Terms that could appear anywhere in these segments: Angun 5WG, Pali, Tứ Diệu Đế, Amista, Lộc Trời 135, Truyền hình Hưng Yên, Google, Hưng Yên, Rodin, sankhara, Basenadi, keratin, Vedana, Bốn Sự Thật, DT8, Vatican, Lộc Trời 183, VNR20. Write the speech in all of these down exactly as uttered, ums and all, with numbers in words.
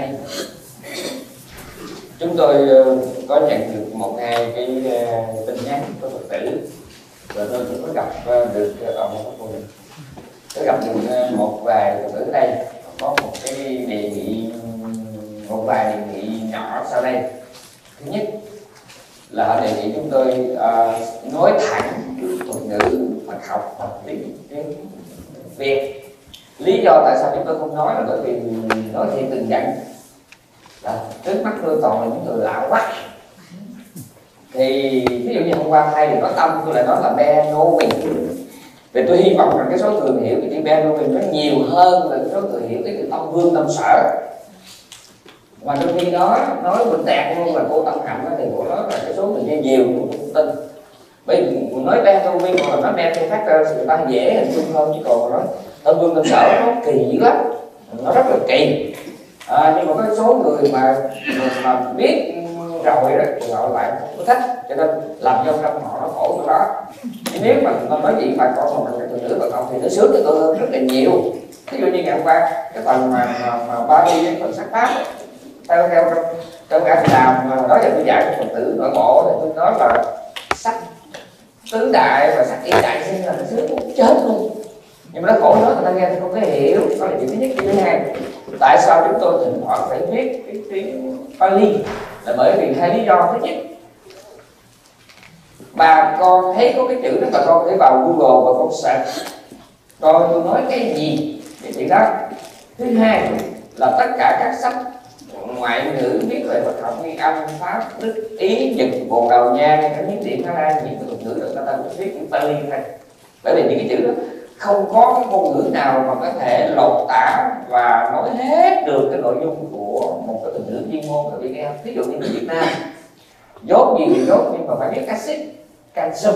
nay chúng tôi có nhận được một hai cái tin nhắn của Phật tử, và tôi cũng có gặp được ông Phật tử, có gặp được một vài Phật tử đây có một cái đề nghị, một vài đề nghị nhỏ sau đây. Thứ nhất là họ đề nghị chúng tôi uh, nói thẳng thuật ngữ Phật học, Phật tiếng Việt. Lý do tại sao chúng tôi không nói là bởi vì nói thì từng dẫn là trước mắt tôi toàn là những người lão quá. Thì ví dụ như hôm qua thay thì có tâm tôi lại nói là piano mình, vì tôi hy vọng rằng cái số người hiểu cái chữ piano mình nó nhiều hơn là cái số người hiểu cái từ tâm vương tâm sở. Mà trong khi đó nói mình tẹt luôn là cô Tâm Hạnh thì cô nói là cái số người nghe nhiều cũng không tin. Bởi vì nói piano viên hoặc là nói piano phát ra người ta dễ hình dung hơn, chứ còn nói tâm vương tâm sở nó kỳ lắm, nó rất là kỳ. À, nhưng mà có một số người mà, mà biết rồi đó thì họ lại không có thích, cho nên làm cho trong họ nó khổ trong đó. Nếu mà tôi nói chuyện bài con một người phụ nữ và cộng thì nó sướng cho tôi hơn rất là nhiều. Ví dụ như ngày hôm qua cái phần mà ba đi phần sắc pháp ấy, theo theo trong trong cái làm mà nói về tôi dạy cho Phật tử nội bộ thì tôi nói là sắc tứ đại và sắc y đại sinh là nó sướng cũng chết luôn, nhưng mà nó khổ đó người ta nghe thì không có hiểu. Đó là chuyện thứ nhất. Chuyện thứ hai, tại sao chúng tôi thỉnh thoảng phải viết cái tiếng Pali là bởi vì hai lý do. Thứ nhất, bà con thấy có cái chữ đó bà con để vào Google và con search coi tôi nói cái gì cái chuyện đó. Thứ hai là tất cả các sách ngoại ngữ viết về Phật học như Anh, Pháp, Đức, Ý, Nhật, Bồ Đào Nha, các miếng điện đó ra những cái thuật ngữ được người ta viết những Pali này, bởi vì những cái chữ đó không có cái ngôn ngữ nào mà có thể lột tả và nói hết được cái nội dung của một cái từ ngữ chuyên môn. Các vị nghe, ví dụ như người Việt Nam dốt gì thì dốt nhưng mà phải biết axit, canxum,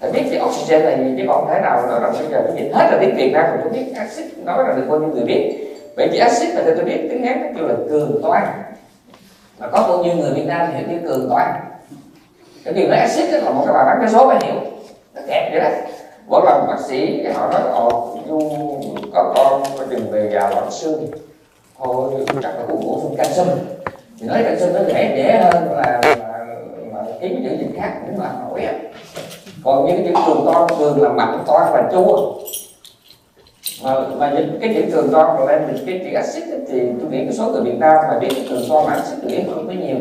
phải biết cái oxygen là gì, chứ còn thế nào nó là bây giờ nó dịch hết là tiếng Việt Nam rồi tôi biết axit nói là được bao nhiêu người biết. Vậy thì axit là tôi biết tiếng Hán nó kêu là cường toan, mà có bao nhiêu người Việt Nam hiểu như cường toan. Cái việc nói axit là một cái bài bán cái số phải hiểu, nó kẹt vậy đó. Mỗi lần bác sĩ họ nói ồ du có con đừng về già loạn xương, thôi chắc là cũng bổ sung canxum, thì nói canxum nó dễ dễ hơn là kiếm những gì khác để mà nổi á. Còn những cái chữ cường toan, cường là mạnh, toan là chua, mà mà những cái chữ cường toan rồi lên mình cái chữ axit thì tôi nghĩ cái số người Việt Nam mà biết cường toan mà axit thì không có nhiều,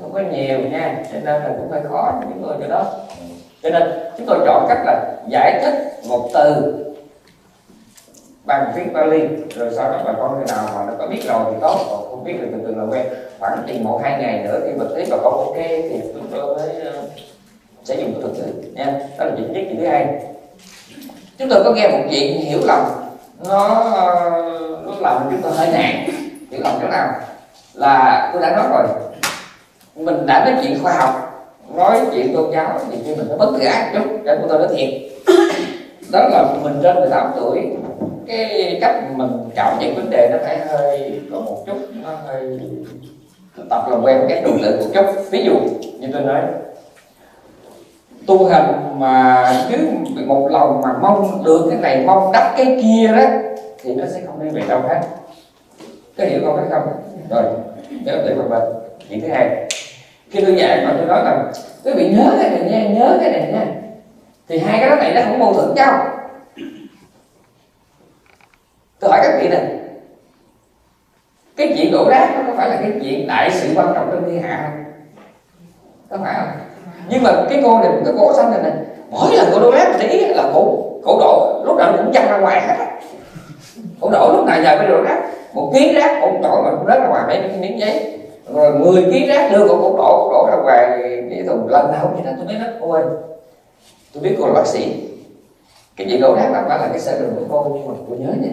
không có nhiều nha, cho nên là cũng hơi khó cho những người cho đó. Cho nên chúng tôi chọn cách là giải thích một từ bằng tiếng Pali, rồi sau đó bà con người nào mà nó có biết rồi thì tốt, còn không biết thì từ từ là quen. Khoảng chừng một hai ngày nữa thì bật tiếp bà con ok thì chúng tôi mới uh, sẽ dùng cái thuật ngữ nha. Đó là chuyện nhất. Chuyện thứ hai, chúng tôi có nghe một chuyện hiểu lầm nó uh, nó làm chúng tôi hơi nản. Hiểu lầm chỗ nào là tôi đã nói rồi, mình đã nói chuyện khoa học, nói chuyện tôn giáo thì khi mình nó bất gã chút để chúng tôi nói thiệt. Đó là mình trên mười tám tuổi, cái cách mình cảm nhận vấn đề nó phải hơi có một chút, nó hơi tập làm quen cái động lực một chút. Ví dụ như tôi nói tu hành mà cứ một lòng mà mong được cái này mong đắp cái kia đó thì nó sẽ không đi về đâu hết. Có hiểu không? Phải không? Rồi nếu để một bên chuyện thứ hai, khi tôi dạy mà tôi nói là quý vị nhớ cái này nha, nhớ cái này nha, thì hai cái đó này nó không mâu thuẫn nhau. Tôi hỏi các vị này, cái chuyện đổ rác nó có phải là cái chuyện đại sự quan trọng trong thiên hạ không? Có phải không? Nhưng mà cái cô này, cái cổ xanh này này, mỗi lần cô đổ rác để ý là cổ cổ đổ lúc nào cũng văng ra ngoài hết. Cổ đổ lúc nào giờ mới đổ rác, một ký rác cổ đổ mà cũng rớt ra ngoài mấy cái miếng giấy, rồi mười ký rác đưa cổ cổ đổ, đổ ra ngoài cái thùng lần nào vậy đó. Tôi mới nói cô ơi, tôi biết cô là bác sĩ, cái chuyện đổ rác là phải là cái sai lầm của cô, nhưng mà cô nhớ nha,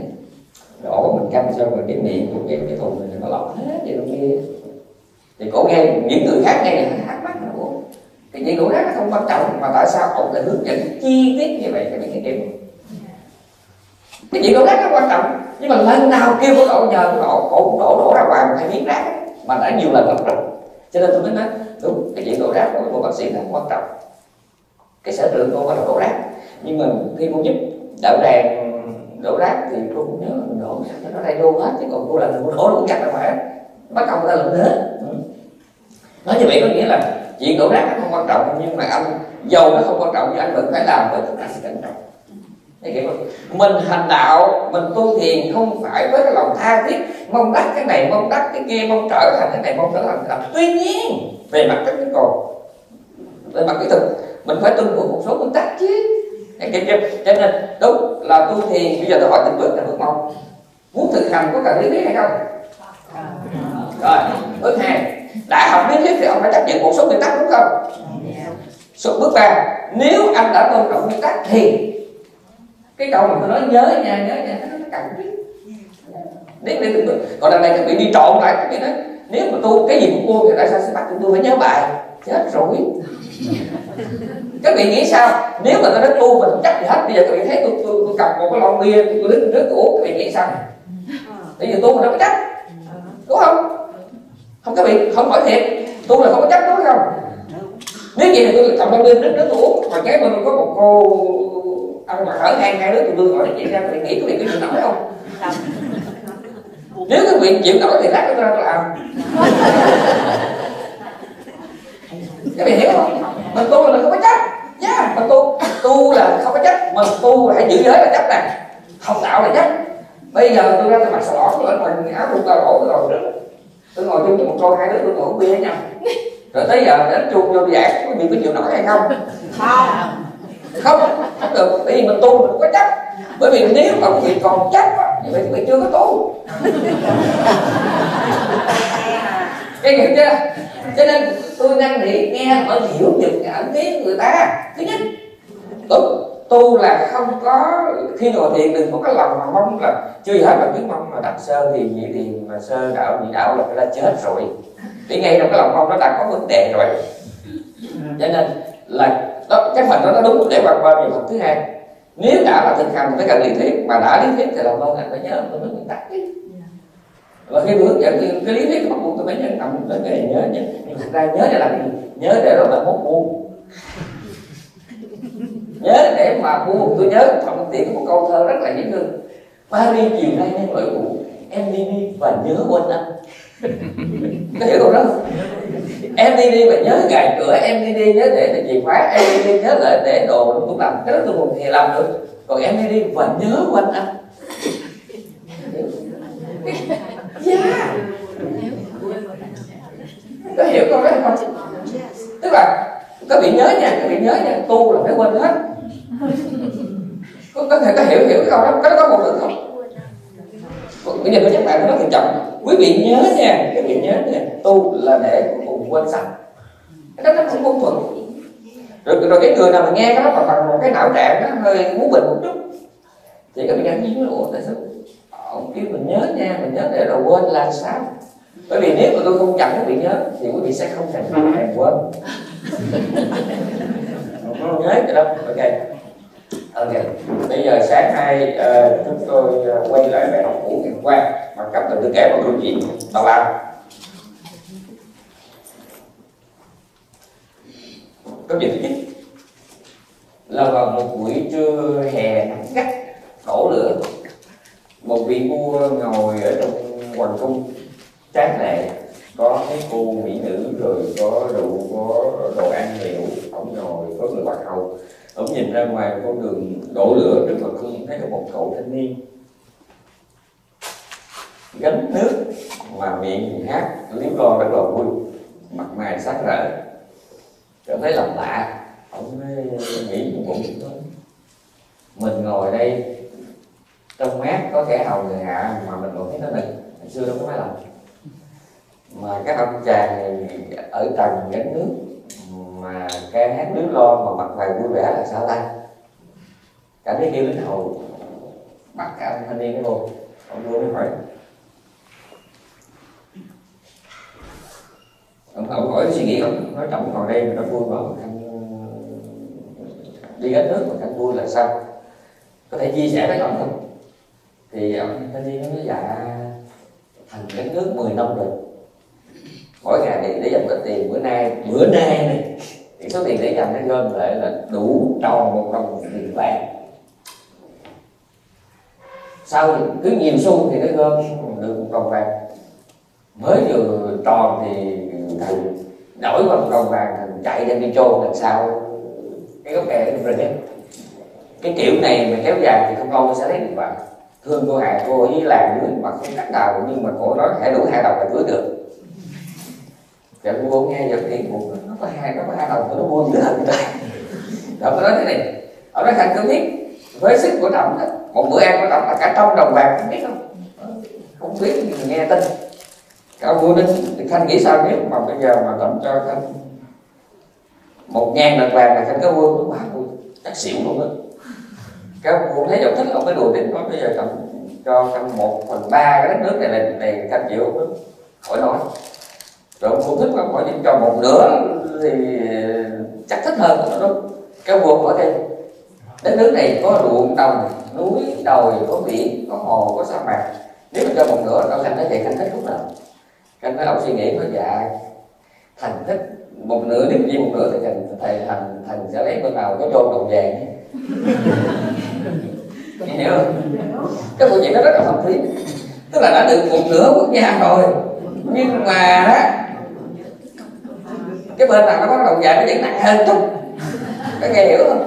đổ mình canh xong rồi cái miệng của cái cái thùng này nó lọc hết vậy đâu kia. Thì cổ nghe những người khác nghe này thắc mắc nữa, cái chuyện đổ rác nó không quan trọng mà tại sao ông lại hướng dẫn chi tiết như vậy cho những cái điểm. Cái chuyện đổ rác nó quan trọng, nhưng mà lần nào kêu cổ đổ nhờ cổ đổ, cổ đổ đổ ra ngoài một hai miếng rác mà đã nhiều lần lặp rồi. Cho nên tôi mới nói đúng, cái chuyện đổ rác của một bác sĩ là không quan trọng, cái sở trường của cô là đổ rác, nhưng mà khi cô giúp đạo đàn đổ rác thì cô cũng nhớ mình đổ sạch cho nó đầy luôn hết, chứ còn cô làm mình đổ nó cũng chặt ra ngoài, bắt đầu người ta lụm hết. Ừ. Nói như vậy có nghĩa là chuyện đổ rác nó không quan trọng, nhưng mà anh dầu nó không quan trọng nhưng anh vẫn phải làm, bởi tất cả sự cẩn trọng. Mình hành đạo, mình tu thiền không phải với cái lòng tha thiết mong đắc cái này, mong đắc cái kia, mong trở thành cái này, mong trở thành cái này. Tuy nhiên về mặt cái còn về mặt kỹ thuật mình phải tuân thủ một số nguyên tắc chứ. Cho nên đúng là tu thiền, bây giờ tôi hỏi từng bước là bước một, muốn thực hành có cần lý thuyết hay không? Rồi bước hai, đã học lý thuyết thì ông phải chấp nhận một số nguyên tắc, đúng không? Số bước ba, nếu anh đã tôn trọng nguyên tắc thì cái câu mà tôi nói nhớ nha, nhớ nha, nó cần biết biết để từng bước. Còn đằng này các vị đi trộn lại, các vị nói nếu mà tôi cái gì cũng buông thì tại sao sẽ bắt tụi tôi phải nhớ bài, chết rồi. Các vị nghĩ sao nếu mà tôi nói tu mình không chắc gì hết, bây giờ các vị thấy tôi tôi, tôi cầm một cái lon bia tôi đứng trước tôi uống, các vị nghĩ sao? Bây giờ tu mình đâu có chắc, đúng không? Không, các vị không hỏi thiệt, tu là không có chắc, đúng không? Nếu vậy thì tôi cầm lon bia đứng trước tôi uống, mà cái mình có một cô ăn mặc hở hang hai đứa tôi đưa hỏi chị ra, các vị nghĩ các vị có chịu nổi không? Nếu các vị chịu nổi thì lát nó ra tôi làm. Các vị hiểu không? Mình tu là không có trách nhá, yeah, mình tu tu là không có trách, mình tu là hãy giữ giới là trách này, học đạo là trách. Bây giờ tôi ra tôi mặc xà lỏn, tôi lên mình áo thun cao cổ, tôi ngồi tôi ngồi chung với một cô hai đứa tôi ngồi uống bia nhau, rồi tới giờ đến chuông vô giảng, quý vị có chịu nổi hay không? Không, không được, bởi vì mình tu mình không có trách. Bởi vì nếu mà quý vị còn trách thì quý vị chưa có tu. Nghe hiểu chưa? Cho nên tôi năn nỉ nghe mà hiểu được cái ẩn ý của người ta. Thứ nhất, tu, tu là không có, khi ngồi thiền đừng có cái lòng mà mong là chưa gì hết, mà cứ mong mà đặt sơ thì nhị thiền mà sơ đạo nhị đạo là người ta chết rồi. Thì ngay trong cái lòng mong nó đã có vấn đề rồi. Cho nên là đó, cái phần đó nó đúng để hoàn qua về phần thứ hai. Nếu đã là thực hành phải cần lý thuyết, mà đã lý thuyết thì làm ơn anh phải nhớ mình nguyên tắc. Và khi tôi hướng dẫn cái lý thuyết bắt buộc tôi phải nhấn mạnh đến cái nhớ nhớ, nhưng thật ra nhớ để làm gì? Nhớ để đó là mốt buông. Nhớ để mà buông. Tôi nhớ thậm tiện có một câu thơ rất là dễ thương: Paris chiều nay đang nổi vụ, em đi đi và nhớ quên anh. Có hiểu không đó? Em đi đi và nhớ gài cửa, em đi đi nhớ để chìa khóa, em đi đi nhớ để để đồ mình cũng làm, cái đó tôi còn thì làm được. Còn em đi đi và nhớ quên anh. Yeah. Có hiểu không đấy không? Tức là các vị nhớ nha, các vị nhớ nha, tu là phải quên hết. Có, có thể có hiểu hiểu cái câu đó, cái đó có một được không? Bây giờ tôi nhắc lại nó rất là chậm. Quý vị nhớ nha, các vị nhớ nha, tu là để cùng quên sạch. Cái đó nó không mâu thuẫn. Rồi, rồi cái người nào mà nghe cái đó mà bằng một cái não trạng nó hơi muốn bình một chút, thì các vị nhắc nhớ ủa tại sao? Ông kêu mình nhớ nha, mình nhớ để rồi quên là sao? Bởi vì nếu mà tôi không dặn quý vị nhớ thì quý vị sẽ không thể quên. Không nhớ cái đó. Ok, ok. Bây giờ sáng nay uh, chúng tôi quay lại bài học cũ ngày hôm qua, bằng cách là tôi kể một câu chuyện tào lao. Câu chuyện thứ nhất là vào một buổi trưa hè nắng gắt đổ lửa, một vị vua ngồi ở trong hoàng cung chán nản, có mấy cô mỹ nữ, rồi có rượu, có đồ ăn liệu, ổng ngồi có người bạc hầu, ổng nhìn ra ngoài con đường đổ lửa rất là thương, thấy được một cậu thanh niên gánh nước mà miệng thì hát líu lo rất là vui, mặt mày sắc rỡ, cảm thấy làm lạ. Ổng mới nghĩ một bụng thôi, mình ngồi đây trong mát có kẻ hầu người hạ mà mình còn thấy nó nực, ngày xưa đâu có máy lạnh, mà các ông chàng ở trần gánh nước mà ca hát líu lo mà mặt mày vui vẻ là sao ta? Cảm thấy kêu lính hầu bắt cả ông thanh niên cái vô. Ông vua mới hỏi, ông ông hỏi suy nghĩ, ông nói trọng ngồi đây mà nó vui, mà anh đi gánh nước mà anh vui là sao? Có thể chia sẻ với ông không? Thì ông thanh niên nói dạ thành gánh nước mười năm rồi, mỗi ngày để, để dành được tiền, bữa nay bữa nay này thì số tiền để dành nó gom lại là đủ tròn một đồng tiền vàng. sau thì cứ nhiều xu thì nó gom được một đồng vàng, mới vừa tròn thì thành đổi qua một đồng vàng, thành chạy ra đi chôn làm sao cái gốc kè nó rỉ. Cái kiểu này mà kéo dài thì không lâu nó sẽ lấy được vàng. Thương cô Hà, cô ấy làm dưới mà không cách nào, nhưng mà cô nói hãy đủ hai đồng là cưới được. Dạ cô muốn nghe giật tiền buồn, nó có hai, nó có hai đồng, nó buông được hết. Đó có nói thế này, ở đó Thành cứ biết với sức của Trọng đó, một bữa ăn của Trọng là cả trong đồng bạc, không biết không? Không biết nhưng nghe tin. Cả vua Đinh thì Thanh nghĩ sao biết mà bây giờ mà Trọng cho Thanh một ngàn đồng bạc là Thanh có vua của bà tôi chắc xỉu luôn á. Các vua thấy giọng thích ông mới đùa định nói bây giờ Trọng cho Thanh một phần ba cái đất nước này là này Thanh chịu khỏi nói. Rồi ông vua thích mà khỏi cho một nửa thì chắc thích hơn đó đúng. Các vua hỏi thêm đất nước này có ruộng đồng, núi, đồi, có biển, có hồ, có sa mạc, nếu mà cho một nửa đâu Thành nói vậy Thành thích lúc nào? Thành nói ông suy nghĩ nói dạ Thành thích một nửa, nếu như một nửa thì Thành thầy Thành Thành sẽ lấy bên nào có chôn đồng vàng. Hiểu không? Cái câu chuyện đó rất là hợp lý, tức là đã được một nửa quốc gia rồi nhưng mà đó cái bên nào nó có đồng vàng nó vẫn nặng hơn chút, có nghe hiểu không?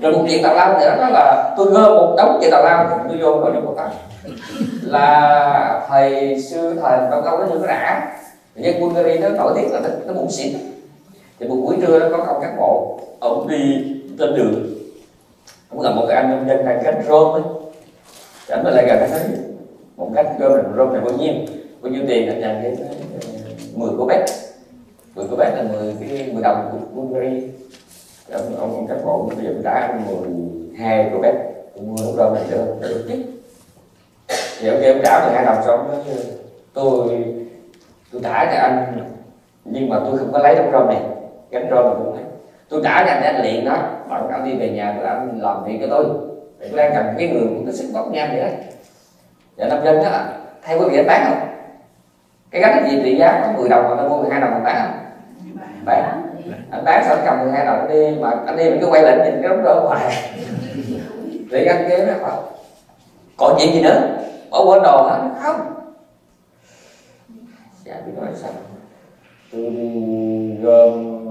Rồi một chuyện tào lao thì đó là tôi gom một đống chuyện tào lao tôi vô vào trong một tấm là thầy sư thầy trong câu nó như nó đã dân quân Gary nó nổi tiếng là nó, nó buồn xịt. Thì một buổi trưa nó có công cán bộ ổng đi trên đường, ổng gặp một cái anh nông dân đang gánh rơm ấy, thì ảnh mới lại gần nó nói một gánh rơm này, rơm này bao nhiêu bao nhiêu tiền, anh nhận cái mười cô bé mười cô bé là mười cái mười đồng của quân Gary. Ông, ông các bộ bây giờ đã ăn mười hai cô bé cũng mua rơm này nữa để được chứ. Thì ông kia ông đảo mười hai đồng xong nói tôi tôi trả cho anh nhưng mà tôi không có lấy đống rơm này, gánh rơm mà cũng lấy, tôi trả cho anh anh liền đó bạn anh đi về nhà tôi anh làm việc cho tôi, tôi đang cần cái người cũng có sức bóc nhanh vậy đó. Dạ nông dân đó thay quý vị anh bán không? Cái gánh gì trị giá có mười đồng mà nó mua mười hai đồng mà bán không? Bán. Anh bán xong cầm mười hai đồng anh đi, mà anh đi mình cứ quay lại nhìn cái đống rơm hoài. Thì anh kia nó bảo còn chuyện gì nữa, bỏ quên đồ hả? Không. Dạ tôi nói sao, tôi đi gom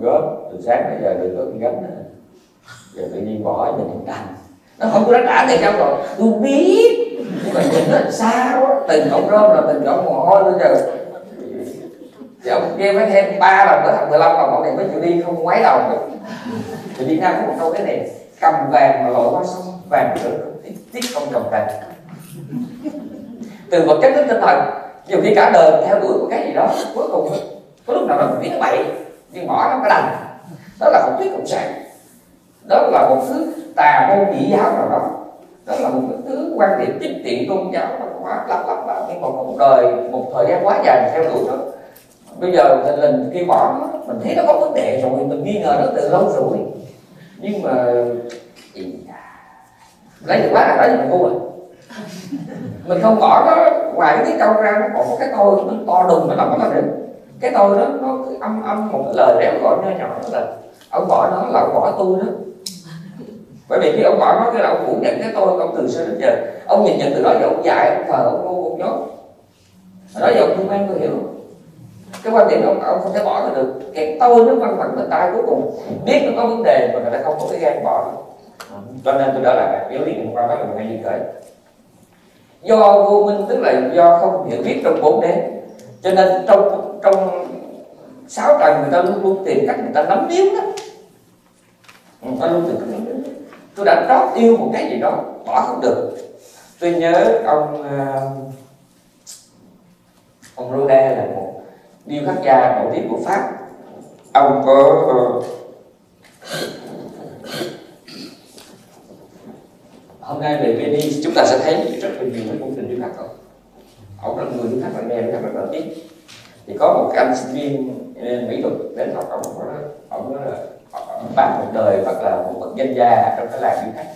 góp từ sáng tới giờ được lượng gánh đó, giờ tự nhiên bỏ mình không đành. Nó không có đánh đã thì sao rồi, tôi biết. Nhưng mà nhìn nó xa quá, từng cọng rơm là từng cọng mồ hôi bây giờ. Thì ông kia phải thêm ba đồng nữa, thằng mười lăm đồng, bọn này mới chịu đi không ngoái đầu được. Thì Việt Nam có một câu thế này, cầm vàng mà lộ qua sông vàng nữa, tiếc không cầm vàng. Từ vật chất đến tinh thần, nhiều khi cả đời theo đuổi một cái gì đó, cuối cùng có lúc nào đó mình biết nó bậy, nhưng mỏ nó có đành. Đó là học thuyết cộng sản, đó là một thứ tà môn dị giáo nào đó, đó là một thứ quan điểm chính trị tôn giáo văn hóa lặp lặp lại, nhưng còn một đời, một thời gian quá dài theo đuổi đó. Bây giờ tình hình kia bỏ nó, mình thấy nó có vấn đề rồi, mình nghi ngờ nó từ lâu rồi. Nhưng mà... lấy được quá là lấy được mình vui rồi. Mình không bỏ nó, ngoài cái tiếng câu ra, nó còn có cái tôi, nó to đùng, nó làm cái là được. Cái tôi đó, nó cứ âm âm một cái lời rẽ gọi nhỏ nhỏ là ông bỏ nó là ông bỏ tôi đó. Bởi vì khi ông bỏ nó, cái là ông phủ nhận cái tôi, ông từ xưa đến giờ. Ông nhìn nhận từ đó, ông dạy, ông thờ, ông ngô, ông nhốt. Ở đó giờ ông thương quen, tôi hiểu không? Cái quan điểm ông, ông không thể bỏ được, cái tôi nó văn vẳng bên tai cuối cùng biết nó có vấn đề mà người ta không có cái gan bỏ được. Cho nên tôi đã làm bài yếu lý hôm qua mấy người như thế. Do vô minh tức là do không hiểu biết trong bốn đế, cho nên trong trong sáu trần người ta luôn luôn tìm cách người ta nắm níu đó, người ta luôn tìm cách nắm níu. Tôi đã trót yêu một cái gì đó bỏ không được. Tôi nhớ ông ông Rodin là một điêu khắc gia nổi tiếng của Pháp. Ông có uh, hôm nay về Venice chúng ta sẽ thấy rất là nhiều các công trình điêu khắc rồi. Ông là người điêu khắc là nghề điêu khắc rất nổi tiếng. Thì có một cái anh sinh viên mỹ thuật đến học ông của nó, ông nói là bạn một đời hoặc là một bậc danh gia trong cái làng điêu khắc,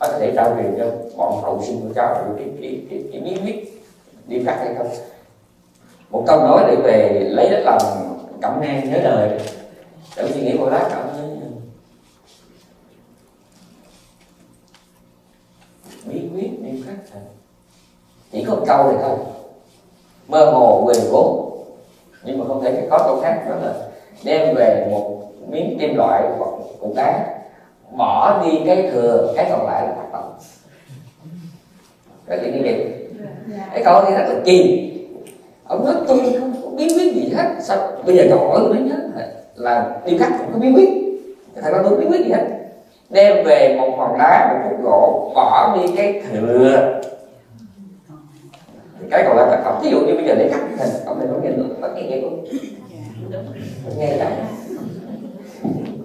có thể trao truyền cho bọn hậu sinh của cháu cái cái cái cái bí quyết điêu khắc hay không. Một câu nói để về lấy đất lòng cẩm nang nhớ đời. Để suy nghĩ một lát cẩm bí quyết niệm khắc thịnh. Chỉ có một câu này thôi, mơ hồ về vốn, nhưng mà không thể có câu khác, đó là đem về một miếng kim loại hoặc cục đá, bỏ đi cái thừa, cái còn lại là hoạt động. Cái chuyện như vậy, cái câu này rất là kỳ. Ông nói tôi không có bí quyết gì hết, sao bây giờ cậu hỏi mới nhớ là đi khắc cũng có bí quyết, thầy nói đúng bí quyết gì hết. Đem về một hòn đá, một khúc gỗ, bỏ đi cái thừa, cái còn lại là cổng. Ví dụ như bây giờ để cắt cái hình, cổng này nó nghe được, nó nghe nghe cũng nghe lại.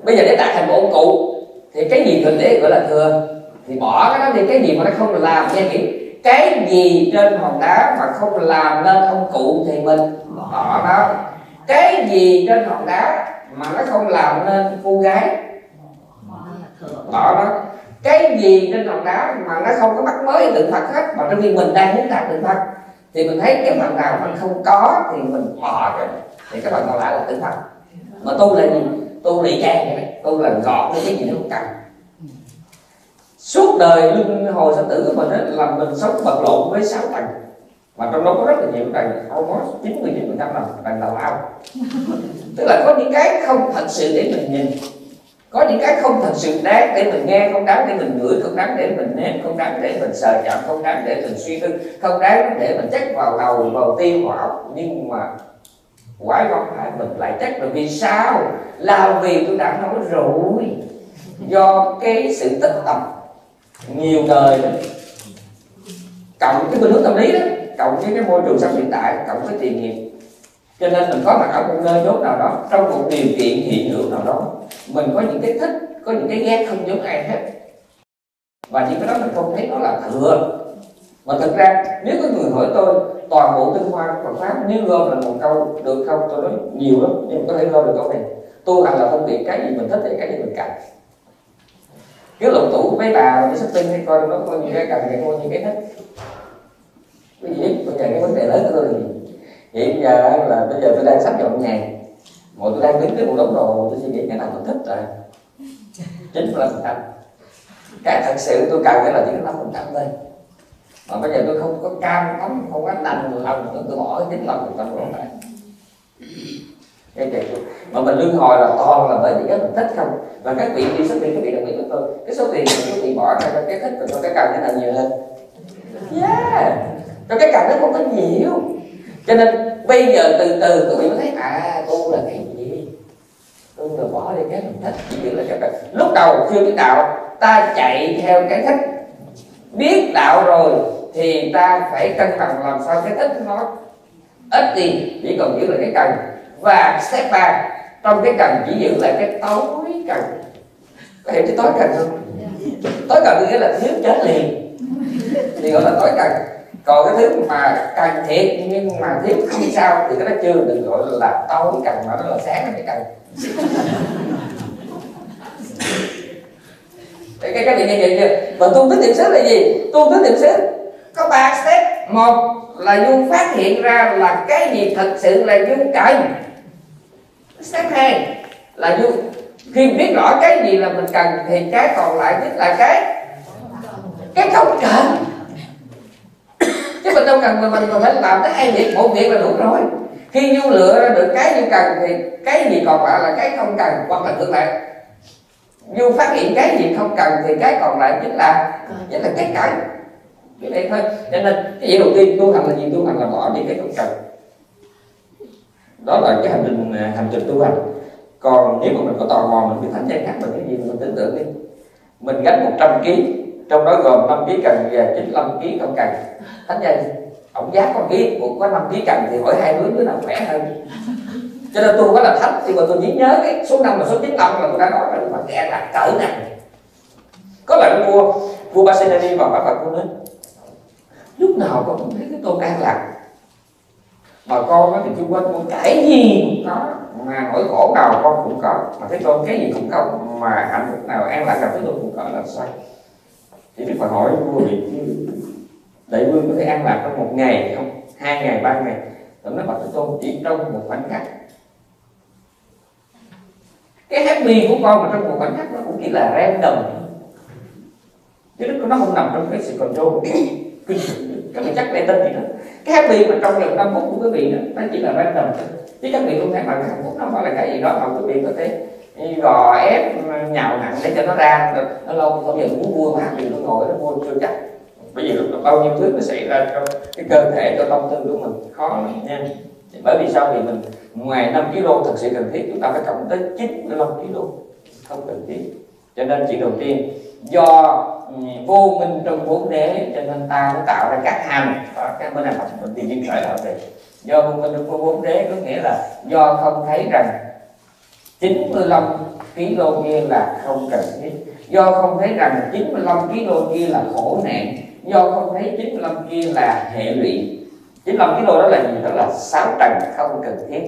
Bây giờ để đặt thành một ông cụ thì cái gì mình để gọi là thừa thì bỏ cái đó đi, cái gì mà nó không làm nghe nghĩ, cái gì trên hòn đá mà không làm nên ông cụ thì mình bỏ nó, cái gì trên hòn đá mà nó không làm nên cô gái bỏ nó, cái gì trên hòn đá mà nó không có bắt mới tượng Phật hết, mà trong khi mình đang muốn đặt tượng Phật thì mình thấy cái phần nào mình không có thì mình bỏ rồi, thì cái phần còn lại là tượng Phật. Mà tu là gì? Tu lì trang vậy đấy, tu là gọt đi cái gì nó không cần. Suốt đời luân hồi sanh tử của mình ấy, là mình sống vật lộn với sáu tầng, mà trong đó có rất là nhiều tầng, almost chín mươi chín phần trăm là tầng tào lao. Tức là có những cái không thật sự để mình nhìn, có những cái không thật sự đáng để mình nghe, không đáng để mình ngửi, không đáng để mình nếm, không đáng để mình sờ chạm, không đáng để mình suy tư, không đáng để mình chắc vào đầu, vào tim, vào óc. Nhưng mà quái không phải mình lại chắc là vì sao? Là vì tôi đã nói rồi, do cái sự tích tập nhiều đời đó, cộng cái bên hướng tâm lý đó, cộng với cái môi trường sống hiện tại, cộng với tiền nghiệp, cho nên mình có mặt ở một nơi chốt nào đó, trong một điều kiện hiện hữu nào đó, mình có những cái thích, có những cái ghét không giống ai hết, và những cái đó mình không thấy nó là thừa. Mà thực ra nếu có người hỏi tôi toàn bộ tinh hoa của Phật pháp nếu gom là một câu được không, tôi nói nhiều lắm nhưng có thể gom được câu này: tu hành là phân biệt cái gì mình thích thì cái gì mình cần. Cứ lục tủ mấy bà đi shopping hay coi nó có những cái cần, cái mua những cái thích. Cái gì biết bây giờ cái vấn đề lớn của tôi là gì? Hiện giờ là bây giờ tôi đang sắp dọn nhà, mọi tôi đang đứng cái bộ đống đồ, tôi suy nghĩ cái nào mình thích rồi chín mươi lăm phần trăm. Cái thật sự tôi cần phải là chín mươi lăm phần trăm thôi. Mà bây giờ tôi không có cam không, không có đành mười lòng, tôi bỏ chín mươi lăm phần trăm rồi lại. Mà mình lương hồi là toàn là bởi vì cái mình thích không. Và các vị đi số tiền, các vị đồng ý với tôi, cái số tiền mình bị bỏ ra cho cái thích rồi, cho cái cần nó là nhiều hơn. Yeah, cho cái cần nó không có nhiều. Cho nên bây giờ từ từ các vị mới thấy à, tu là cái gì? Tu là bỏ đi cái mình thích, chỉ biết là cho cái. Lúc đầu chưa biết đạo, ta chạy theo cái thích. Biết đạo rồi thì ta phải cân bằng làm sao cái thích nó ít đi, chỉ còn giữ lại cái cần. Và step ba, trong cái cần chỉ giữ lại cái tối cần. Có hiểu cái tối cần không? Tối cần nghĩa là thiếu chết liền thì gọi là tối cần. Còn cái thứ mà cần thiệt nhưng mà thiếu không sao thì cái đó chưa được gọi là tối cần, mà nó là sáng cái cần. Cái cái vị nghe vậy chưa? Và tu tứ niệm xứ là gì? Tu tứ niệm xứ có ba step. Một là Dung phát hiện ra là cái gì thật sự là Dung cần. Step hai là Dung khi biết rõ cái gì là mình cần thì cái còn lại biết là cái cái không cần. Chứ mình đâu cần, mình còn phải làm tới hai việc, một việc là đủ rồi. Khi Dung lựa ra được cái Dung cần thì cái gì còn lại là cái không cần, hoặc là ngược lại. Dù phát hiện cái gì không cần thì cái còn lại chính là chính là cái cần. Cái này thôi. Cho nên cái gì đầu tiên tu hành là gì? Tu hành là bỏ đi cái không cần. Đó là cái hành trình hành trình tu hành. Còn nếu mà mình có tò mò mình cứ thẳng thắn mình cái gì mình tưởng tượng đi. Mình gánh một trăm ký, trong đó gồm năm ký cần và chín mươi lăm ký không cần. Thánh dây, ổng giá con ký, cũng có năm ký cần thì hỏi hai đứa đứa nào khỏe hơn. Cho nên tôi không phải là thánh, nhưng mà tôi chỉ nhớ cái số năm và số chín mươi lăm là tôi đã nói là Phật nghe là cỡ này. Có lần vua vua Basenadi vào Phật của đến lúc nào con cũng thấy cái tô an lạc, mà con á thì chưa quên con cái gì cũng có, mà nỗi khổ nào con cũng có, mà thấy con cái gì cũng có, mà hạnh phúc nào an lạc nào thấy tôi cũng có là sao? Chỉ biết phải hỏi vua vì đại vương có thể an lạc trong một ngày không, hai ngày, ba ngày? Tưởng nó Phật Tôn chỉ trong một khoảnh khắc. Cái happy của con mà trong một khoảnh khắc nó cũng chỉ là random. chứ nó không nằm trong cái sự control của cái các vị chắc này tin gì đó. Cái happy mà trong lần năm phút của quý vị đó, nó chỉ là random, chứ các vị không thấy mà hạnh phúc nó phải là cái gì đó mà quý vị có thể gò ép nhào nặng để cho nó ra. Nó lâu không giờ muốn vui mà thì nó ngồi nó vô chưa chắc, bởi vì lúc đó bao nhiêu thứ nó xảy ra trong cái cơ thể, cho tâm tư của mình khó lắm nha. Bởi vì sao? Thì mình ngoài năm ki lô thật sự cần thiết, chúng ta phải cộng tới chín mươi lăm ki lô không cần thiết. Cho nên chuyện đầu tiên, do vô minh trong bốn đế cho nên ta mới tạo ra các hành. Các bên hành mình thì liên hệ lại về do vô minh trong bốn đế, có nghĩa là do không thấy rằng chín mươi lăm ki lô kia là không cần thiết, do không thấy rằng chín mươi lăm ki lô kia là khổ nạn, do không thấy chín mươi lăm kia là hệ lụy. Chín mươi lăm ki lô đó là gì? Đó là sáu trần không cần thiết.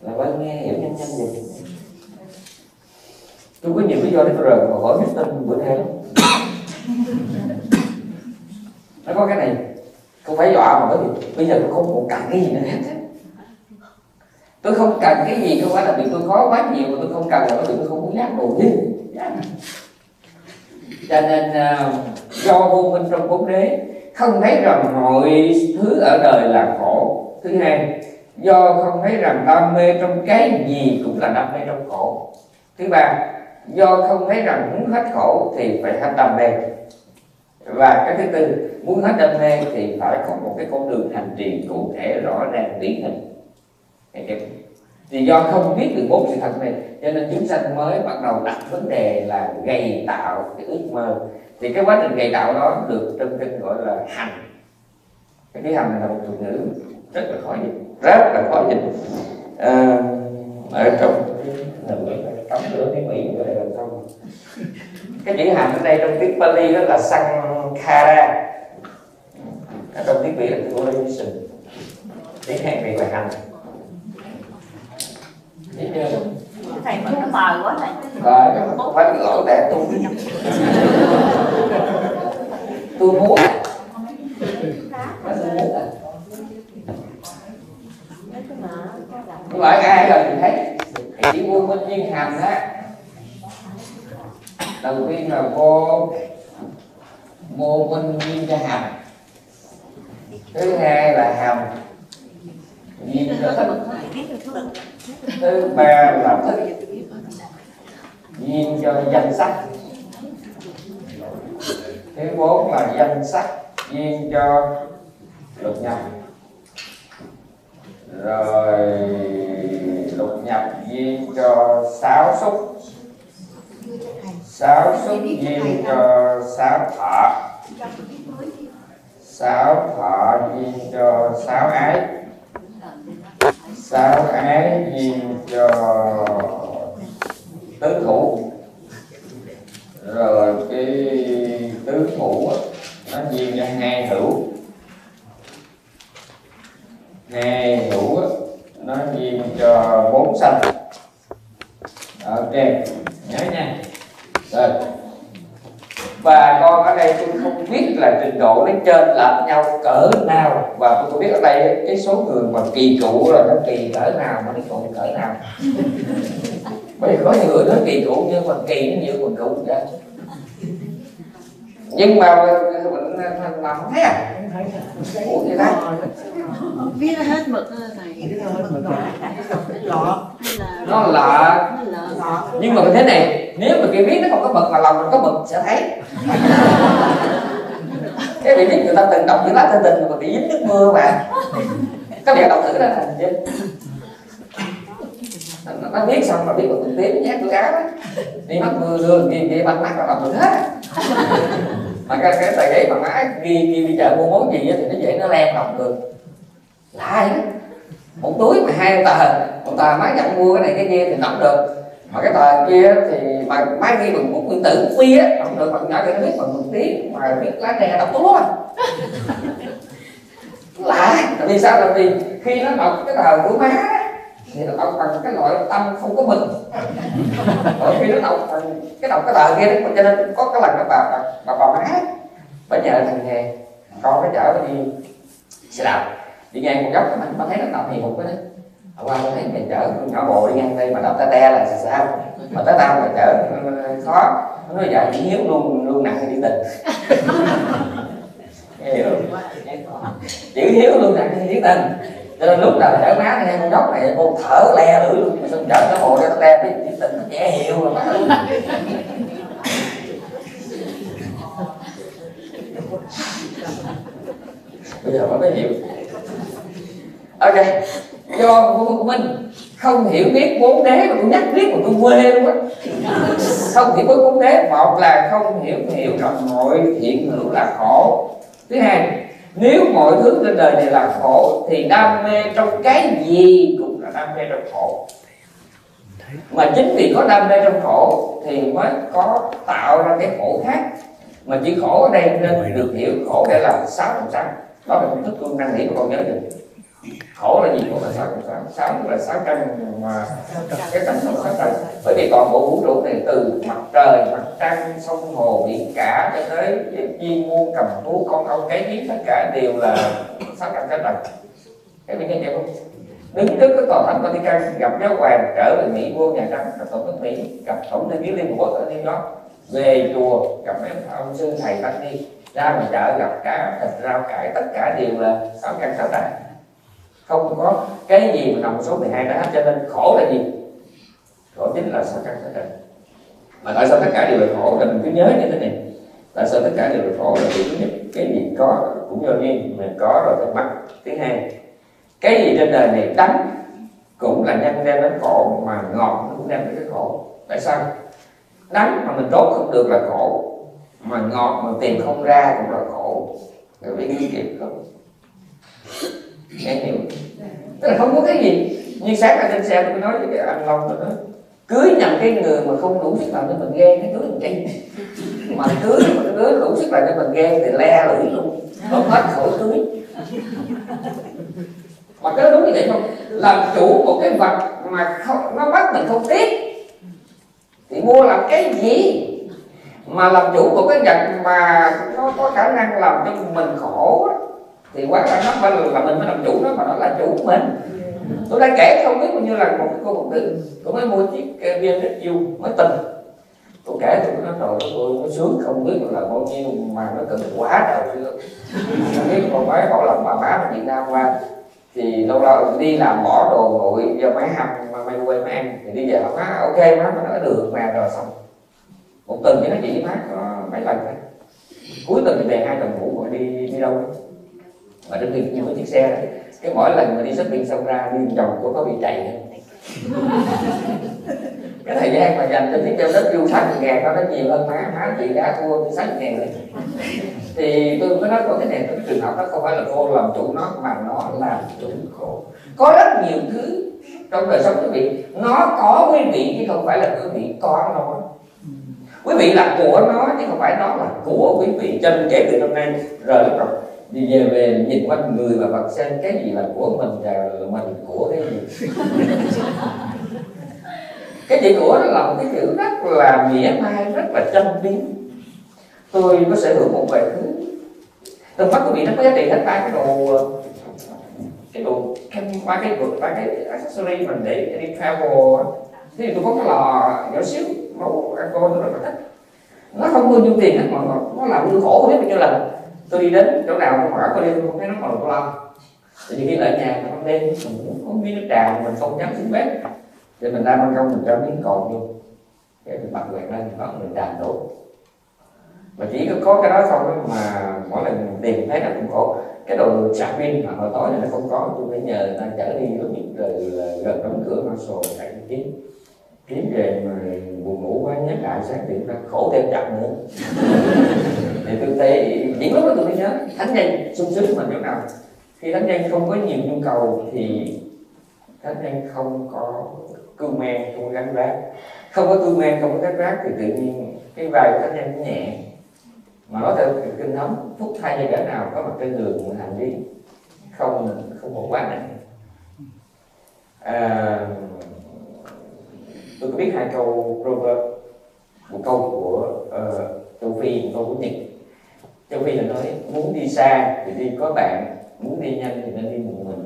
Là bạn nghe hiểu nhanh nhanh vậy. Tôi có nhiều lý do để tôi rời mà hỏi biết tin bữa nay lắm. Nó có cái này không phải dọa mà, bởi vì bây giờ tôi không còn cần cái gì nữa hết. Tôi không cần cái gì, không phải là vì tôi có quá nhiều mà tôi không cần, là bởi vì tôi không muốn giác đồ chứ. Cho nên uh, do vô minh trong bốn đế không thấy rằng mọi thứ ở đời là khổ. Thứ hai, do không thấy rằng đam mê trong cái gì cũng là đam mê trong khổ. Thứ ba, do không thấy rằng muốn hết khổ thì phải hết đam mê. Và cái thứ tư, muốn hết đam mê thì phải có một cái con đường hành trì cụ thể rõ ràng điển hình. Thì do không biết được bốn sự thật này cho nên chúng sanh mới bắt đầu đặt vấn đề là gây tạo cái ước mơ. Thì cái quá trình gây tạo đó được trong kinh gọi là hành. Cái chữ hành là một thuật ngữ rất là khó dịch, rất là khó dịch à, ở trong tấm lửa tiếng Mỹ gọi là không. Cái chữ hành ở đây trong tiếng Pali đó là sankhara, trong tiếng Mỹ là visualization, tiếng Hàn Việt là hành. Thấy chưa? Thầy mới mời quá thầy. Rồi, phải gọi là tu. Tôi muốn à? Tôi hỏi ai rồi thì thấy chỉ vô minh viên hành á. Đầu tiên là vô vô minh viên cho hành. Thứ hai là hành viên cho thức. Thứ ba là thức viên cho danh sắc. Thứ bốn là danh sắc viên cho lục nhập. Rồi lục nhập viên cho sáu xúc. Sáu xúc viên cho sáu thọ. Sáu thọ viên cho sáu ái. Sáu ái viên cho tứ thủ. Rồi cái tứ thủ nó viên cho hai hữu. Hai hữu nó viên cho bốn sanh. Ok, nhớ nha. Rồi. Và con ở đây tôi không biết là trình độ nó trên lệch nhau cỡ nào, và tôi không biết ở đây cái số người mà kỳ cựu rồi nó kỳ cỡ nào mà nó còn cỡ nào. Bởi vì có những người nói kỳ cựu nhưng mà kỳ nó nhiều còn cựu vậy. Nhưng mà mình làm không thấy à? Ủa vậy đó? Biết hết mực thầy. Nó lợt. Nhưng mà thế này, nếu mà cái biết nó không có mực mà lòng mình có mực sẽ thấy. Cái vị biết người ta từng đọc những lá thư tình mà bị dính nước mưa mà. Các bạn đọc thử ra thành chứ. Nó biết xong mà biết một tiếng tím nhát áo á. Đi mắt mưa đưa kia kia bắt mắt nó đọc được hết. Mà cái cái tài ghế mà má kia kia đi chợ mua món gì thì nó dễ nó len đọc được. Lại đó. Một túi mà hai tờ, một tờ má nhận mua cái này cái kia thì đọc được. Mà cái tờ kia thì mà má ghi bằng bút nguyên tử phi á, đọc được bằng nhỏ cho nó biết bằng mực tiếng, mà biết lá tre đọc tốt lắm. Lại, tại vì sao? Tại vì khi nó đọc cái tờ của má đó, thì nó đọc bằng cái loại tâm không có mình. Bởi khi nó đọc bằng cái đọc cái tờ kia đó, cho nên có cái lần nó bà bà bà má bà nhờ thằng nghề con nó chở đi xe đạp đi ngang một góc, mình bà thấy nó nằm thì một cái đấy Ở qua thấy mày chở nhỏ bộ đi ngang đây mà đập ta te là sao, mà tới tao mà chở khó. Nó nói vợ chị hiếu luôn luôn nặng thì điển tình. Hiểu không? Chị hiếu luôn nặng thì điển tình. Cho nên lúc nào chở má nghe con đốc này con thở le lưỡi luôn, xong chở nó bộ cho ta te cái điển tình nó dễ hiểu rồi má. Bây giờ mới hiểu. Ok, do vô minh không hiểu biết bốn đế mà tôi nhắc biết mà tôi quê luôn á. Không hiểu biết bốn đế, một là không hiểu hiểu rằng mọi hiện hữu là khổ. Thứ hai, nếu mọi thứ trên đời này là khổ thì đam mê trong cái gì cũng là đam mê trong khổ. Mà chính vì có đam mê trong khổ thì mới có tạo ra cái khổ khác. Mà chỉ khổ ở đây nên được hiểu khổ để làm sáu phần sáu. Đó là công thức con năng hiểu con nhớ được. Khổ là gì? Khổ là sáu phần sáu. Sáu là sáu trăm mà cái tầng sáu sáu tầng. Bởi vì toàn bộ vũ trụ này từ mặt trời, mặt trăng, sông hồ, biển cả cho tới chim muôn cầm thú con ong cái kiến tất cả đều là sáu trăm sáu tầng. Các bạn nghe hiểu không? Đứng trước cái tòa thánh Vatican gặp giáo hoàng trở về Mỹ vô Nhà Trắng gặp tổng thống Mỹ, gặp tổng thư ký Liên Hợp Quốc ở New York, về chùa gặp mấy ông sư thầy tăng ni, ra ngoài chợ gặp cá thịt rau cải tất cả đều là sáu căn sáu tạng, không có cái gì mà nằm số mười hai đã hết. Cho nên khổ là gì? Khổ chính là sáu căn sáu tạng. Mà tại sao tất cả đều là khổ? Mình cứ nhớ như thế này, tại sao tất cả đều là khổ là vì thứ nhất cái gì có cũng do duyên, mình có rồi phải mắc. Thứ hai, cái gì trên đời này đắng cũng là nhân đem đến khổ, mà ngọt cũng đem đến cái khổ. Tại sao? Đắng mà mình đốt không được là khổ, mà ngọt mà tìm không ra cũng là khổ. Rồi biết ghi kịp không? Nghe hiểu? Tức là không có cái gì. Như sáng ở trên xe tôi nói với cái anh Long, tôi nói cưới nhầm cái người mà không đủ sức làm cho mình ghen, cái cưới mình chi. Mà cưới mà cái đứa đủ sức làm cho mình ghen thì le lưỡi luôn, không hết khổ cưới. Mà cái đúng như vậy không? Làm chủ một cái vật mà không, nó bắt mình không tiếc thì mua làm cái gì? Mà làm chủ của cái vật mà nó có khả năng làm cho mình khổ đó, thì quá ra nó phải là mình mới làm chủ nó, mà nó là chủ mình. Tôi đã kể không biết bao nhiêu lần một cái cô phụ nữ tôi mới mua chiếc viên rất yêu mới tình. Tôi kể tôi nói rồi tôi nó sướng không biết là bao nhiêu mà nó cần quá trời chưa. Cái con bé bảo lòng bà má Việt Nam qua thì lâu lâu đi làm bỏ đồ nguội do máy hầm mà may quay máy ăn thì đi về hỏi má ok má mà nói được mà rồi xong một tuần thì nó chỉ má có mấy lần thôi, cuối tuần thì về hai tuần ngủ rồi đi đi đâu đó. Mà trong khi như cái chiếc xe đó, cái mỗi lần mà đi shopping xong ra đi chồng của có bị chạy cái thời gian mà dành cho chiếc treo đất du sách ngàn nó nhiều hơn má má chị đã thua sách ngàn đấy. Thì tôi mới nói có cái này, cái trường hợp đó không phải là cô làm chủ nó mà nó làm chủ khổ. Có rất nhiều thứ trong đời sống quý vị, nó có quý vị chứ không phải là quý vị có nó. Quý vị là của nó chứ không phải nó là của quý vị. Cho nên kể từ hôm nay rồi lúc rồi đi về về nhìn quanh người và vật xem cái gì là của mình và mình của cái gì. Cái chữ của nó là một cái chữ rất là mỉa mai, rất là châm biếm. Tôi có sở hữu một vài thứ, tôi bắt quý vị nó có giá trị hết ba cái đồ, cái đồ ba cái vượt ba cái accessory mình để đi travel. Thế thì tôi có cái lò nhỏ xíu nấu ăn cơm tôi rất là thích, nó không bao nhiêu tiền hết mà nó làm tôi khổ biết bao nhiêu lần. Tôi đi đến chỗ nào không hỏi có đêm không thấy nó còn lo, thì khi lại nhà nó đêm mình cũng có miếng nước trà mình không dám xuống bếp, thì mình ra ban công mình cho miếng còn vô để mình bật quẹt lên mình bắt mình đàn đổ. Mà chỉ có cái đó không mà mỗi lần tiền thấy là cũng khổ. Cái đồ sạc pin mà hồi tối này nó không có, tôi phải nhờ người ta chở đi lúc những trời gần đóng cửa nó sồ chạy kiếm kiếm về mà buồn ngủ quá nhắc lại sáng tiệm ra khổ thêm chậm nữa. Thì tôi thấy những lúc đó tôi mới nhớ thánh nhân sung sướng mình chỗ nào. Khi thánh nhân không có nhiều nhu cầu thì thánh nhân không có cưu men, không có gánh vác, không có cưu men, không có gánh vác thì tự nhiên cái vai của thánh nhân nhẹ. Mà nói theo kinh thống, phúc thay cho kẻ nào có mặt trên đường hành vi không không hổ quá nặng. À, tôi có biết hai câu proverb, một câu của uh, Châu Phi, một câu của Nhật. Châu Phi là nói muốn đi xa thì đi có bạn, muốn đi nhanh thì nên đi một mình.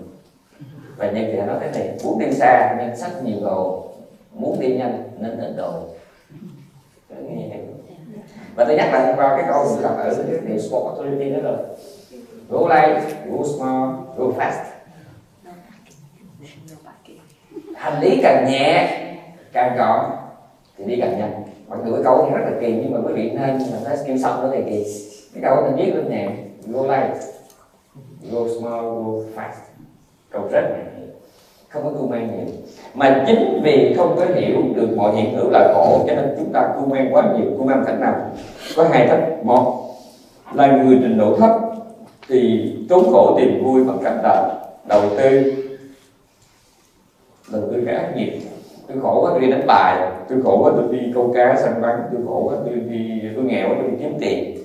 Và nhân tiện nói cái này, muốn đi xa nên sách nhiều đồ, muốn đi nhanh nên ít đồ. Và tôi nhắc lại qua cái câu mình đọc ở New Small Opportunity đó rồi. Go light, go small, go fast. Hành lý càng nhẹ, càng gọn thì đi càng nhanh. Mọi người câu thì rất là kỳ, nhưng mà quý vị nên mình thấy kêu xong đó thì kỳ. Cái câu mình viết lên nè, go light, go small, go fast. Câu rất là nhiều, không có cưu mang nhiều. Mà chính vì không có hiểu được mọi hiện hữu là khổ, cho nên chúng ta cưu mang quá nhiều. Cưu mang cảnh nào? Có hai cách. Một là người trình độ thấp thì trốn khổ tìm vui bằng cách là đầu tư. Đầu tư cái ác nghiệp. Tôi khổ quá tôi đi đánh bài, tôi khổ quá tôi đi câu cá săn bắn, tôi khổ quá tôi đi tôi nghèo quá tôi đi kiếm tiền.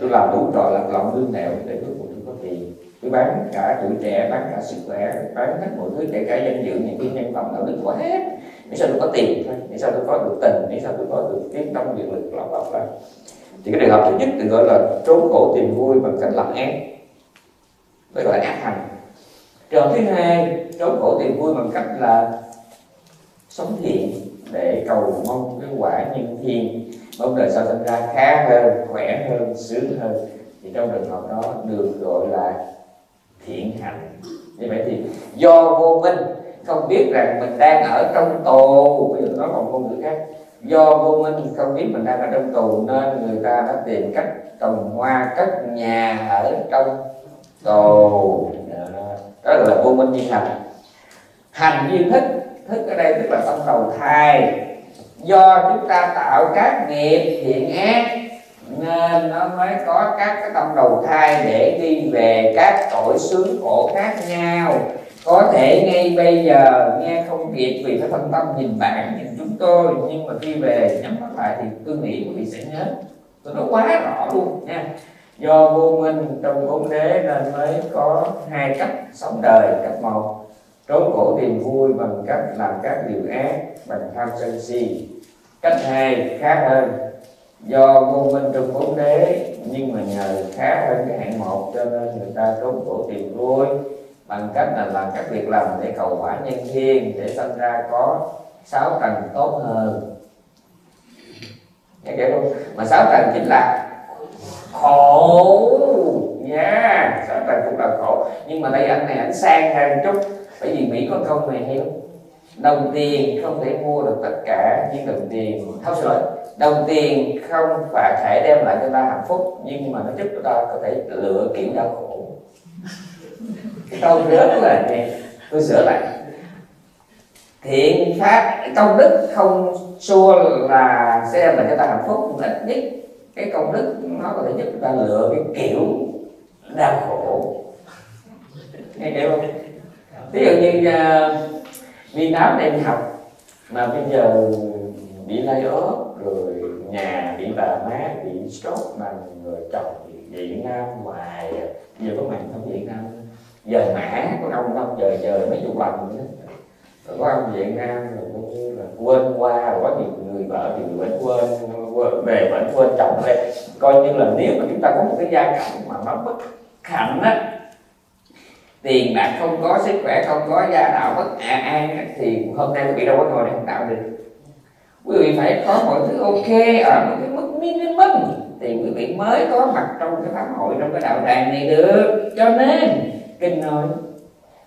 Tôi làm đủ trò làm lòng lương nẹo để cuối cùng tôi có tiền. Tôi bán cả tuổi trẻ, bán cả sức khỏe, bán hết mọi thứ, kể cả danh dự, những cái nhân phẩm đạo đức của hết. Để sao tôi có tiền thôi, để sao tôi có được tình, để sao tôi có được tiếng tâm quyền lực lọc lọc lắm. Thì cái trường hợp thứ nhất được gọi là trốn khổ tìm vui bằng cách làm ác, với gọi là ác hành. Trường hợp thứ hai, trốn khổ tìm vui bằng cách là sống thiện để cầu mong cái quả nhân thiên, mong đời sau sinh ra khá hơn, khỏe hơn, sướng hơn. Thì trong trường hợp đó được gọi là thiện hạnh. Như vậy thì do vô minh không biết rằng mình đang ở trong tù, ví dụ nói còn ngôn ngữ khác, do vô minh không biết mình đang ở trong tù nên người ta đã tìm cách trồng hoa, cất nhà ở trong tù. Đó là vô minh như hành. Hành như thức, thức ở đây tức là tâm đầu thai. Do chúng ta tạo các nghiệp thiện ác nên nó mới có các cái tâm đầu thai để đi về các cõi sướng khổ khác nhau. Có thể ngay bây giờ nghe không kịp vì phải phân tâm nhìn bạn, nhìn chúng tôi, nhưng mà khi về nhắm mắt lại thì tôi nghĩ quý vị sẽ nhớ. Tôi nói quá rõ luôn nha. Do vô minh trong bốn đế nên mới có hai cách sống đời. Cách một, trốn khổ tìm vui bằng cách làm các điều ác, bằng tham sân si. Cách hai, khác hơn. Do vô minh trong bốn đế nhưng mà nhờ khá hơn cái hạng một cho nên người ta trốn khổ tìm vui bằng cách là làm các việc làm để cầu quả nhân thiên, để sinh ra có sáu tầng tốt hơn. Nghe kể không? Mà sáu tầng chính là khổ nha, yeah. Sáu tầng cũng là khổ, nhưng mà đây anh này anh sang hơn chút, bởi vì Mỹ có câu này hiểu: đồng tiền không thể mua được tất cả, nhưng đồng tiền thấu rồi đồng tiền không phải thể đem lại cho ta hạnh phúc, nhưng mà nó giúp chúng ta có thể lựa kiểu đau khổ. Cái câu rất là này, tôi sửa lại: thiện pháp công đức không xua là sẽ đem lại cho ta hạnh phúc, nhưng ít nhất cái công đức nó có thể giúp chúng ta lựa cái kiểu đau khổ. Nghe hiểu không? Ví dụ như Việt Nam đem học mà bây giờ bị lay ốp, rồi nhà bị bà má bị stroke, mà người chồng bị Việt Nam hoài. Giờ có mạng không Việt Nam, giờ mã có ông không, giờ giờ mấy chục lần nữa. Rồi có ông Việt Nam rồi cũng như là quên qua, rồi có nhiều người vợ thì người vẫn quên, quên về vẫn quên chồng đây. Coi như là nếu mà chúng ta có một cái gia cảnh mà nó bất hạnh á, tiền bạc không có, sức khỏe không có, gia đạo bất à an, thì hôm nay quý vị đâu có ngồi để không tạo được. Quý vị phải có mọi thứ ok ở một cái mức minimum thì quý vị mới có mặt trong cái pháp hội, trong cái đạo tràng này được. Cho nên kinh nói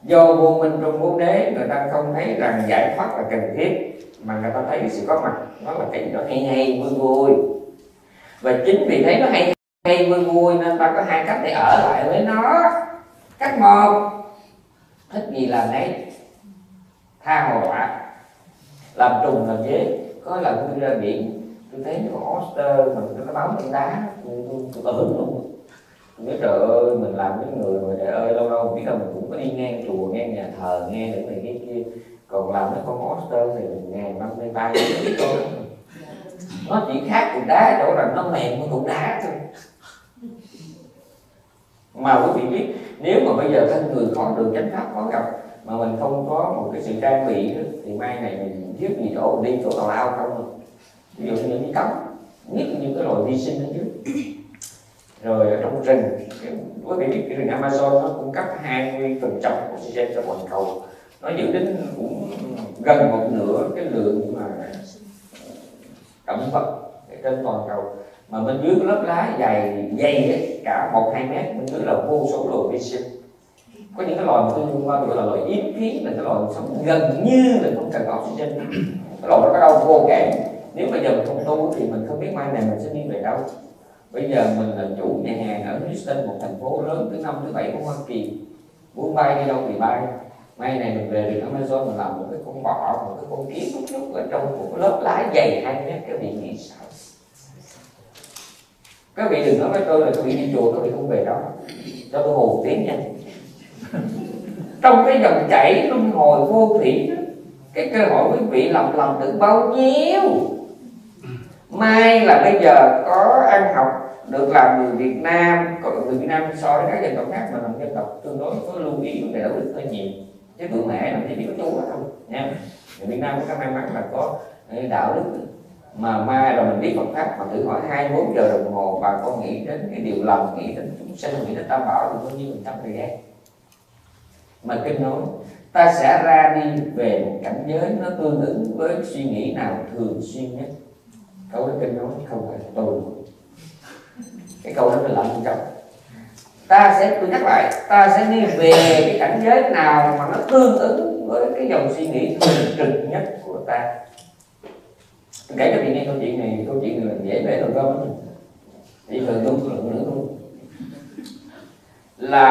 do vô minh trong bốn đế người ta không thấy rằng giải thoát là cần thiết, mà người ta thấy sự có mặt nó là cái gì đó hay hay vui vui. Và chính vì thấy nó hay hay vui vui nên ta có hai cách để ở lại với nó. Cách một, thích gì làm đấy, tha hồ quả, làm trùng làm dế. Có lần tôi ra biển, tôi thấy con oyster mình nó bám trên đá, tôi tưởng luôn. Tôi biết trời ơi, mình làm với người mà trời ơi, lâu lâu biết đâu mình cũng có đi ngang chùa, ngang nhà thờ, nghe những này cái kia. Còn làm với con oyster thì mình ngày năm lên ba biết thôi. Nó chỉ khác cục đá chỗ rằng nó mềm hơn cục đá thôi. Mà quý vị biết, nếu mà bây giờ thân người khó được chánh pháp khó gặp, mà mình không có một cái sự trang bị đó, thì mai này mình thiếu gì chỗ đi chỗ tào lao không. Ví dụ như những cái cống, nhất như cái loại vi sinh đó chứ. Rồi ở trong rừng, quý vị biết cái rừng Amazon nó cung cấp hai mươi phần trăm oxygen cho toàn cầu, nó giữ đến cũng gần một nửa cái lượng mà động vật trên toàn cầu. Mà bên dưới cái lớp lá dày dày ấy, cả một đến hai mét, bên dưới là vô số loài vi sinh. Có những cái loài mà tôi luôn qua gọi là loài yếm khí, là cái loài sống gần như là không cần oxygen, cái loài nó có đâu vô kể. Nếu bây giờ mình không tu thì mình không biết mai này mình sẽ đi về đâu. Bây giờ mình là chủ nhà hàng ở Houston, một thành phố lớn thứ năm thứ bảy của Hoa Kỳ, muốn bay đi đâu thì bay. Mai này mình về được Amazon, mình làm một cái con bọ, một cái con kiến chút chút ở trong một lớp lá dày hai mét, cái vị nghĩ sao? Các vị đừng nói với tôi là các vị đi chùa các vị không về đâu, cho tôi hồ tiếng nha. Trong cái dòng chảy luân hồi vô thủy, cái cơ hội quý vị lầm lầm được bao nhiêu. May là bây giờ có ăn học, được làm người Việt Nam, có người Việt Nam so với các dân tộc khác mà làm dân tộc tương đối có lưu ý vấn đề đạo đức hơi nhiều. Chứ bữa mẹ làm gì biết có chú đó không nha. Người Việt Nam có may mắn là có đạo đức, mà mai là mình biết Phật pháp, mà thử hỏi hai mươi bốn giờ đồng hồ bà con nghĩ đến cái điều lầm, nghĩ đến chúng sinh, nghĩ đến Tam Bảo thì bao nhiêu mình tâm người ghét. Mà kinh nói ta sẽ ra đi về một cảnh giới nó tương ứng với suy nghĩ nào thường xuyên nhất. Câu đó kinh nói không phải tôi, cái câu đó mình làm không trọng. Ta sẽ, tôi nhắc lại, ta sẽ đi về cái cảnh giới nào mà nó tương ứng với cái dòng suy nghĩ thường trực nhất của ta. Tôi kể cho chị nghe câu chuyện này, câu chuyện này dễ bể đầu gom lắm, chỉ cần đúng lượng nữa luôn. Là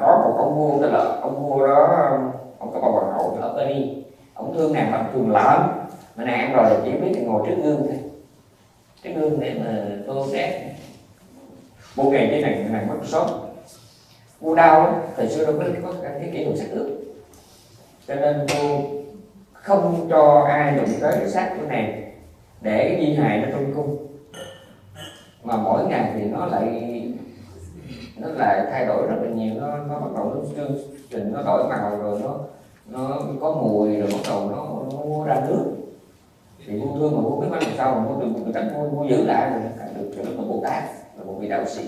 có một ông vua tên là ông vua đó, ông có bà hoàng hậu ở Paris, ông thương nàng bằng thương lắm, mà nàng ăn rồi là chỉ biết là ngồi trước gương thôi, trước gương để mà tô đẹp. Một ngày cái nàng nàng mất sốt, vua đau đó, thời xưa đâu có cái kỹ thuật sắc ướp, cho nên vua không cho ai đụng tới cái xác của nàng, để cái di hài nó trong cung, mà mỗi ngày thì nó lại nó lại thay đổi rất là nhiều, nó nó bắt đầu nó chương trình nó đổi màu, rồi nó nó có mùi, rồi bắt đầu nó nó ra nước. Thì vua thương mà vua biết bắt làm sao mà vua được một cách vua, vua giữ lại rồi cảnh được cho nó Bồ Tát là một vị đạo sĩ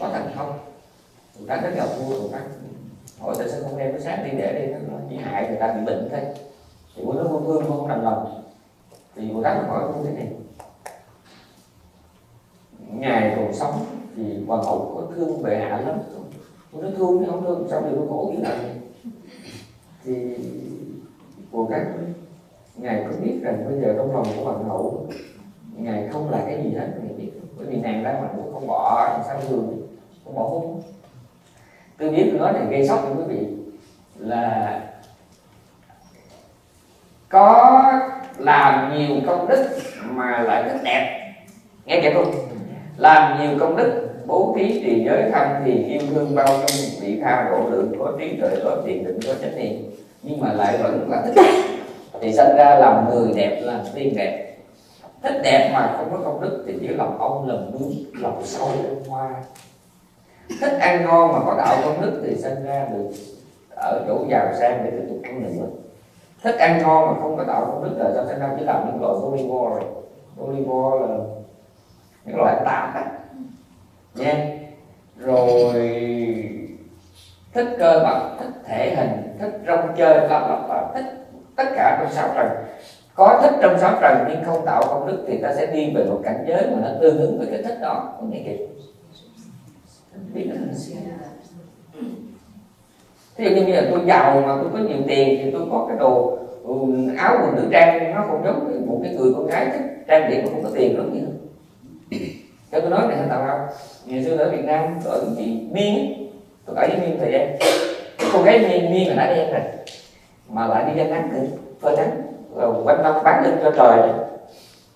có thành thông. Bồ Tát rất gặp vua, Bồ Tát hỏi tại sao không đem cái xác đi để đi, nó chỉ hại người ta bị bệnh thôi. Thì vua nói vua thương vua không đành lòng, thì Bồ Tát hỏi vua thế này: ngài còn sống thì hoàng hậu có thương bệ hạ lắm không? Nó thương chứ không thương, sao điều nó khổ như này? Thì của các ngài có biết rằng bây giờ trong lòng của hoàng hậu ngài không là cái gì hết, ngài biết, bởi vì nàng ra ngoài cũng không bỏ, làm sao thường không bỏ hôn. Tôi biết nói này gây sốc cho quý vị là có làm nhiều công đức mà lại rất đẹp, nghe kể không? Làm nhiều công đức, bố thí, trì giới, thăng thì yêu thương, bao dung, vị tha, độ lượng, có trí tuệ, có thiền định, có chánh niệm, nhưng mà lại vẫn là thích đẹp. Thì sinh ra làm người đẹp, làm tiên đẹp. Thích đẹp mà không có công đức thì chỉ lòng ông, lòng đúng, lòng sâu, lòng hoa. Thích ăn ngon mà có đạo công đức thì sinh ra được ở chỗ giàu sang để tiếp tục ăn nữa. Thích ăn ngon mà không có đạo công đức là sinh ra chỉ làm những loại olivo rồi. Olivo là những loại tạp á nha. Yeah. Rồi thích cơ bắp, thích thể hình, thích rong chơi, lặp lặp lặp thích tất cả trong sáu trần. Có thích trong sáu trần nhưng không tạo công đức thì ta sẽ đi về một cảnh giới mà nó tương ứng với cái thích đó. Có nghe kịp biết không? Thí dụ như bây giờ tôi giàu mà tôi có nhiều tiền thì tôi có cái đồ áo quần nữ trang, nó không giống một cái người con gái thích trang điểm mà không có tiền lắm gì. Cho tôi nói này, tao không? Ngày xưa ở Việt Nam, tôi ở Miên, tôi ở với Miên thời gian. Cô gái Miên, Miên là đã đen rồi, mà lại đi ra nắng thì phơi nắng, quanh năm bán lưng cho trời này.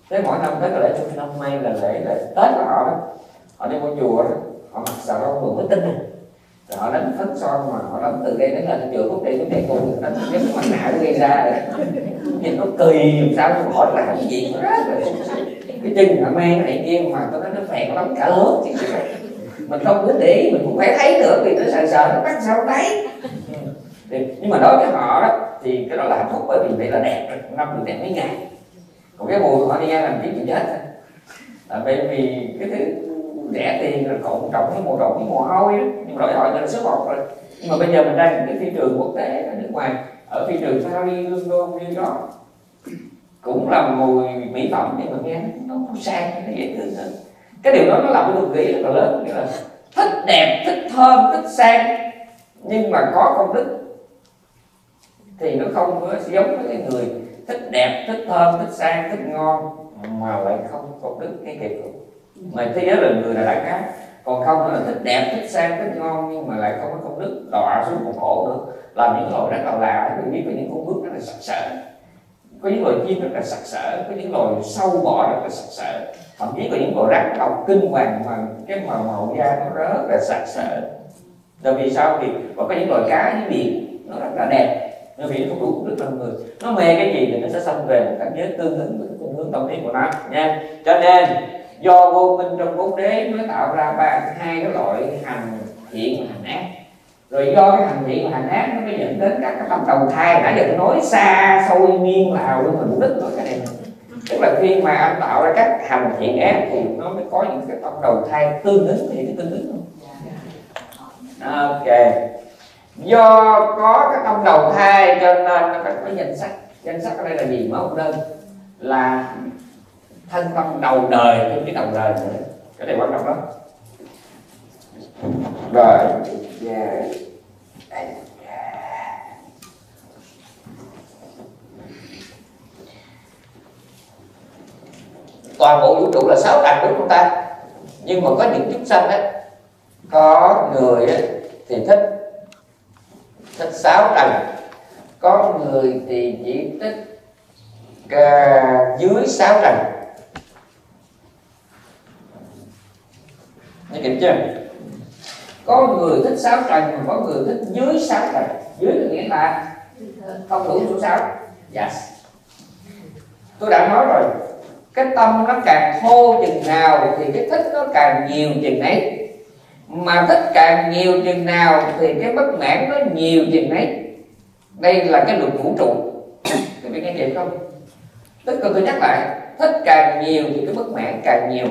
Thế mỗi năm tới lễ Trung Năm May là lễ lễ Tết của họ đó, họ đi ngôi chùa đó, họ mặc xà rong vừa mới tinh này, rồi họ đánh phấn son mà họ đánh từ đây đến là chùa quốc tế cũng chạy cùng, đánh cái mặt nạ nó gây ra rồi, nhìn nó kỳ làm sao nó bỏ lại cái gì nó rớt rồi. Cái chân mà mang cái này kia mà tôi nói nó phèn lắm cả lớp chứ. Mình không biết để ý, mình cũng phải thấy nữa vì nó sợ sợ nó bắt sao thấy. Nhưng mà đối với họ đó thì cái đó là hạnh phúc, bởi vì vậy là đẹp rồi, năm được đẹp mấy ngày. Còn cái mùi họ đi ăn làm kiếm gì hết, là bởi vì cái thứ rẻ tiền rồi cộng trọng với mồ độc với mồ hôi đó. Nhưng mà đổi hỏi là số một rồi. Nhưng mà bây giờ mình đang những cái thị trường quốc tế ở nước ngoài, ở thị trường Paris, London, New York cũng là mùi mỹ phẩm thì mình nghe nó sang, nó dễ thương hơn. Cái điều đó nó làm cái đường nghĩ rất là lớn, nghĩa là thích đẹp, thích thơm, thích sang nhưng mà có công đức thì nó không có giống với cái người thích đẹp, thích thơm, thích sang, thích ngon mà lại không công đức cái kịp hữu. Mà thế giới là người là đã khác, còn không là thích đẹp, thích sang, thích ngon nhưng mà lại không có công đức, đọa xuống một khổ nữa, làm những loài rất là lạ. Mình biết có những con bướm rất là sặc sỡ, có những loài chim rất là sặc sỡ, có những loài sâu bọ rất là sặc sỡ, thậm chí có những loài rắn độc kinh hoàng mà cái màu màu da nó rất là sặc sỡ. Tại vì sao? Thì còn có những loài cá dưới biển nó rất là đẹp, nó vì nó không đủ đức con người, nó mê cái gì thì nó sẽ xông về một cảnh giới tương ứng với con hướng tâm lý của nó nha. Cho nên do vô minh trong bốn đế mới tạo ra ba hai cái loại hành thiện và hành ác, rồi do cái hành thiện và hành ác nó mới dẫn đến các cái tâm đầu thai. Nãy giờ tôi nói xa xôi nghiêng lào luôn mà mục đích của cái này, tức là khi mà anh tạo ra các hành thiện ác thì nó mới có những cái tâm đầu thai tương ứng thì cái tương ứng luôn. Ok, do có cái tâm đầu thai cho nên nó phải có danh sách. Danh sách ở đây là gì? Má ông đơn là thân tâm đầu đời, thêm cái đầu đời nữa, cái này quan trọng lắm. Đời toàn bộ vũ trụ là sáu tầng của chúng ta, nhưng mà có những chúng sanh ấy, có người ấy thì thích thích sáu tầng, có người thì chỉ thích cả dưới sáu tầng. Nghe kịp chưa? Có người thích sáu tầng, có người thích dưới sáu tầng. Dưới là nghĩa là không đủ số sáu. Yes. Tôi đã nói rồi, cái tâm nó càng thô chừng nào thì cái thích nó càng nhiều chừng ấy, mà thích càng nhiều chừng nào thì cái bất mãn nó nhiều chừng ấy. Đây là cái luật vũ trụ. Các bạn nghe kịp không? Tức là tôi nhắc lại, thích càng nhiều thì cái bất mãn càng nhiều,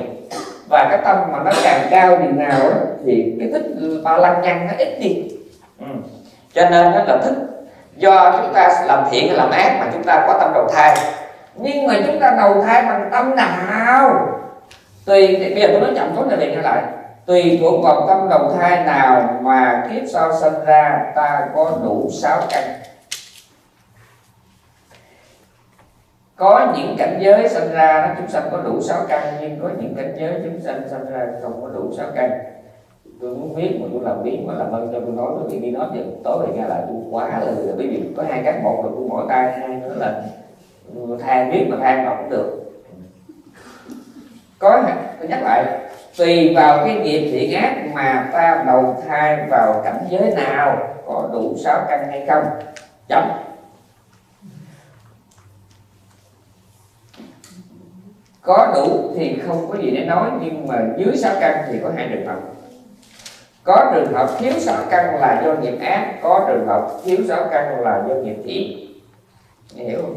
và cái tâm mà nó càng cao chừng nào đó, thì cái thích và lăng nhăng nó ít đi. Ừ. Cho nên nó là thích. Do chúng ta làm thiện hay làm ác mà chúng ta có tâm đầu thai, nhưng mà chúng ta đầu thai bằng tâm nào tùy, bây giờ tôi nói chậm tối là điện lại, tùy thuộc vào tâm đầu thai nào mà kiếp sau sinh ra ta có đủ sáu căn. Có những cảnh giới sinh ra chúng sanh có đủ sáu căn, nhưng có những cảnh giới chúng sanh sinh ra không có đủ sáu căn. Tôi muốn biết mà tôi làm biết mà làm ơn cho tôi nói, tôi bị đi nói dần tối về nghe lại tôi quá lười. Bởi vì có hai cái, một là tôi mỏi tay, hai nữa là than biết mà than mà cũng được. Có, tôi nhắc lại, tùy vào cái nghiệp thiện ác mà ta đầu thai vào cảnh giới nào, có đủ sáu căn hay không. Chấm. Có đủ thì không có gì để nói, nhưng mà dưới sáu căn thì có hai trường hợp. Có trường hợp thiếu sáu căn là do nghiệp ác, có trường hợp thiếu sáu căn là do nghiệp thiện. Hiểu không?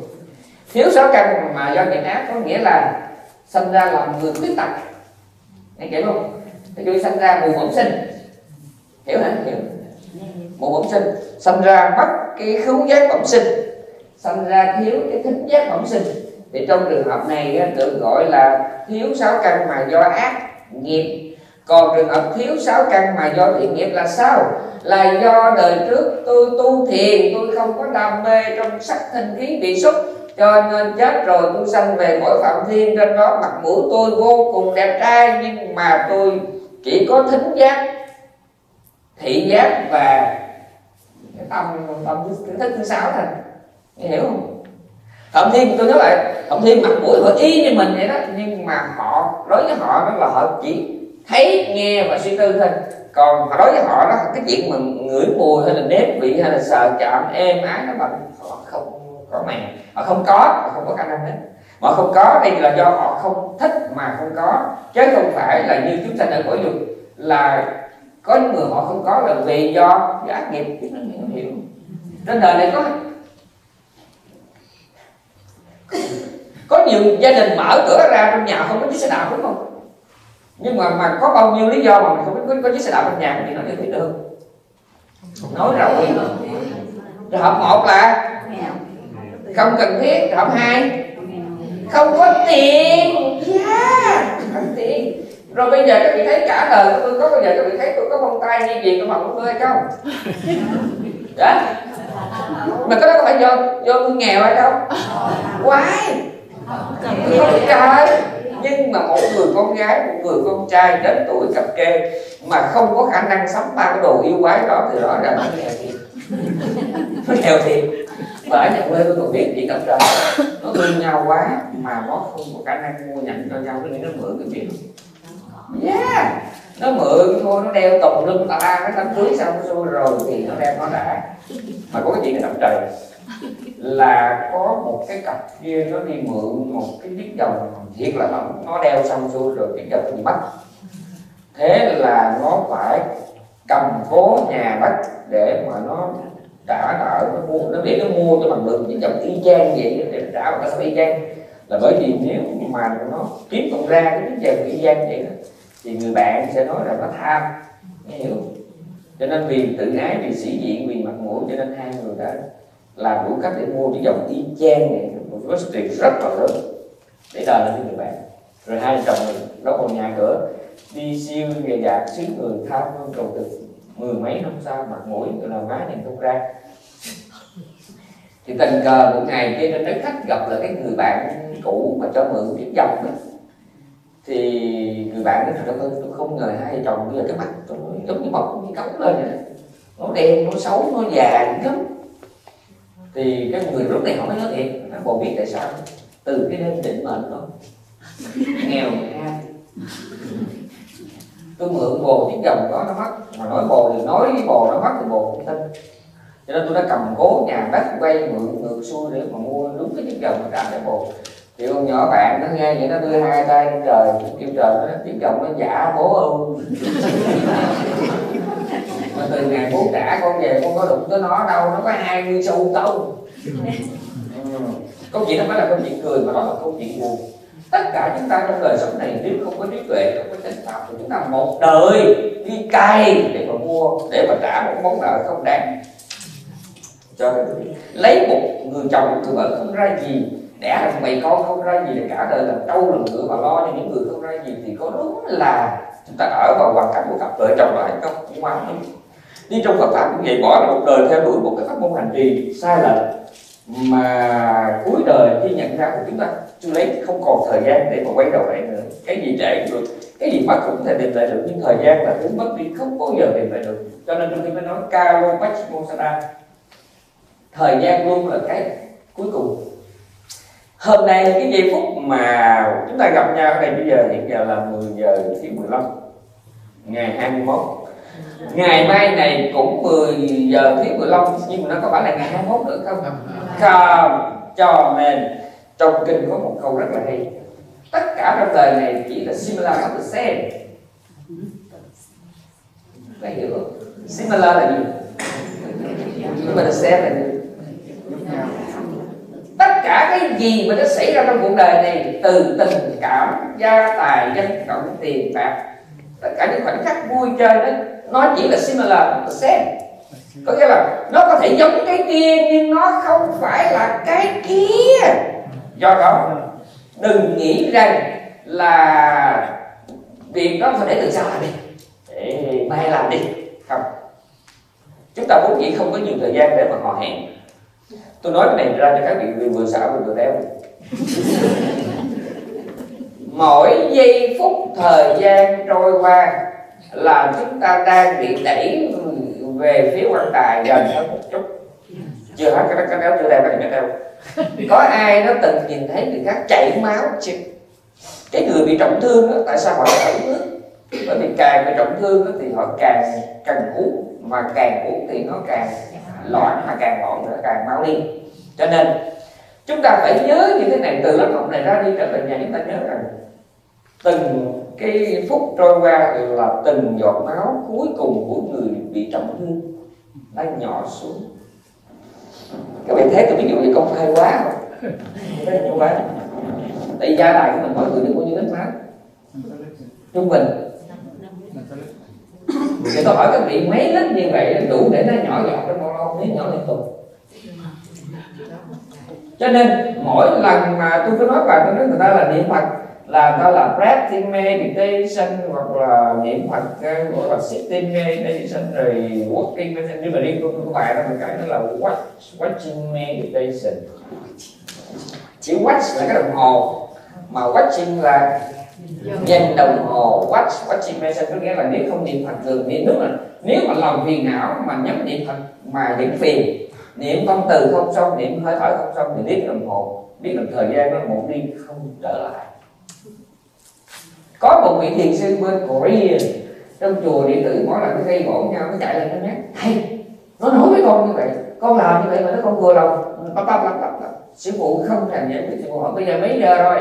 Thiếu sáu căn mà do nghiệp ác có nghĩa là sinh ra làm người khuyết tật. Nghe kể không? Thì tôi sinh ra mù bẩm sinh. Hiểu hả? Hiểu. Mù bẩm sinh, sinh ra mất cái khứu giác bẩm sinh, sinh ra thiếu cái thính giác bẩm sinh. Thì trong trường hợp này được gọi là thiếu sáu căn mà do ác nghiệp. Còn trường hợp thiếu sáu căn mà do thiện nghiệp là sao? Là do đời trước tôi tu thiền, tôi không có đam mê trong sắc thinh khí vị xúc, cho nên chết rồi tôi sanh về cõi Phạm Thiên. Trên đó mặt mũi tôi vô cùng đẹp trai, nhưng mà tôi chỉ có thính giác, thị giác và cái tâm tâm thức thứ sáu thôi. Hiểu không? Thậm Thiên, tôi nói lại, Thậm Thiên mặt mũi họ y như mình vậy đó, nhưng mà họ, đối với họ đó là họ chỉ thấy, nghe và suy tư thôi. Còn đối với họ đó, cái chuyện mà ngửi mùi hay là nếm vị hay là sờ chạm êm ái đó là họ không có màng, họ không có, họ không có khả năng hết. Họ không có, đây là do họ không thích mà không có, chứ không phải là như chúng ta đã cõi dục là có những người họ không có là vì do, do ác nghiệp. Chứ nó không hiểu. Nên đời này có có nhiều gia đình mở cửa ra trong nhà không có chiếc xe đạp, đúng không? Nhưng mà mà có bao nhiêu lý do mà mình không biết có chiếc xe đạp trong nhà thì nó chưa thấy được. Nói rồi. Trường hợp một là không cần thiết. Trường hợp hai không có tiền. Yeah, không tiền. Rồi bây giờ các vị thấy cả đời tôi có, bây giờ các vị thấy tôi có bông tay như việc tôi mặc của tôi hay không? Đó. Mà cái đó có phải do do nghèo hay đâu? Quái. Không trời. Nhưng mà mỗi người con gái, một người con trai đến tuổi cặp kê mà không có khả năng sắm ba cái đồ yêu quái đó thì rõ ràng là nghèo thiệt. Nó nghèo thiệt. Mà ở nhà quê tôi còn biết chuyện cặp trời nó thương nhau quá mà nó không có khả năng mua nhận cho nhau, nên nó mượn cái chuyện. Yeah, nó mượn thôi, nó đeo tùng lưng ta cái đám cưới xong xuôi rồi thì nó đem nó đã. Mà có cái chuyện cặp trời là có một cái cặp kia nó đi mượn một cái chiếc vòng thiệt là mỏng, nó đeo xong xuôi rồi chiếc vòng thì mất, thế là nó phải cầm cố nhà bách để mà nó trả nợ, nó mua, nó để nó mua cho bằng được chiếc vòng y chang vậy để trả bằng cái y chang, là bởi vì nếu mà nó kiếm không ra cái chiếc vòng y chang vậy đó, thì người bạn sẽ nói là nó tham, hiểu, cho nên vì tự ái, vì sĩ diện, vì mặt mũi cho nên hai người đã làm đủ cách để mua cái dòng y chang này một số tiền rất là lớn để đòi lên người bạn. Rồi hai chồng mình nó còn nhà cửa đi siêu về dạt xứ người tham hơn cầu thực mười mấy năm sau mặt mũi gọi là má nhìn không ra. Thì tình cờ một ngày kia đến đến khách gặp lại cái người bạn cũ mà cho mượn cái dòng đó, thì người bạn nói thật tôi tôi không ngờ hai chồng bây giờ cái mặt tôi giống như bọc như cống lên này. Nó đen, nó xấu, nó già lắm. Thì cái người lúc này họ mới nói thiệt, nó còn biết tại sao từ cái đêm định mệnh đó nghèo nha, tôi mượn bồ chiếc vòng đó nó mất, mà nói bồ thì nói với bồ nó mất thì bồ không tin, cho nên tôi đã cầm cố nhà bác quay mượn ngược xuôi để mà mua đúng cái chiếc vòng trả lại bồ. Thì con nhỏ bạn nó nghe vậy nó đưa hai tay lên trời kêu trời, nó chiếc vòng nó giả bố ưu. Mà từ ngày bố trả con về con có đụng tới nó đâu, nó có hai mươi xu đâu. Ừ. Câu chuyện đó phải là câu chuyện cười mà nó là câu chuyện buồn. Tất cả chúng ta trong đời sống này nếu không có trí tuệ, không có chánh pháp thì chúng ta một đời đi cay để mà mua, để mà trả một món nợ không đáng. Cho nên lấy một người chồng người vợ không ra gì, đẻ được mày con không ra gì, cả đời làm trâu làm ngựa mà lo cho những người không ra gì, thì có đúng là chúng ta ở vào hoàn cảnh của cặp vợ chồng là hạnh phúc cũng quá đúng. Đi trong Phật pháp cũng vậy, bỏ một đời theo đuổi một cái pháp môn hành trì sai lệch mà cuối đời khi nhận ra của chúng ta chưa lấy không còn thời gian để mà quay đầu lại nữa. Cái gì trễ được, cái gì mất cũng có thể tìm lại được, nhưng thời gian là thứ mất đi không bao giờ tìm lại được. Cho nên trong khi mới nói kalo bách mosada, thời gian luôn là cái cuối cùng. Hôm nay cái giây phút mà chúng ta gặp nhau ở đây bây giờ, hiện giờ là mười giờ thiếu mười lăm ngày hai mươi mốt. Ngày mai này cũng mười giờ thiếu mười lăm nhưng mà nó có phải là ngày hai mươi mốt nữa không? Không. Cho nên trong kinh có một câu rất là hay. Tất cả trong đời này chỉ là similar but the same. Các hiểu không? Similar là gì? Nhưng mà the same là gì? Tất cả cái gì mà nó xảy ra trong cuộc đời này, từ tình cảm, gia tài, danh vọng, tiền bạc, tất cả những khoảnh khắc vui chơi đó, nó chỉ là similar the same, có nghĩa là nó có thể giống cái kia nhưng nó không phải là cái kia. Do đó đừng nghĩ rằng là việc đó phải để từ sau làm đi, để mai làm đi, không. Chúng ta vốn dĩ không có nhiều thời gian để mà hò hẹn. Tôi nói cái này ra cho các vị vừa xả vừa đeo. Mỗi giây phút thời gian trôi qua là chúng ta đang bị đẩy về phía quan tài gần hơn một chút. Chưa hết cái cái đéo chưa đeo, cái đeo. Có ai nó từng nhìn thấy người khác chảy máu chứ? Cái người bị trọng thương đó, tại sao họ lại uống nước? Bởi vì càng bị trọng thương đó, thì họ càng càng uống, mà càng uống thì nó càng loạn, mà càng loạn nữa càng mau đi. Cho nên chúng ta phải nhớ như thế này, từ lớp học này ra đi trở về nhà chúng ta nhớ rằng từng cái phút trôi qua là từng giọt máu cuối cùng của người bị trọng thương đã nhỏ xuống. Các bạn thấy tôi ví dụ như công khai quá không? Thế là nhiều quá. Tại gia tài của mình mọi người đều có những ít máu. trung bình. Thì tôi hỏi các vị mấy lít như vậy đủ để nó nhỏ giọt trong bao lâu, nếu nhỏ liên tục. Cho nên mỗi lần mà tôi cứ nói bài tôi nói người ta là niệm Phật, là người ta là breath meditation hoặc là niệm Phật, gọi là sitting meditation rồi walking meditation. Nhưng mà đi tôi có bài đó mình cãi nó là watching meditation. Chỉ watch là cái đồng hồ, mà watching là nhìn đồng hồ. Watch, watching meditation có nghĩa là nếu không niệm Phật thường niệm, đúng là nếu mà lòng phiền não mà nhắm niệm Phật mà niệm phiền, niệm con từ không xong, niệm hơi thở không xong thì biết đồng hồ, biết đồng thời gian nó một đi không trở lại. Có một vị thiền sư bên Korea trong chùa điện tử, mỗi lần cái gây gỗ nhau nó chạy lên nó nhắc, thầy nó nói với con như vậy, con làm như vậy mà nó không vừa lòng, bắp bắp bắp bắp bắp. Sư phụ không thèm giải quyết, sư phụ hỏi bây giờ mấy giờ rồi?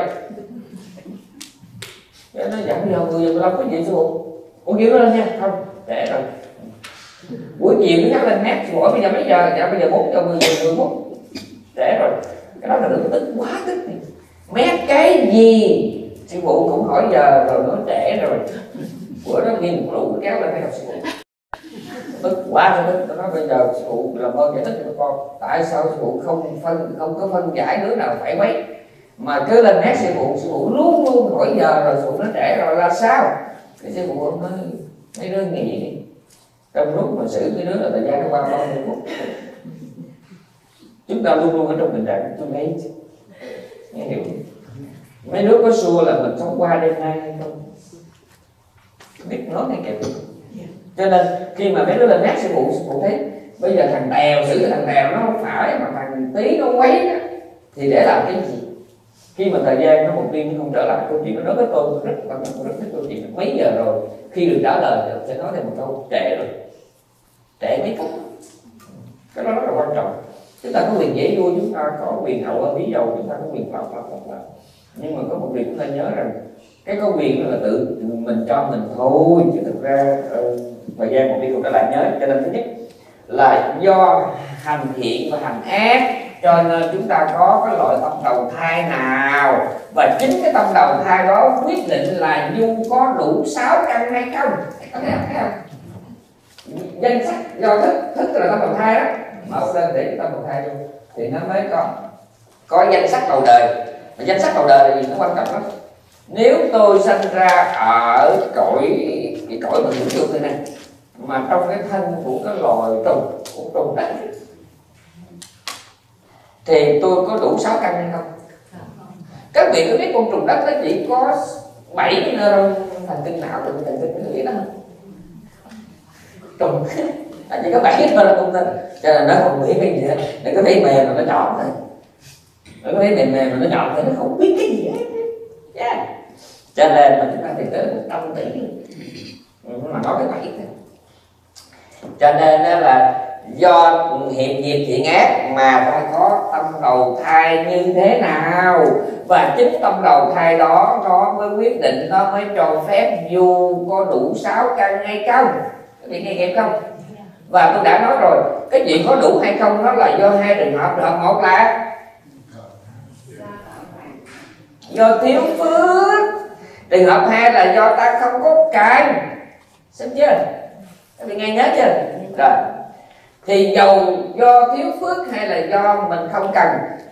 Nó dẫn giờ mười giờ mười lăm có gì sư phụ? Ủa kêu nó lên nha, không, để rồi. Buổi chiều nó nhắc lên mép, sư phụ hỏi bây giờ mấy giờ? Dạ bây giờ bốn giờ mười giờ mười phút. Để rồi, cái đó là đừng tức quá tức đi. Mép cái gì? Sư phụ cũng hỏi giờ rồi, nó trễ rồi. Bữa đó nghe một lũ kéo lên cái học sư phụ. Tức quá rồi, nó nói bây giờ sư phụ làm ơn giải thích cho con. Tại sao sư phụ không phân, không có phân giải đứa nào phải mấy? Mà cứ lên nét sư phụ, sư phụ luôn luôn hỏi giờ rồi, sư phụ nó trễ rồi là sao? Cái sư phụ ông nói, mấy đứa nghỉ. Trong lúc mà xử cái đứa là thời gian nó qua ba mươi phút. Chúng ta luôn luôn ở trong tình trạng, tôi thấy chứ. Nghe hiểu không? Mấy đứa có xua là mình không qua đêm nay hay không? Biết nói ngay kẹp. Cho nên khi mà mấy đứa lên nét sư phụ, sư phụ thấy bây giờ thằng Tèo, xử thằng Tèo nó không phải, mà thằng Tí nó quấy á, thì để làm cái gì? Khi mà thời gian nó một đêm không trở lại, câu chuyện nó đối với tôi rất là rất thích câu chuyện mấy giờ rồi, khi được trả lời thì sẽ nói thêm một câu trễ rồi, trễ mấy phút. Cái đó rất là quan trọng. Chúng ta có quyền dễ vui, chúng ta có quyền hậu ở ví dầu, chúng ta có quyền lọc lọc lọc lọc. Nhưng mà có một điều chúng ta nhớ rằng cái có quyền là tự mình cho mình thôi, chứ thực ra uh, thời gian một đi cũng đã lại nhớ. Cho nên thứ nhất là do hành thiện và hành ác, cho nên chúng ta có cái loại tâm đầu thai nào, và chính cái tâm đầu thai đó quyết định là Du có đủ sáu căn hay không. Có thấy không? Danh sách do thức, thức là tâm đầu thai đó, mở lên để tâm đầu thai luôn thì nó mới có có danh sách đầu đời. Và danh sách đầu đời là gì, nó quan trọng lắm. Nếu tôi sinh ra ở cõi cái cõi mà hữu dụng này, mà trong cái thân của cái loài trùng, của trùng đất, thì tôi có đủ sáu căn hay không? Các vị có biết con trùng đất nó chỉ có bảy neuron thần kinh não, từ thần kinh nó nghĩ đó trùng nó chỉ có bảy neuron thần kinh, cho nên nó không nghĩ cái gì hết. Nó có thấy mềm mà nó chọn thôi, nó có thấy mềm mềm mà nó chọn thôi, nó không biết cái gì hết. Yeah. Cho nên mà chúng ta thì tới một trăm tỷ mà nói cái bảy thôi. Cho nên là do hiện diệt thiện ác mà ta có tâm đầu thai như thế nào, và chính tâm đầu thai đó nó mới quyết định, nó mới cho phép Du có đủ sáu căn hay không. Các vị nghe kịp không? Và tôi đã nói rồi, cái chuyện có đủ hay không nó là do hai trường hợp. Trường hợp một là do thiếu phước, trường hợp hai là do ta không có căn. Xem chưa? Các vị nghe nhớ chưa? Rồi. Thì dầu do thiếu phước hay là do mình không cần,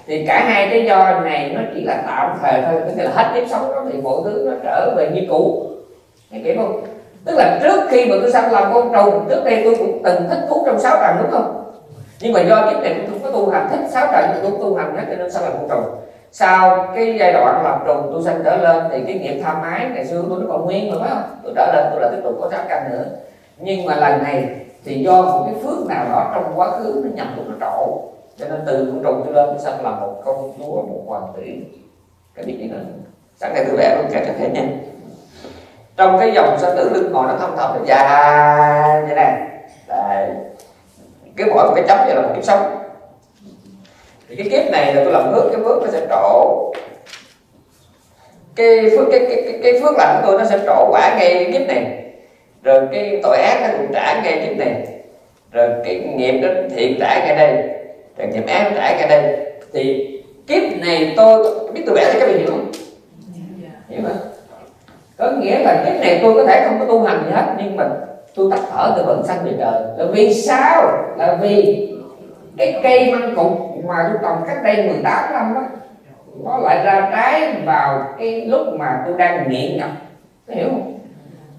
thì cả hai cái do này nó chỉ là tạm thời thôi. Tức là hết kiếp sống đó thì mọi thứ nó trở về như cũ. Nghe kỹ không? Tức là trước khi mà tôi sanh làm con trùng, trước đây tôi cũng từng thích thú trong sáu trần, đúng không? Nhưng mà do kiếp này tôi không có tu hành, thích sáu trần thì tôi không tu hành hết, cho nên sanh làm con trùng. Sau cái giai đoạn làm trùng tôi sanh trở lên thì cái nghiệp tham ái ngày xưa tôi nó còn nguyên rồi, phải không? Tôi trở lên tôi lại tiếp tục có sáu căn nữa. Nhưng mà lần này thì do một cái phước nào đó trong quá khứ nó nhầm một nó trộn, cho nên từ con trùng tôi lên sanh là một công chúa, một hoàng tử. Cái biết gì nữa? Sáng nay tôi vẽ luôn cả thế nha. Trong cái dòng sanh tử lưng ngồi nó thâm thầm là dài như này, đây. Cái mỗi một cái chấm vậy là một kiếp sống. Thì cái kiếp này là tôi làm phước, cái phước nó sẽ trổ. Cái phước cái cái cái, cái phước lành của tôi nó sẽ trổ quả ngay kiếp này. Rồi cái tội ác nó cũng trả ngay kiếp này. Rồi cái nghiệp đó thiện trả ngay đây, rồi nghiệp ác trả ngay đây. Thì kiếp này tôi biết tôi vẽ thấy các bạn hiểu không? Hiểu không? Có nghĩa là kiếp này tôi có thể không có tu hành gì hết, nhưng mà tôi tắt thở tôi vẫn sanh về trời. Là vì sao? Là vì cái cây măng cụt mà tôi trồng cách đây mười tám năm đó, nó lại ra trái vào cái lúc mà tôi đang nghiện ngập, có hiểu không?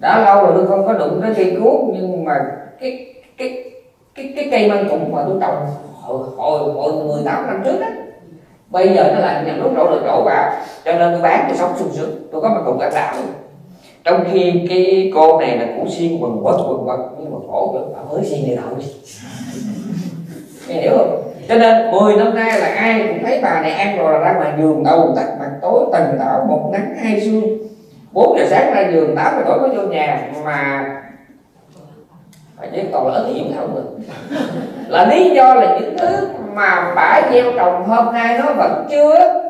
Đã lâu rồi tôi không có đụng tới cây cuốc, nhưng mà cái cái cái cái cây măng cụt mà tôi trồng hồi hồi hồi mười tám năm trước đó, bây giờ nó lại nhận lúc đổ được đổ vào, cho nên tôi bán tôi sống sung sướng, tôi có măng cụt gạt đảo. Trong khi cái cô này là củ xiên quần quật quần quật, nhưng mà khổ rồi, bà mới xiên này thôi. Nghe hiểu không? Cho nên mười năm nay là ai cũng thấy bà này ăn rồi là ra ngoài giường đầu tắt mặt tối tần tảo một nắng hai sương, bốn giờ sáng ra giường, tám giờ tối mới vô nhà, mà phải chứ còn lỡ thì cũng không được. Là lý do là những thứ mà bà gieo trồng hôm nay nó vẫn chưa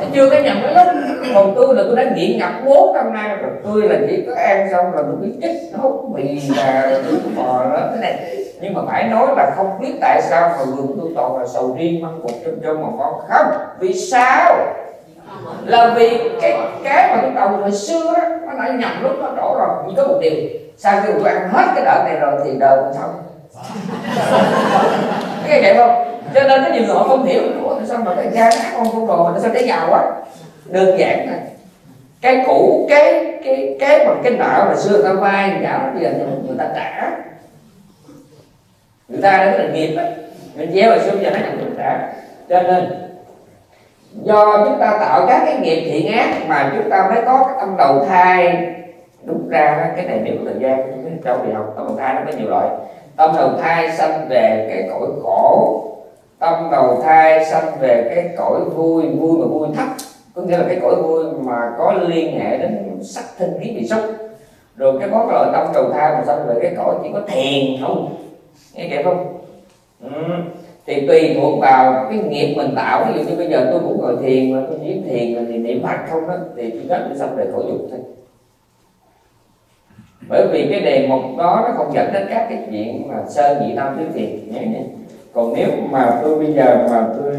nó chưa cái nhận lắm. Còn tôi là tôi đã nghiện ngập bốn năm nay rồi, tôi là chỉ có ăn xong là tôi biết chích hút mì và uống bò đó thế này. Nhưng mà phải nói là không biết tại sao mà vườn tôi toàn là sầu riêng măng cụt trong trong mà con không. Vì sao? Là vì cái cái mà tôi trồng hồi xưa đó, nó đã nhầm lúc nó đổ rồi. Nhưng có một điều, sau khi tôi ăn hết cái đợt này rồi thì đời mình xong. Cái vậy không? Cho nên có nhiều người họ không hiểu, ủa tại sao mà cái cha nát con con đồ mà tại sao để giàu quá? Đơn giản này, cái cũ cái cái cái mà cái nợ mà xưa người ta vay giả bây giờ người ta trả, người ta đó là nghiệp á, mình gieo hồi xưa giờ nó nhận được trả. Cho nên do chúng ta tạo các cái nghiệp thiện ác mà chúng ta mới có cái tâm đầu thai. Đúng ra cái này nếu có thời gian trong việc học tâm đầu thai nó có nhiều loại. Tâm đầu thai sanh về cái cõi khổ, tâm đầu thai sanh về cái cõi vui, vui mà vui thấp, có nghĩa là cái cõi vui mà có liên hệ đến sắc thân kiến vị xúc. Rồi cái món loại tâm đầu thai mà sanh về cái cõi chỉ có thiền không, nghe kịp không? Ừ. Thì tùy thuộc vào cái nghiệp mình tạo. Ví dụ như bây giờ tôi cũng ngồi thiền mà tôi chỉ thiền thì niệm Phật không đó, thì tôi rất là sanh về khổ dục thôi. Bởi vì cái đề mục đó nó không dẫn đến các cái chuyện mà sơ nhị tam tứ thiền nhé. Còn nếu mà tôi bây giờ mà tôi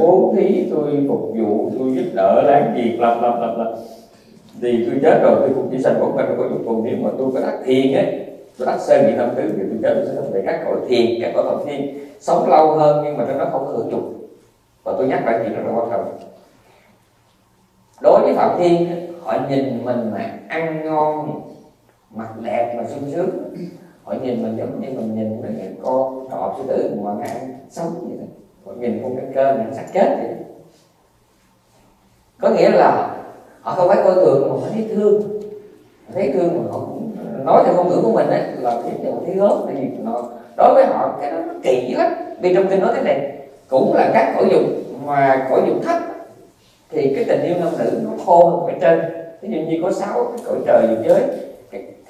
bố thí, tôi phục vụ, tôi giúp đỡ láng giềng lập lập lập lập thì tôi chết rồi tôi cũng chỉ sanh bổn cảnh của dục. Còn nếu mà tôi có đắc thiền ấy, tôi đắc sơ nhị tam tứ thì tôi chết tôi sẽ không về các cõi thiền, các cõi thập thiên, sống lâu hơn nhưng mà trong đó không có hưởng dục. Và tôi nhắc lại chuyện rất là quan trọng. Đối với thập thiên họ nhìn mình mà ăn ngon, mặt đẹp mà sung sướng, họ nhìn mình giống như mình nhìn mấy cái con trọ sư tử mà nó ăn sống vậy đó, họ nhìn con cái cơm nó sắp chết vậy đó. Có nghĩa là họ không phải coi thường mà họ thấy thương, họ thấy thương mà họ cũng nói theo ngôn ngữ của mình ấy, là thấy thấy gớm, tại vì nó đối với họ cái đó nó kỳ lắm. Vì trong kinh nói thế này, cũng là các cõi dục mà cõi dục thấp thì cái tình yêu nam nữ nó khô hơn cái trên. Ví dụ như có sáu cái cõi trời dục giới,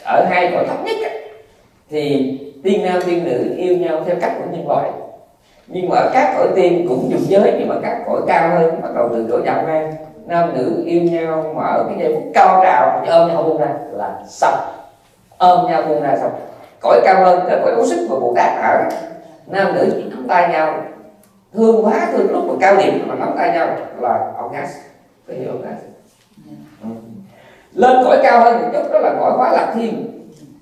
ở hai cõi thấp nhất ấy, thì tiên nam tiên nữ yêu nhau theo cách của nhân loại. Nhưng mà ở các cõi tiên cũng dục giới, nhưng mà các cõi cao hơn, bắt đầu từ cõi đạo ngang, nam nữ yêu nhau mà ở cái giây phút cao trào ôm nhau buông ra là xong, ôm nhau buông ra xong. Cõi cao hơn là cõi Đấu Sức và Bồ Tát ở đó, nam nữ chỉ nắm tay nhau thương quá, thương lúc mà cao điểm mà nắm tay nhau là orgasm, có hiểu không? Lên cõi cao hơn một chút đó là cõi Hóa Lạc Thiên,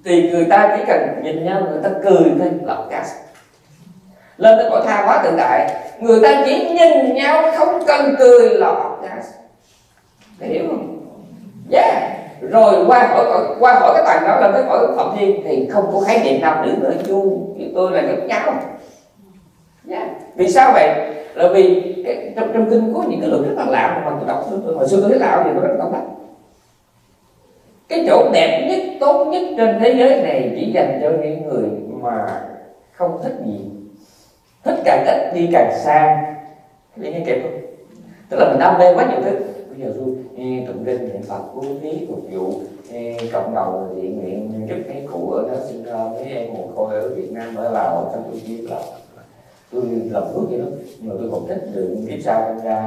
thì người ta chỉ cần nhìn nhau người ta cười thôi là orgasm. Lên tới cõi Tha Hóa Tự Tại, người ta chỉ nhìn nhau không cần cười là orgasm, hiểu không? Yeah. Rồi qua khỏi qua khỏi cái tầng đó lên tới cõi Phạm Thiên thì không có khái niệm nam nữ nữa, chu như tôi là giống nhau. Yeah. Vì sao vậy? Là vì cái, trong trong kinh có những cái lượng rất là lạ mà tôi đọc tôi, hồi xưa tôi thấy lạ thì tôi rất đọc lắm. Cái chỗ đẹp nhất, tốt nhất trên thế giới này chỉ dành cho những người mà không thích gì, thích càng ít đi càng xa. Biết nghe kịp không? Tức là mình đam mê quá nhiều thứ. Bây giờ tôi tụng kinh niệm Phật, bố thí phục vụ cộng đồng thiện nguyện, giúp mấy cụ ở đó sinh ra mấy em mồ côi ở Việt Nam, ở Lào, ở trong tôi biết là tôi làm phước gì đó, nhưng mà tôi còn thích được kiếp sau ra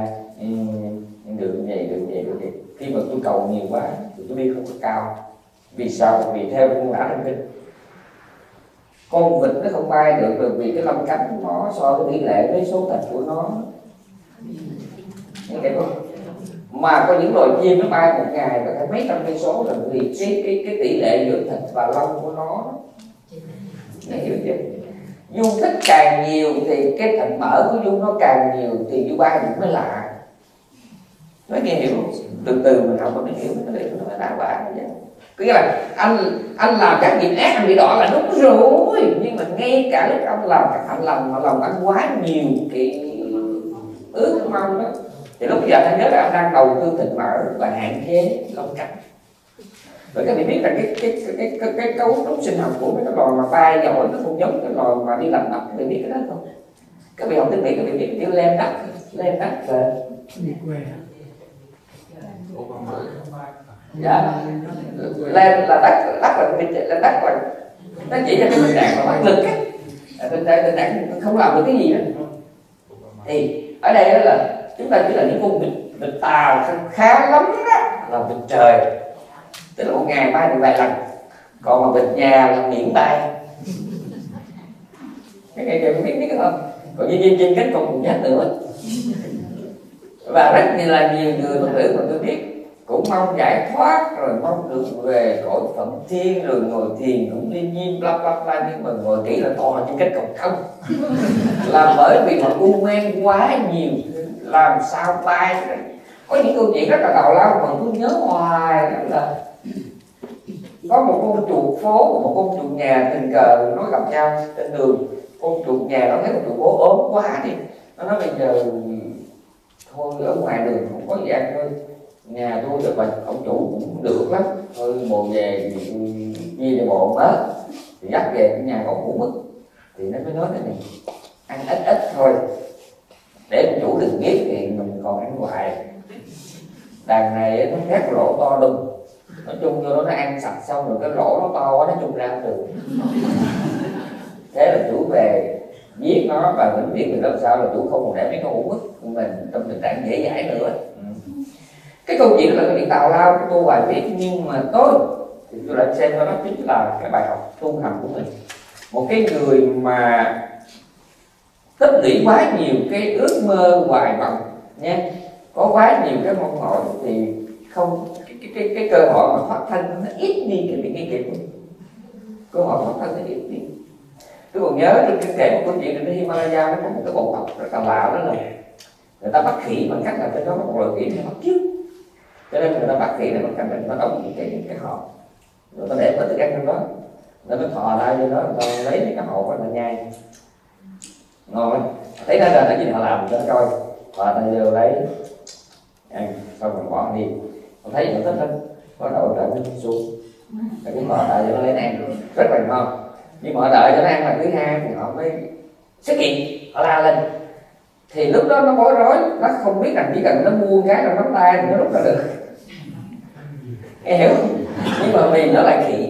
được vậy được vậy được vậy. Khi mà tôi cầu nhiều quá thì tôi đi không có cao. Vì sao? Vì theo phương pháp trong kinh, con vịt nó không bay được bởi vì cái lông cánh nó so với tỷ lệ với số thịt của nó, nghe kịp không? mà có những loài chim nó bay một ngày có thể mấy trăm cây số là vì cái cái cái tỷ lệ dưỡng thịt và lông của nó, nó hiểu chưa? Dung tích càng nhiều thì cái thành mỡ của dung nó càng nhiều thì du bay cũng mới lạ. Nói nghe hiểu không? Từ từ mình học mình hiểu nó để nó đảm bảo vậy. Cứ là anh anh làm các nghiệp ác anh bị đỏ là đúng rồi, nhưng mà ngay cả lúc anh làm anh làm mà lòng anh quá nhiều cái ước mong đó thì lúc giờ anh nhớ là anh đang đầu tư thịt mỡ và hạn chế lông trắng. Rồi các vị biết rằng cái cái cái cái, cái cấu trúc sinh học của cái loài mà bay giỏi nó cũng giống cái loài mà đi làm đất. Các vị biết cái đó không? Các vị học tiếng Mỹ các vị biết tiếng lem đất, lem đất là dạ lên là đất, đất là mình lên đất rồi nó chỉ là cái tình trạng mà bất lực á, tình trạng tình trạng không làm được cái gì hết. Thì ở đây đó là chúng ta chỉ là những con vịt vịt tàu khá lắm đó là vịt trời, tức là một ngày bay được vài lần, còn mà vịt nhà là miễn bay cái ngày trời biết biết không, còn như trên trên cánh cục nhát nữa. Và rất như là nhiều người Phật tử mà tôi biết cũng mong giải thoát rồi mong được về cõi Phật Thiên rồi ngồi thiền cũng đi nhiên bla bla bla, nhưng mà ngồi kỹ là to trên cái cọc không là bởi vì họ u men quá nhiều làm sao bay. Có những câu chuyện rất là đào lao mà tôi nhớ hoài đó là có một con chuột phố và một con chuột nhà tình cờ nó gặp nhau trên đường. Con chuột nhà nó thấy con chuột phố ốm quá đi, nó nói bây giờ thôi ở ngoài đường không có gì ăn thôi, nhà tôi được bệnh, ông chủ cũng được lắm thôi, mồ về chia cho bộ mớ thì dắt về nhà còn ngủ mất. Thì nó mới nói thế này, ăn ít ít thôi để ông chủ đừng biết thì mình còn ăn hoài. Đàn này nó khác lỗ to đùng, nó chung vô nó ăn sạch xong rồi cái lỗ nó to quá nó chung ra được. Thế là chủ về giết nó và mình biết từ đó sau là chủ không còn để mấy con ngủ mất mình trong tình trạng dễ dãi nữa. Cái câu chuyện là cái việc tào lao của tôi hoài biết, nhưng mà tôi thì tôi lại xem nó chính là cái bài học tu hành của mình. Một cái người mà tích lũy quá nhiều cái ước mơ hoài vọng nha, có quá nhiều cái mong mỏi thì không cái, cái, cái, cái cơ hội mà thoát thân nó ít đi. Cái việc kia kịp cơ hội thoát thân nó ít đi. Tôi còn nhớ trong cái kể một câu chuyện đến Himalaya, nó có một cái bộ tộc rất là lạ, đó là người ta bắt khỉ bằng cách là cái đó một loài khỉ nó bắt trước. Cho nên người ta bắt khỉ này bằng cách mình nó đóng những cái những cái hộp, người ta để có thức ăn trong đó, người ta thò ra vô đó, người ta lấy cái hộp và mình nhai ngon ấy. Thấy nó là cái gì họ làm cho nó coi, họ ta vô lấy ăn xong rồi bỏ đi, họ thấy nó thích lắm, có đậu đợi nó xuống, thì cũng họ đợi cho nó lấy ăn rất là ngon. Nhưng mà họ đợi cho nó ăn lần thứ hai thì họ mới xuất hiện, họ la lên. Thì lúc đó nó bối rối, nó không biết rằng chỉ cần nó buông cái trong nắm tay thì nó rút ra được. Nghe hiểu không? Nhưng mà vì nó lại khỉ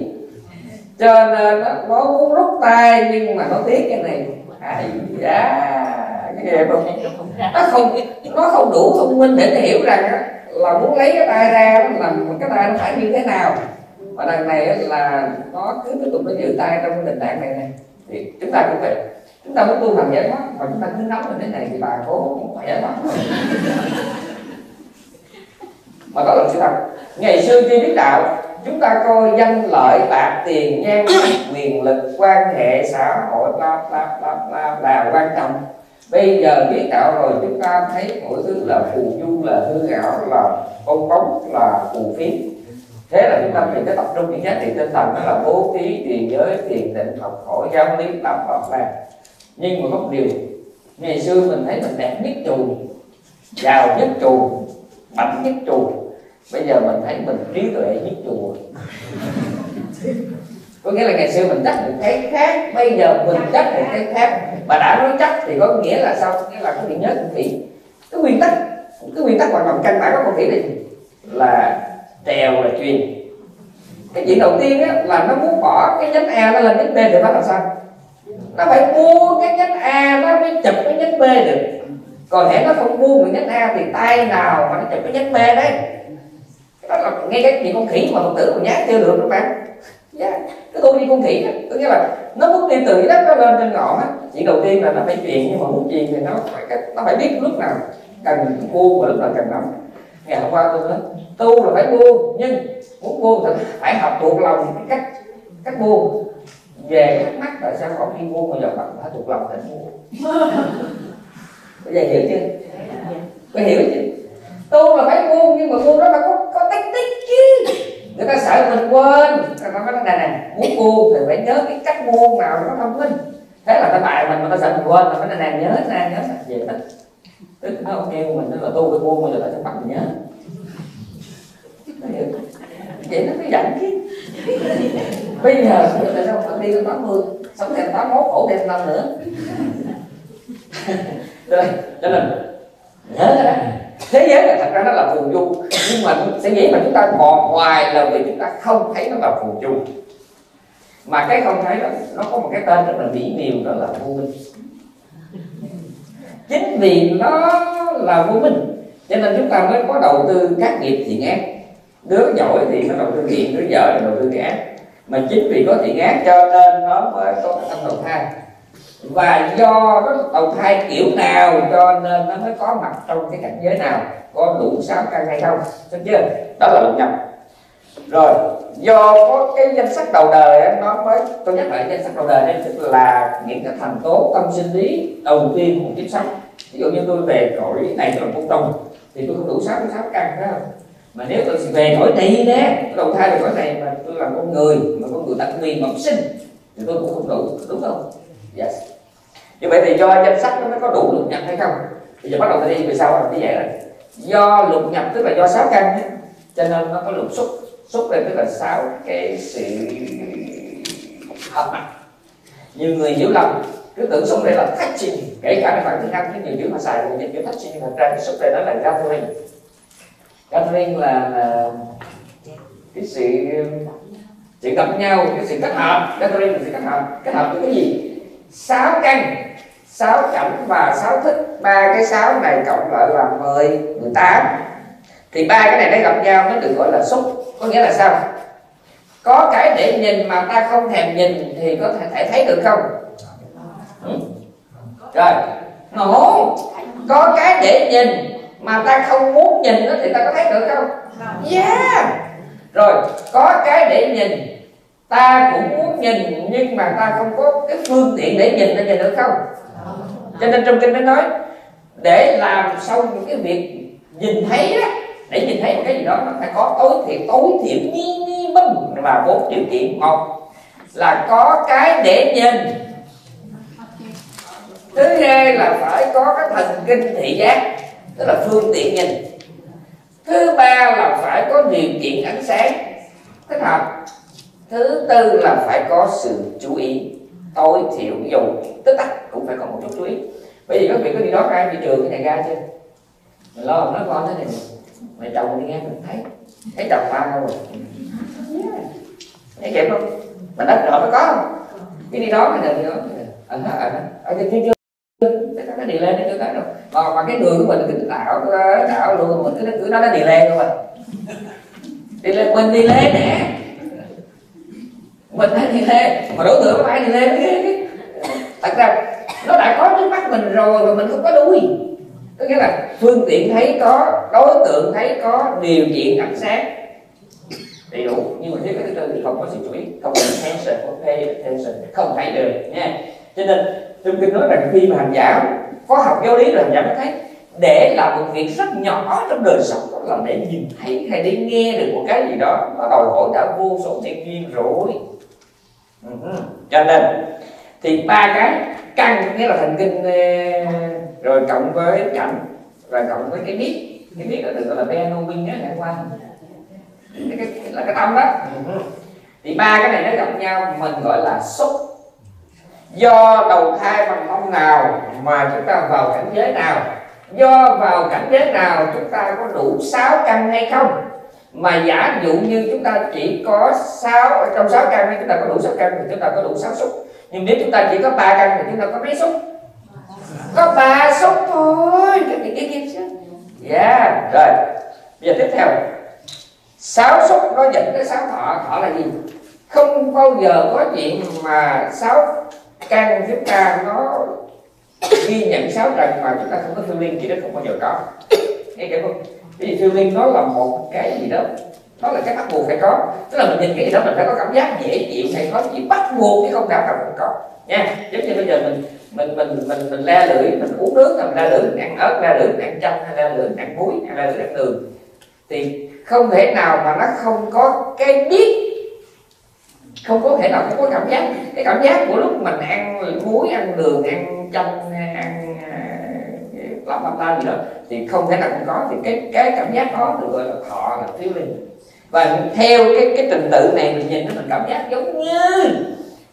cho nên nó, nó muốn rút tay, nhưng mà nó tiếc cái này ai giá nghe không? Nó không nó không đủ thông minh để nó hiểu rằng là muốn lấy cái tay ra là cái tay nó phải như thế nào. Và đằng này là nó cứ tiếp tục nó giữ tay trong cái tình trạng này này. Thì chúng ta cũng vậy, chúng ta muốn tu hành giải thoát mà chúng ta cứ nóng lên thế này thì bà cố cũng phải giải thoát mà có lần sự thật. Ngày xưa khi biết đạo chúng ta coi danh lợi bạc tiền nhan quyền lực quan hệ xã hội bla bla bla bla là quan trọng. Bây giờ biết đạo rồi chúng ta thấy mọi thứ là phù du, là hư ảo, là bong bóng, là phù phiếm. Thế là chúng ta phải cái tập trung những giá trị tinh thần, đó là bố thí, trì giới, thiền định, học hỏi, giáo lý, làm học làm. Nhưng mà có một điều, ngày xưa mình thấy mình đẹp nhất chùm, giàu nhất chùm, mạnh nhất chùm, bây giờ mình thấy mình trí tuệ nhất chùm. Có nghĩa là ngày xưa mình chắc một cái khác, bây giờ mình chắc một cái khác. Mà đã nói chắc thì có nghĩa là sao? Nghĩa là có thể nhớ con khỉ. Cái nguyên tắc, cái nguyên tắc hoạt động căn bản của con khỉ này là trèo là truyền. Cái chuyện đầu tiên á, là nó muốn bỏ cái nhánh A nó lên nhánh B thì phải làm sao? Nó phải mua cái nhánh A nó mới chụp cái nhánh B được. Còn hễ nó không mua cái nhánh A thì tay nào mà nó chụp cái nhánh B đấy. Đó là ngay cái chuyện con khỉ mà Phật tử còn nhát tiêu được các bạn. Yeah. Cái tu đi con khỉ đó, có nghĩa là nó muốn đi từ đất nó lên trên ngọn á. Chuyện đầu tiên là nó phải truyền, nhưng mà muốn truyền thì nó phải nó phải biết lúc nào cần mua và lúc nào cần nóng. Ngày hôm qua tôi nói tu là phải buông, nhưng muốn buông thì phải học thuộc lòng cách cách buông. Về thắc mắc tại sao không khi buông mà giờ bạn phải thuộc lòng thì buông. Bây giờ hiểu chưa? Có hiểu chứ? Tu là phải buông, nhưng mà buông đó là có có tích tích chứ. Người ta sợ mình quên, người ta nói này này, muốn buông thì phải nhớ cái cách buông nào nó thông minh. Thế là ta bài mình mà ta sợ mình quên là phải này nhớ ra nhớ sạch về tích. Tức nó không kêu mình là tu phải buông, bây giờ tại sao bắt mình nhớ? Vậy nó mới dẫn chứ. Bây giờ tại sao mình đi tám mươi, sống thêm tám mươi mốt, khổ thêm năm nữa. Rồi, cho nên nhớ cái này. Thế giới là thật ra nó là phù du, nhưng mà sẽ nghĩ mà chúng ta mòn hoài là vì chúng ta không thấy nó là phù du. Mà cái không thấy đó, nó có một cái tên rất là mỹ miều, đó là vô minh. Chính vì nó là vô minh cho nên chúng ta mới có đầu tư các nghiệp thiện ác. Đứa giỏi thì nó đầu tư thiện, đứa dở thì đầu tư cái ác. Mà chính vì có thiện ác cho nên nó mới có tâm đầu thai. Và do nó đầu thai kiểu nào cho nên nó mới có mặt trong cái cảnh giới nào, có đủ sáu căn hay không, được chưa? Đó là lục nhập. Rồi do có cái danh sách đầu đời nó mới, tôi nhắc lại danh sách đầu đời đây là những cái thành tố tâm sinh lý đầu tiên của kiếp sống. Ví dụ như tôi về cõi này là Phúc Tông thì tôi không đủ sáu sáu căn đó. Mà nếu tôi về cõi này nè, đầu thai về cõi này mà tôi là con người, mà con người tận nguyên bẩm sinh thì tôi cũng không đủ, đúng không? Yes. Như vậy thì do danh sách nó mới có đủ lục nhập hay không? Bây giờ bắt đầu đi về sau là như vậy rồi. Do lục nhập tức là do sáu căn ấy, cho nên nó có lục xúc. Xúc đây tức là sáu cái sự hợp mặt. Nhiều người hiểu lầm cứ tưởng xúc đây là touching, kể cả cái bản tiếng Anh cái nhiều chữ mà xài cũng như chữ touching, thật ra cái xúc đây nó là gathering. Gathering là, là cái sự sự gặp nhau, cái sự kết hợp. Gathering là sự kết hợp, kết hợp với cái gì? Sáu căn, sáu cảnh và sáu thức. Ba cái sáu này cộng lại là mười, mười tám. Thì ba cái này nó gặp nhau nó được gọi là xúc. Có nghĩa là sao? Có cái để nhìn mà ta không thèm nhìn thì có thể thấy được không? Ừ. Rồi ngủ. Có cái để nhìn mà ta không muốn nhìn nó thì ta có thấy được không? Yeah. Rồi có cái để nhìn ta cũng muốn nhìn nhưng mà ta không có cái phương tiện để nhìn, ta nhìn được không? Cho nên trong kinh nó nói để làm xong những cái việc nhìn thấy đó, để nhìn thấy một cái gì đó nó phải có tối thiểu tối thiểu minimum là bốn điều kiện. Một là có cái để nhìn, thứ hai là phải có cái thần kinh thị giác tức là phương tiện nhìn, thứ ba là phải có điều kiện ánh sáng thích hợp, thứ tư là phải có sự chú ý tối thiểu, dù tích tắc cũng phải có một chút chú ý. Bởi vì các vị có đi đó ai đi trường cái này ra chưa? Mình lo mình nói con thế này, mày chồng đi nghe mình thấy, thấy chồng ba không rồi, thấy kịp không? Mà đất nợ nó có không? Cái đi đó này nè, ờ hả ờ hả, ở trên chưa chưa, nó đi lên nó chưa tới đâu, mà mà cái đường của mình cứ tạo tạo luôn, mình cứ cứ nó nó đi lên thôi mà, đi lên mình đi lên nè. Mình thấy đi lên, mà đối tượng phải đi lên ghê. Thật ra nó đã có trước mắt mình rồi mà mình không có đuôi. Có nghĩa là phương tiện thấy có, đối tượng thấy có, điều kiện ánh sáng đầy đủ. Nhưng mà nếu cái thứ tư thì không có sự chú ý, không có attention, không có attention, không thấy được nha. Cho nên trong kinh nói rằng khi mà hành giả có học giáo lý rồi hành giả mới thấy để làm một việc rất nhỏ trong đời sống đó là để nhìn thấy hay để nghe được một cái gì đó nó đòi hỏi đã vô số thiên nhiên rồi. Cho nên thì ba cái căn nghĩa là thần kinh rồi cộng với cảnh và cộng với cái biết, cái biết đó được gọi là piano wing á, ngày qua cái, cái, là cái tâm đó. Thì ba cái này nó gặp nhau mình gọi là xúc. Do đầu thai bằng mong nào mà chúng ta vào cảnh giới nào, do vào cảnh giới nào chúng ta có đủ sáu căn hay không. Mà giả dụ như chúng ta chỉ có sáu, trong sáu căn thì chúng ta có đủ sáu căn thì chúng ta có đủ sáu xúc. Nhưng nếu chúng ta chỉ có ba căn thì chúng ta có mấy xúc? Có ba xúc thôi. Cái kia chứ. Dạ, rồi. Bây giờ tiếp theo. Sáu xúc nó dẫn tới sáu thọ. Thọ là gì? Không bao giờ có chuyện mà sáu căn chúng ta nó ghi nhận sáu trần mà chúng ta không có feeling, chỉ đó không bao giờ có. Nghe kể không? Ví dụ siêu nhiên nó là một cái gì đó, nó là cái bắt buộc phải có. Tức là mình nhìn cái gì đó mình phải có cảm giác dễ chịu hay khó chịu, bắt buộc chứ không cảm nào không có nha. Giống như bây giờ mình mình mình mình mình, mình la lưỡi, mình uống nước, mình la lưỡi, mình ăn ớt, la lưỡi, mình ăn chanh, hay la lưỡi, mình ăn muối, hay la lưỡi, ăn đường, thì không thể nào mà nó không có cái biết, không có thể nào không có cảm giác. Cái cảm giác của lúc mình ăn muối, ăn đường, ăn chanh, ăn lắm lắm ta gì đó thì không thể nào không có. Thì cái cái cảm giác đó được gọi là thọ, là thiếu linh. Và theo cái cái trình tự này mình nhìn nó mình cảm giác giống như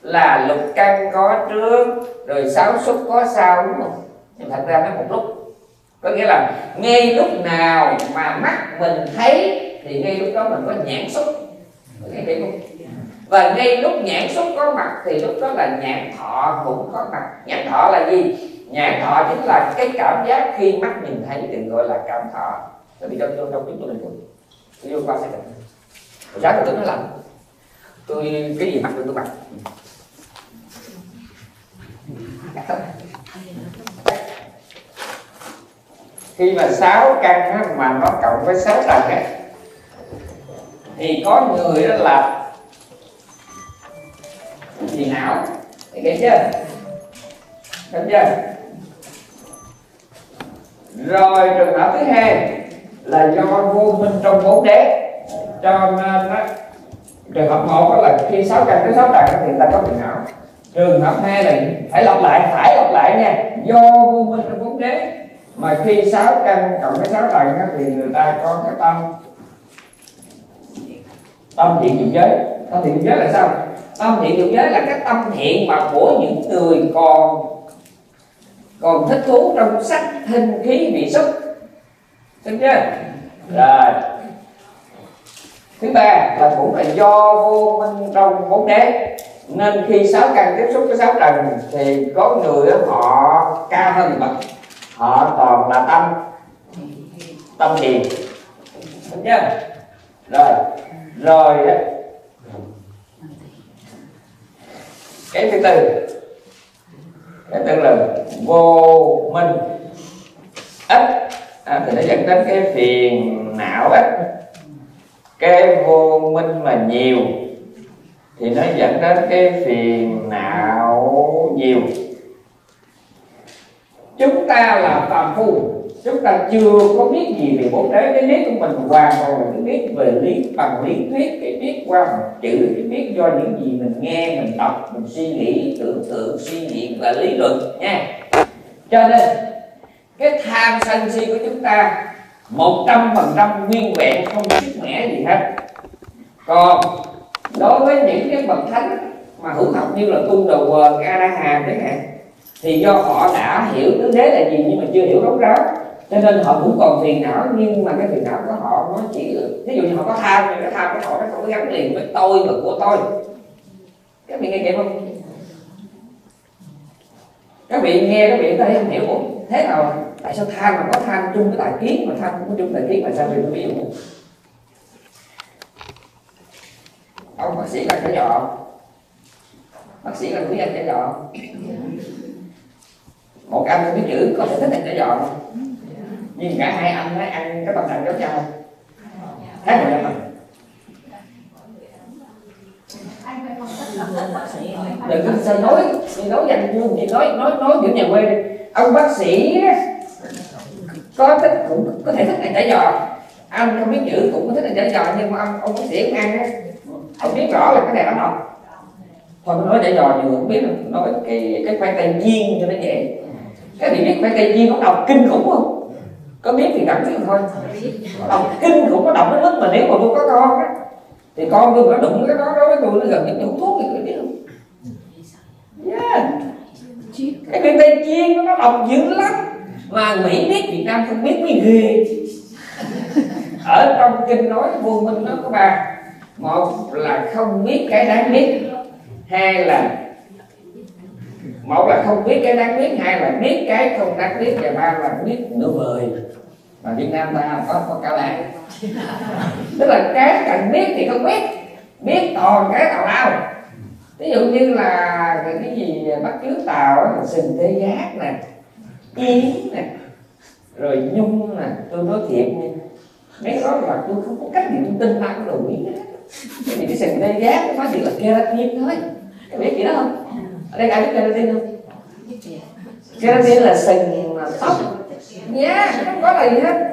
là lục căn có trước rồi sáu xúc có sau, đúng không? Nhưng thật ra nó một lúc, có nghĩa là ngay lúc nào mà mắt mình thấy thì ngay lúc đó mình có nhãn xúc, nghe thấy không? Và ngay lúc nhãn xúc có mặt thì lúc đó là nhãn thọ cũng có mặt. Nhãn thọ là gì? Nhãn thọ chính là cái cảm giác khi mắt nhìn thấy, đừng gọi là cảm thọ. Tại vì trong trong trong chúng tôi mình cũng yêu qua cái này. Hồi sáng tôi nó lạnh, tôi cái gì mặc được tôi mặc. Khi mà sáu căn mà nó cộng với sáu tầng ấy, thì có người đó là phiền não, thấy chưa? Thấy chưa? Rồi trường hợp thứ hai là do vô minh trong bốn đế, cho nên đó, trường hợp một là khi sáu căn tới sáu tầng thì ta có phiền não. Trường hợp hai là phải lặp lại, phải lặp lại nha, do vô minh trong bốn đế mà khi sáu căn cộng với sáu tầng thì người ta có cái tâm tâm thiện dục giới. Tâm thiện dục giới là sao? Tâm thiện dục giới là cái tâm thiện mà của những người còn còn thích thú trong sắc thinh khí vị xúc, được chưa? Rồi thứ ba là cũng là do vô minh trong bốn đế, nên khi sáu căn tiếp xúc với sáu trần thì có người họ cao hơn bậc, họ toàn là tâm tâm thiền, được chưa? Rồi rồi cái thứ tư, cái tức là vô minh ít à, thì nó dẫn đến cái phiền não ít. Cái vô minh mà nhiều thì nó dẫn đến cái phiền não nhiều. Chúng ta là phàm phu, chúng ta chưa có biết gì về bốn đế. Cái biết của mình hoàn toàn là cái biết về lý bằng lý thuyết, cái biết qua một chữ, cái biết do những gì mình nghe, mình đọc, mình suy nghĩ, tưởng tượng, suy diễn và lý luận nha. Cho nên cái tham sân si của chúng ta một trăm phần trăm nguyên vẹn, không sức mẻ gì hết. Còn đối với những cái bậc thánh mà hữu học như là Cung Đầu Quờ, A La Hán chẳng hạn, thì do họ đã hiểu tứ đế là gì nhưng mà chưa hiểu rốt ráo, cho nên họ cũng còn phiền não. Nhưng mà cái phiền não của họ nó chỉ, ví dụ như họ có tham thì cái tham của họ nó không có gắn liền với tôi và của tôi. Các vị nghe kịp không? Các vị nghe, các vị thấy không hiểu không? Thế nào tại sao tham mà có tham chung với tài kiến, mà tham cũng có chung tài kiến mà sao mình không hiểu? Ông bác sĩ là cái giò, bác sĩ là quý anh cái giò. Một anh không biết chữ có thể thích anh chả giò không? Nhưng cả hai anh ấy ăn cái tâm trạng giống nhau. Thấy rồi em ạ. Đừng có sao nói, nói dành luôn, chỉ nói nói nói giữa nhà quê đi. Ông bác sĩ có thích cũng có thể thích anh chả giò. Anh không biết chữ cũng có thích anh chả giò, nhưng mà ông ông bác sĩ cũng ăn á. Ông biết rõ là cái này nó độc. Thôi nói chả giò nhiều người cũng biết, nói cái cái khoai tây viên cho nó dễ. Các vị biết khoai tây viên nó độc kinh khủng không? Có biết thì cảm thấy thôi, đọc kinh cũng có đọc đến mức mà nếu mà tôi có con á thì con tôi nó đụng cái đó đối với tôi nó gần như hút thuốc thì tôi biết không? Yeah. Cái bên Tây Chiên nó đọc dữ lắm mà Mỹ biết Việt Nam không biết mới ghê. Ở trong kinh nói vô minh nó có ba, một là không biết cái đáng biết, hai là một là không biết cái đáng biết, hai là biết cái không đáng biết, và ba là biết nửa vời. Mà Việt Nam ta có có cao đẳng, tức là cái cần biết thì không biết, biết toàn cái tào lao. Ví dụ như là cái gì bắt chước Tàu là sừng tê giác nè, yến nè, rồi nhung nè. Tôi nói thiệt nha, mấy cái đó là tôi không có cách niệm thông tin ta có đủ ý hết. Cái này cái sừng đây giá nó chỉ là keratin thôi, các biết gì đó không? Ở đây ai biết keratin không? Keratin là sừng tóc nhá, không có gì hết.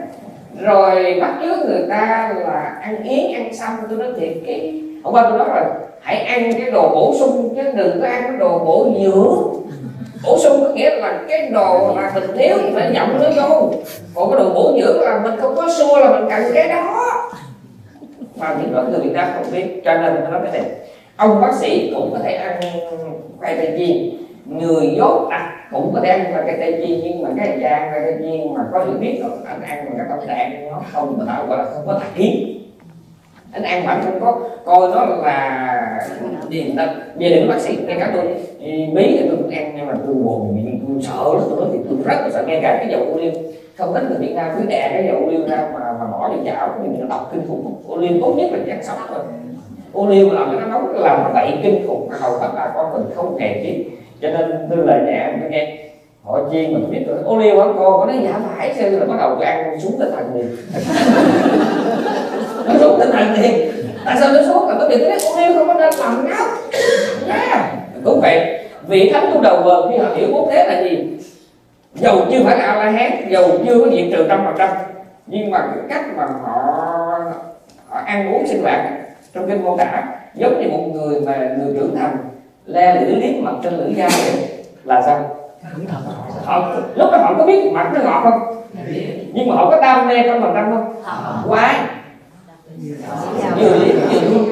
Rồi bắt trước người ta là ăn yến ăn xong, tôi nói thiệt cái hôm qua tôi nói rồi, hãy ăn cái đồ bổ sung chứ đừng có ăn cái đồ bổ dưỡng. Bổ sung có nghĩa là cái đồ mà mình thiếu thì phải nhậm nó vô, còn cái đồ bổ dưỡng là mình không có xua là mình cần cái đó, mà những đó người Việt Nam không biết. Cho nên tôi nói cái này, ông bác sĩ cũng có thể ăn khoai tây chiên, người dốt đặc cũng có thể ăn khoai tây chiên, nhưng mà cái dạng khoai tây chiên mà có hiểu biết đó, anh ăn mà các ông đạn nó không tạo gọi là không có tạc hiến, anh ăn mà không có coi nó là điền tâm. Gia đình bác sĩ ngay cả tôi bí thì tôi cũng ăn, nhưng mà tôi buồn vì tôi sợ lắm, tôi nói thì tôi rất là sợ. Ngay cả cái dầu ô liu, không ít người Việt Nam cứ đè cái dầu ô liu ra mà mà bỏ vào chảo, mình nó đọc kinh khủng. Ô liu tốt nhất là ăn sống thôi, ô liu làm nó nóng làm nó bậy kinh khủng, hầu hết bà con mình không hề biết. Cho nên tôi lời nhà tôi nghe họ chiên mà tôi biết tôi ô liu hả cô, có nói dạ phải, xem là bắt đầu tôi ăn xuống tinh thần liền. Nó xuống tinh thần liền, tại sao nó xuống? Là tôi biết tôi nói ô liu không có nên làm náo. À, cũng vậy, vị thánh tu đầu vờn khi họ hiểu quốc tế là gì, dầu chưa phải là A-la-hán, dầu chưa có diện trừ trăm phần trăm, nhưng mà cái cách mà họ, họ ăn uống sinh hoạt trong kinh mô tả giống như một người mà người trưởng thành le lưỡi liếm mặt trên lưỡi dao là sao? Họ, lúc đó họ có biết mặt nó ngọt không? Nhưng mà họ có đam mê trong phần trăm không? Quái vừa liếm vừa run,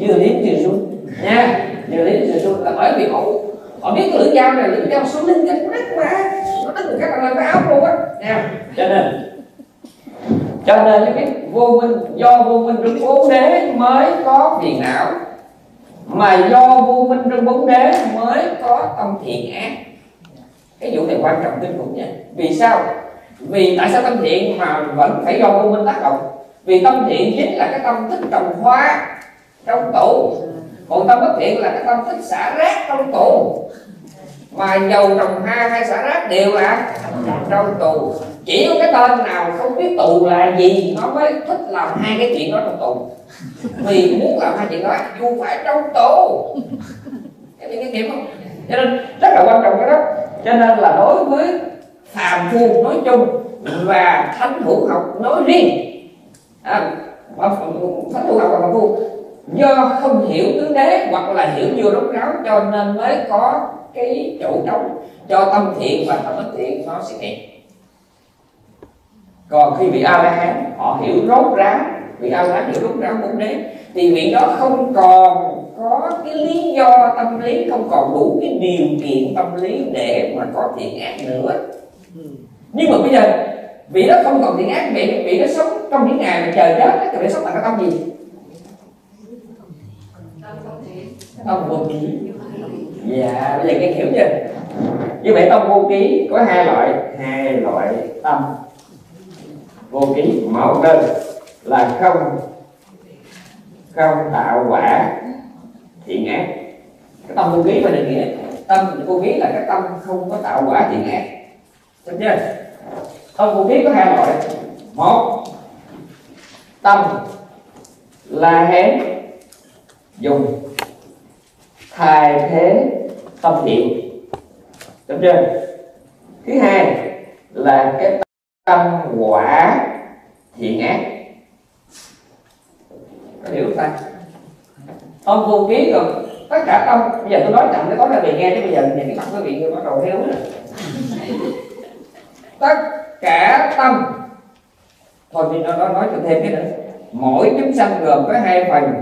vừa liếm vừa run nha, vừa liếm vừa run là bởi vì họ họ biết cái lưỡi dao này lưỡi dao số linh kinh rất mà nó đứt người khác là làm cái áo luôn á nha. Cho nên cho nên cái vô minh, do vô minh trong bốn đế mới có phiền não, mà do vô minh trong bốn đế mới có tâm thiện ác. Cái vụ này quan trọng kinh khủng nha. Vì sao? Vì tại sao tâm thiện mà vẫn phải do vô minh tác động? Vì tâm thiện chính là cái tâm thích trồng hoa trong tủ, còn tâm bất thiện là cái tâm thích xả rác trong tù. Mà dầu trồng hoa hay xả rác đều là trong tù, chỉ có cái tên nào không biết tù là gì nó mới thích làm hai cái chuyện đó trong tù, vì muốn làm hai chuyện đó dù phải trong tù. Các bạn hiểu không? Cho nên rất là quan trọng cái đó. Cho nên là đối với phàm phu nói chung và thánh hữu học nói riêng, à, thánh hữu học và phàm phu do không hiểu tứ đế hoặc là hiểu vô rốt ráo cho nên mới có cái chỗ trống cho tâm thiện và tâm bất thiện nó xuất hiện. Còn khi vị A-la-hán họ hiểu rốt ráo, vị A-la-hán hiểu rốt ráo bốn đế thì vị đó không còn có cái lý do tâm lý, không còn đủ cái điều kiện tâm lý để mà có thiện ác nữa. Nhưng mà bây giờ vị đó không còn thiện ác, vị vị đó sống trong những ngày mà trời chết thì phải sống bằng cái tâm gì? Tâm vô ký. Dạ, bây giờ nghe hiểu chưa? Như vậy tâm vô ký có hai loại, hai loại tâm vô ký. Một đơn là không không tạo quả thiện ác. Cái tâm vô ký phải định nghĩa tâm vô ký là cái tâm không có tạo quả thiện ác, đúng chưa? Tâm vô ký có hai loại, một tâm là hén dùng thay thế tâm thiện, đúng chưa? Thứ hai là cái tâm quả thiện ác, có hiểu không ta? Tâm vô ký rồi tất cả tâm. Bây giờ tôi nói chậm để có ra về nghe, chứ bây giờ nhìn cái mặt quý vị bắt đầu héo nè. Tất cả tâm, thôi thì nó nói cho thêm cái nữa, mỗi chúng sanh gồm có hai phần,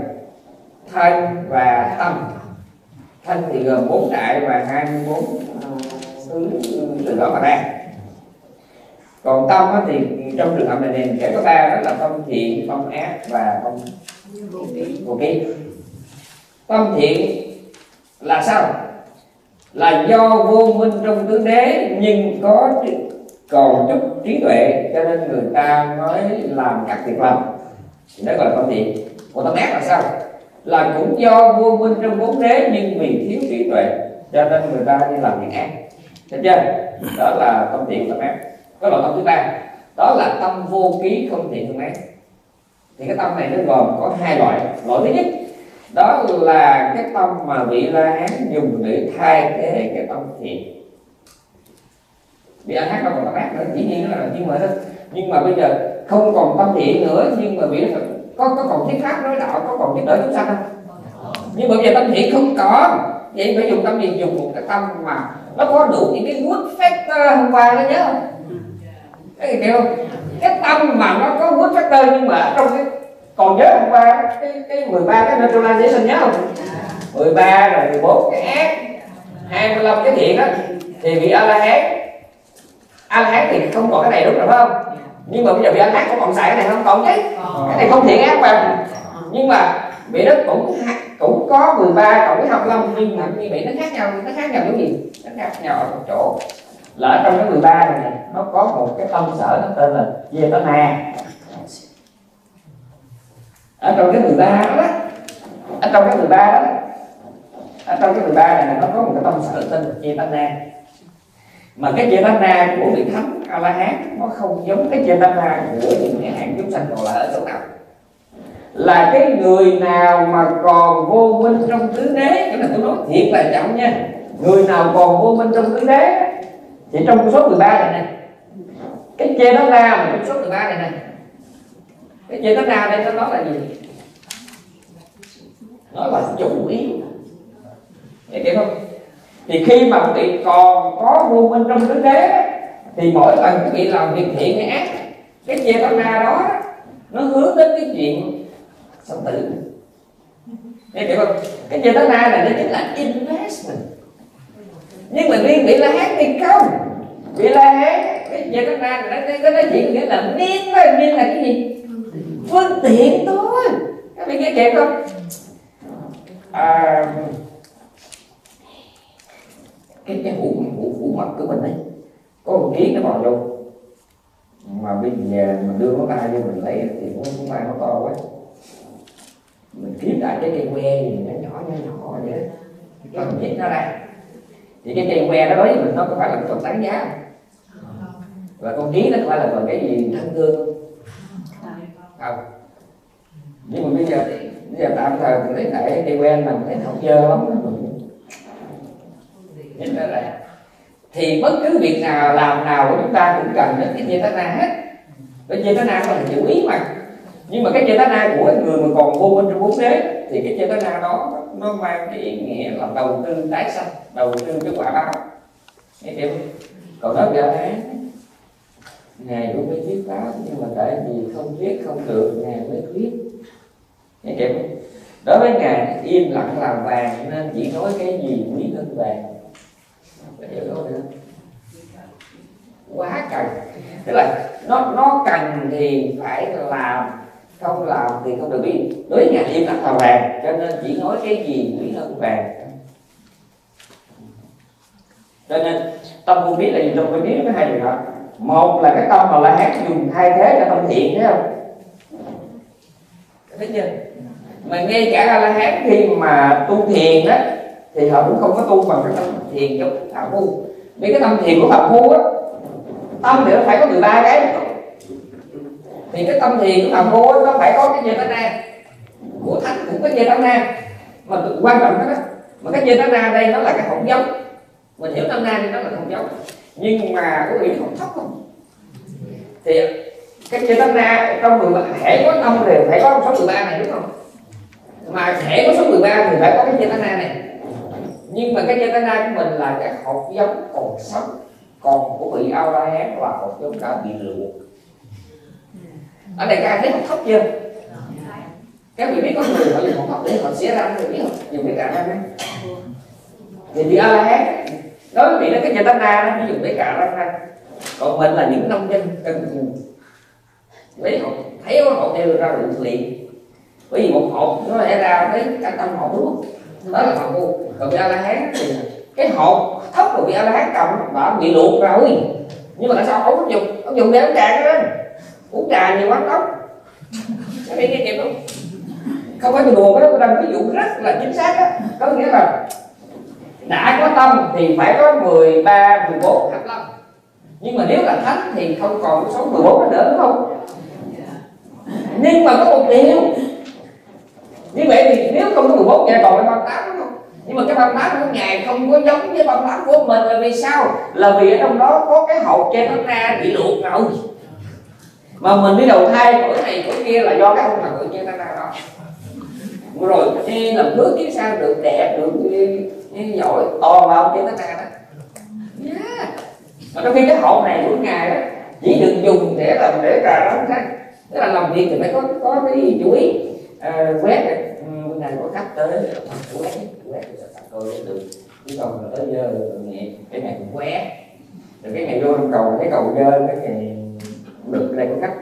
thân và tâm. Thân thì gồm bốn đại và hai mươi bốn xứ từ đó mà ra. Còn tâm thì trong trường hợp này này sẽ có ba, đó là tâm thiện, tâm ác và tâm vô ký. Tâm thiện là sao? Là do vô minh trong tứ đế nhưng có còn chút trí tuệ cho nên người ta mới làm các việc lành, đó gọi là tâm thiện. Còn tâm ác là sao? Là cũng do vô minh trong bốn đế nhưng vì thiếu trí tuệ cho nên người ta đi làm việc ác, được chưa? Đó là tâm thiện tâm ác. Có loại tâm thứ ba, đó là tâm vô ký không thiện không ác. Thì cái tâm này nó gồm có hai loại. Loại thứ nhất đó là cái tâm mà vị La Hán dùng để thay thế cái tâm thiện. Vị La Hán đâu còn ác nữa, dĩ nhiên nó là thiên mệnh đó. Nhưng mà bây giờ không còn tâm thiện nữa, nhưng mà vị có có còn thiết pháp nói đạo, có còn thiết đỡ chúng sanh không? Nhưng mà bây giờ tâm thiện không còn, vậy phải dùng tâm gì? Dùng một cái tâm mà nó có đủ những cái good factor hôm qua đó, nhớ không? Cái gì không? Cái tâm mà nó có good factor nhưng mà trong cái còn nhớ hôm qua cái cái mười ba cái neutralization, nhớ không? mười ba rồi mười bốn cái ác, hai mươi lăm cái thiện đó, thì vị A La Hán A La Hán thì không còn cái này, đúng rồi phải không? Nhưng mà bây giờ vị A La Hán có còn xài cái này không? Còn chứ, cái này không thiện ác mà. Nhưng mà vị đó cũng cũng có mười ba cộng với hai mươi lăm, nhưng mà như vậy nó khác nhau, nó khác nhau cái gì? Nó khác nhau ở một chỗ là trong cái mười ba này nó có một cái tâm sở nó tên là Vedana. Ở trong cái mười ba đó, ở trong cái mười ba đó, ở trong cái mười ba này nó có một cái tâm sở tên là Vedana. Mà cái Vedana của vị thánh A La Hán nó không giống cái Vedana của những cái hạng chúng sanh còn lại ở chỗ nào. Là cái người nào mà còn vô minh trong tứ đế, cái này tôi nói thiệt là trọng nha, người nào còn vô minh trong tứ đế thì trong số mười ba này nè, cái Vedana mà trong số mười ba này nè, cái Vedana đây nó nói là gì? Nói là chủ ý, nghe kịp không? Thì khi mà quý vị còn có vô minh trong tứ đế thì mỗi lần quý vị làm việc thiện hay ác, cái Vedana đó nó hướng đến cái chuyện sống tử, nghe kịp không? Cái Vedana này nó chính là investment. Nhưng mà riêng vị La Hán thì không, vị La Hán cái Vedana này nó nói chuyện nghĩa là miên thôi, miên là cái gì? Phương tiện thôi. Các vị nghe kịp không? À, cái cái hũ hũ hũ mật của mình ấy có một kiến nó bò vô, mà bây giờ mình đưa nó tay vô mình lấy thì cũng tay nó to quá, mình kiếm lại cái cây que gì nó nhỏ nhỏ nhỏ vậy đó, mình nhét nó ra. Thì cái cây que đó đối với mình nó có phải là cái vật đáng giá không? Và con kiến nó có phải là một cái gì thân thương không? Nhưng mà bây giờ bây giờ tạm thời mình lấy lại cây que mà mình thấy không dơ lắm đó, mình nhét nó ra. Thì bất cứ việc nào làm nào của chúng ta cũng cần đến cái Vedana hết. Cái Vedana là chủ ý mà. Nhưng mà cái Vedana của người mà còn vô minh trong bốn đế thì cái Vedana đó nó mang cái ý nghĩa là đầu tư tái sanh, đầu tư cái quả báo, nghe kịp không? Còn nói về án ngài cũng mới thuyết pháp, nhưng mà tại vì không thuyết không được ngài mới thuyết, nghe kịp không? Đối với ngài im lặng làm vàng nên chỉ nói cái gì quý hơn vàng. Quá cần, tức là nó nó cần thì phải làm, không làm thì không được biết. Đối với ngài im lặng là vàng, cho nên chỉ nói cái gì quý hơn vàng. Cho nên tâm vô biết là gì? Tâm vô biết có hai điều đó. Một là cái tâm mà La Hán dùng thay thế cho tâm thiện, thấy không? Thấy chưa? Mà ngay cả La Hán khi mà tu thiền đó thì họ cũng không có tu bằng cái tâm thiền trong Phạm Phu. Vì cái tâm thiền của Phạm Phu á, tâm thì nó phải có mười ba cái, thì cái tâm thiền của Phạm Phu á, nó phải có cái Vedana. Của Thánh cũng có Vedana, mà quan trọng đó, mà cái Vedana đây nó là cái không giống. Mình hiểu Vedana thì nó là không giống, nhưng mà có nghĩa không thấp không? Thì cái Vedana trong mười ba, hễ có năm thì phải có số mười ba này, đúng không? Mà hễ có số mười ba thì phải có cái Vedana này. Nhưng mà cái Vedana của mình là cái hột giống còn sống, còn của vị A La Hán là hột giống đã bị luộc. Ở đây các anh thấy hột thóc chưa? Các vị biết có người họ dùng hột thóc để họ xé ra, các vị biết không? Dùng để cạn răng á. Thì vị A La Hán đối với vị đó cái Vedana nó dùng để cạn răng ra. Còn mình là những nông dân cần cù, mấy hột thấy hột đều ra được liền. Bởi vì một hột nó lẽ ra thấy cả tâm hột, đúng không? Đó là hột vô. Còn vị A La Hán thì cái hột thấp của vị A La Hán cầm đã bị luộc rồi, nhưng mà tại sao ông dùng ông dùng để uống trà đó, uống trà nhiều quán cốc, các vị nghe kịp không? Không phải đùa đó, tôi đang ví dụ rất là chính xác đó. Có nghĩa là đã có tâm thì phải có mười ba, mười bốn, hai mươi lăm. Nhưng mà nếu là thánh thì không còn số mười bốn nữa, đúng không? nhưng mà có một điều. Như vậy thì nếu không có mười bốn ngày còn là ba mươi tám, nhưng mà cái ba mươi tám của Ngài không có giống với ba mươi tám của mình. Là vì sao? Là vì ở trong đó có cái hột trên nó ra bị luộc rồi, mà mình đi đầu thai của cái này của kia là do cái ông thần của kia ta ra đó. Rồi đi làm nước kiếm sao được đẹp, được như giỏi, to vào kia ta ra đó. Yeah. Mà trong khi cái hột này của Ngài đó chỉ được dùng để làm để ra đó khác. Tức là làm việc thì phải có có cái chú ý. À, quét này, bữa nay có khách tới quét quét rồi tặng tôi được, chứ còn tới giờ nhẹ cái này cũng quét rồi cái này vô trong cầu cái cầu dơ cái này cũng được. Ở đây có khách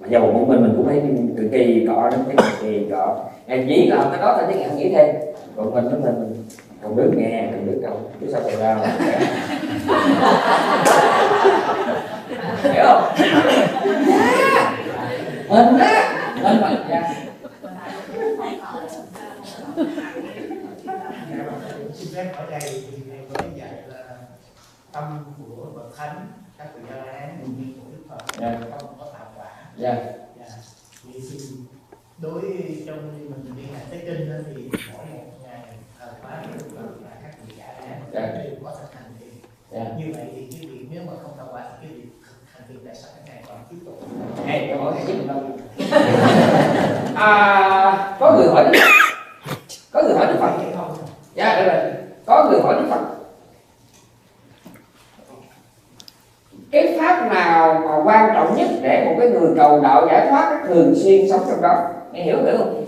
mà dầu một mình mình cũng thấy cực kỳ cọ lắm, cái kỳ cọ em chỉ làm cái đó thôi chứ em nghĩ thêm còn mình với mình còn đứa nghe còn đứa cầu chứ sao cầu ra hiểu không mình á mình mình ra. Xin phép ở đây thì em có thể dạy là tâm của bậc thánh các vị La Hán cũng như của Đức Phật yeah. Không có tạo quả. Dạ. Yeah. Yeah. Thì đối trong mình đi hành tái kinh thì mỗi một ngày thờ khóa Đức Phật và các vị La Hán đều có thực hành thiền. Yeah. Như vậy thì cái việc nếu mà không tạo quả thì cái việc thực hành thiền tại sao các ngài còn tiếp tục? Hey, có hỏi tiếp không? À, có người hỏi. Có người hỏi Đức Phật vậy không? Dạ, đây là có người hỏi Đức Phật cái pháp nào mà quan trọng nhất để một cái người cầu đạo giải thoát thường xuyên sống trong đó. Nghe hiểu được không?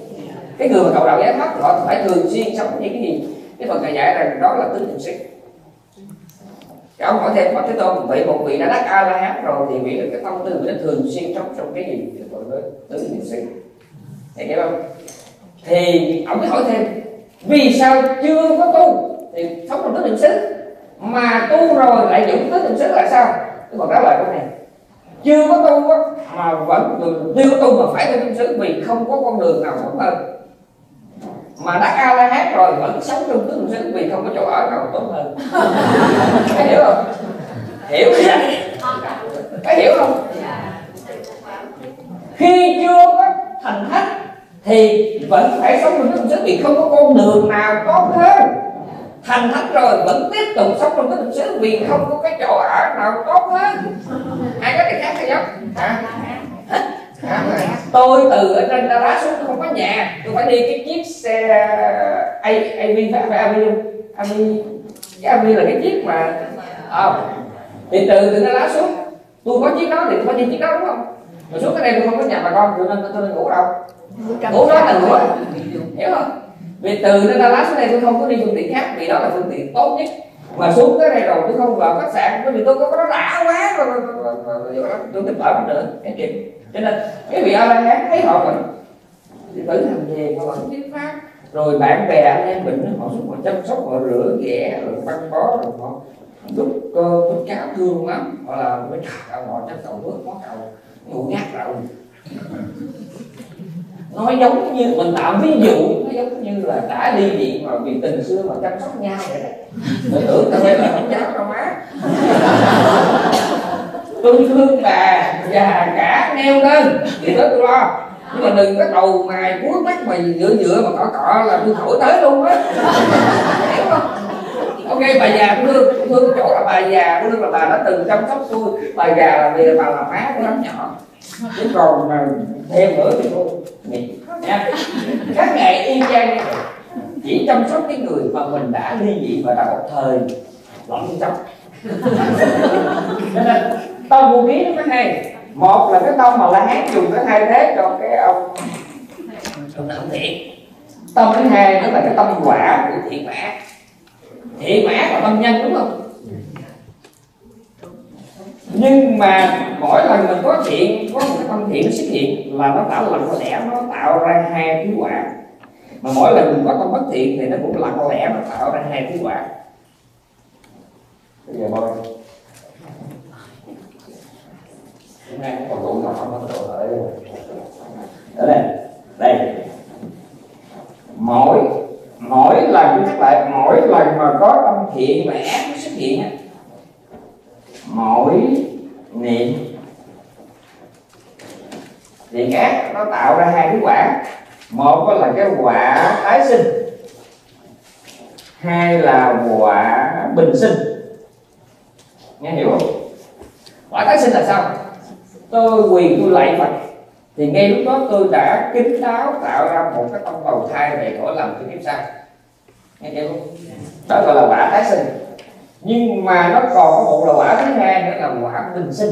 Cái người mà cầu đạo giải thoát họ phải thường xuyên sống những cái gì? Cái Phật Ngài dạy rằng đó là tứ niệm xứ. Cái ông hỏi thêm Phật Thế Tôn, vậy một vị đã đắc A La Hán rồi thì vị được cái tâm tư mình thường xuyên sống trong cái gì? Cái gọi là tứ niệm xứ. Nghe hiểu không? Thì ông mới hỏi thêm vì sao chưa có tu thì sống trong tứ niệm xứ, mà tu rồi lại dụng tứ niệm xứ là sao? Tôi còn trả lời câu này, chưa có tu á mà vẫn chưa có tu mà phải tứ niệm xứ vì không có con đường nào tốt hơn, mà đã A La Hán rồi vẫn sống trong tứ niệm xứ vì không có chỗ ở nào tốt hơn. Hiểu không? Hiểu gì vậy? Có hiểu không? Khi chưa có thành thánh thì vẫn phải sống trong tứ niệm xứ vì không có con đường nào tốt hơn. Thành thánh rồi vẫn tiếp tục sống trong tứ niệm xứ vì không có cái chỗ ở nào tốt hơn. Ai có thể khác hay không? Hả? Hả? Tôi từ ở trên Đà Lạt xuống tôi không có nhà, tôi phải đi cái chiếc xe A V, phải phải A V luôn. A V, cái A V là cái chiếc mà. Ờ. À, thì từ từ Đà Lạt xuống, tôi có chiếc đó thì tôi phải đi chiếc đó đúng không? Rồi xuống cái đây tôi không có nhà bà con, cho nên tôi nên ngủ đâu. Ngủ đó là ngủ, hiểu không? Vì từ nơi Đà Lạt xuống đây tôi không có đi phương tiện khác, vì đó là phương tiện tốt nhất. Mà xuống tới đây rồi tôi không vào khách sạn, bởi vì tôi có nó đã quá rồi, tôi tìm ở mình nữa, cái chuyện. Cho nên cái vị A La Hán thấy họ mình tử hành về họ vẫn chính pháp, rồi bạn bè anh em mình họ xuống họ chăm sóc, họ rửa ghẻ, rồi băng bó, rồi họ giúp cơ giúp cháu thương lắm, họ là mới cào họ chăm cầu nước, mó cầu ngủ ngát rồi. Nó giống như, mình tạo ví dụ, nó giống như là đã đi viện mà vì tình xưa mà chăm sóc nhau vậy đó. Mình tưởng tao đây là không cháu đâu má. Tôi thương bà, già cả neo đơn, thì tới tôi lo. Nhưng mà đừng có đầu mài cuối mắt mà nhựa nhựa mà cọ cọ là tôi thổi tới luôn á. Hiểu không? Ok, bà già cũng thương, cũng thương chỗ là bà già, cũng thương là bà đã từng chăm sóc tôi. Bà già là vì bà là má của đám nhỏ. Chứ còn mà thêm nữa thì thôi nha. Các ngài y chang chỉ chăm sóc cái người mà mình đã ly dị và đã một thời lẫn chăm. Cho nên tâm vô ký nó có hai, một là cái tâm mà La Hán dùng cái thay thế cho cái ông ông Thượng Thiện. Tâm thứ hai đó là cái tâm quả của Thiện Mã. Thiện Mã là tâm nhân đúng không? Nhưng mà mỗi lần mình có thiện, có một cái tâm thiện nó xuất hiện là nó tạo lặng lẽ, nó tạo ra hai thứ quả. Mà mỗi lần mình có tâm bất thiện thì nó cũng lặng lẽ, nó tạo ra hai thứ quả. Bây giờ bôi hôm nay còn đủ nó không có đồ lợi ở đây. Đây mỗi mỗi lần nhắc lại, mỗi lần mà có tâm thiện và ác nó xuất hiện, mỗi niệm thiện ác nó tạo ra hai cái quả, một là cái quả tái sinh, hai là quả bình sinh. Nghe hiểu không? Quả tái sinh là sao? Tôi quỳ tôi lạy Phật thì ngay lúc đó tôi đã kín đáo tạo ra một cái tông bầu thai để khỏi làm cái kiếp sau. Nghe hiểu không? Đó gọi là quả tái sinh. Nhưng mà nó còn có một là quả thứ hai nữa là quả bình sinh.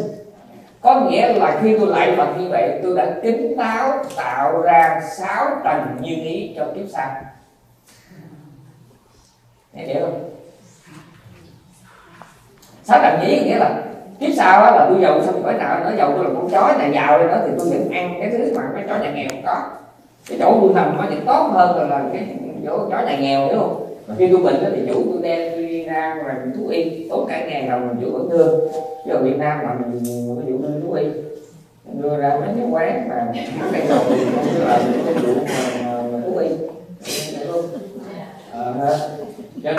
Có nghĩa là khi tôi lại Phật như vậy, tôi đã kín đáo tạo ra sáu tầng như ý cho kiếp sau. Nghe hiểu không? Sáu tầng như ý nghĩa là kiếp sau á, là tôi giàu xong cõi nào nó giàu, tôi là con chó nhà giàu đi nữa thì tôi vẫn ăn cái thứ mà cái chó nhà nghèo không có. Cái chỗ tôi nằm nó vẫn tốt hơn là, là cái chỗ chó nhà nghèo, đúng không? Khi tôi bệnh đó thì chủ tôi đem tôi đi ra rồi mình thú y tốn cả ngày rồi mình chủ vẫn thương. Chứ ở Việt Nam mà mình ví dụ đưa thú y đưa ra mấy cái quán mà nó đang đồn thì không có là những cái chủ mà thú y ờ ha. Cho nên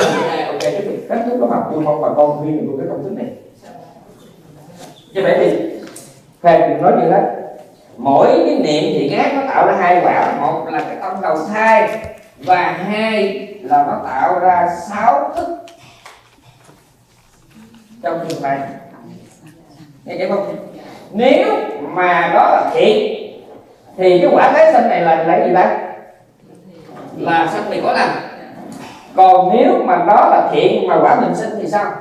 ok, cái cách thức đó học tôi mong bà con ghi được cái công thức này. Như vậy thì thầy đừng nói gì hết. Mỗi cái niệm thì ác nó tạo ra hai quả, một là cái tông đầu thai và hai là nó tạo ra sáu thức trong tương lai. Nghe kể không? Nếu mà đó là thiện thì cái quả tái sinh này là là gì ta? Là sanh bị có lành. Còn nếu mà đó là thiện mà quả mình sinh thì sao?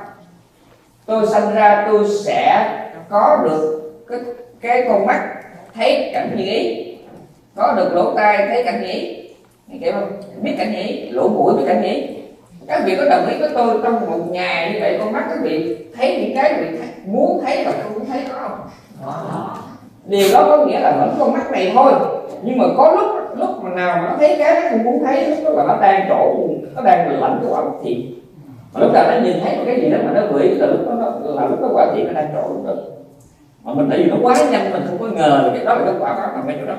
Tôi sanh ra tôi sẽ có được cái, cái con mắt thấy cảnh như ý, có được lỗ tai thấy cảnh như ý, nghe không? Biết cảnh nhỉ, lỗ mũi biết cảnh nhỉ. Các vị có đồng ý với tôi trong một ngày như vậy con mắt các vị thấy những cái vị muốn thấy và không muốn thấy có không? Wow. Điều đó có nghĩa là vẫn con mắt này thôi, nhưng mà có lúc lúc mà nào mà nó thấy cái nó không muốn thấy, lúc đó là nó đang trổ, nó đang lạnh cái quả bất thiện. Mà lúc nào nó nhìn thấy một cái gì đó mà nó bị là lúc đó nó, là lúc đó quả thiện nó đang trổ lúc đó. Mà mình tại vì nó quá nhanh mình không có ngờ là cái đó là cái quả đó nằm ngay chỗ đó.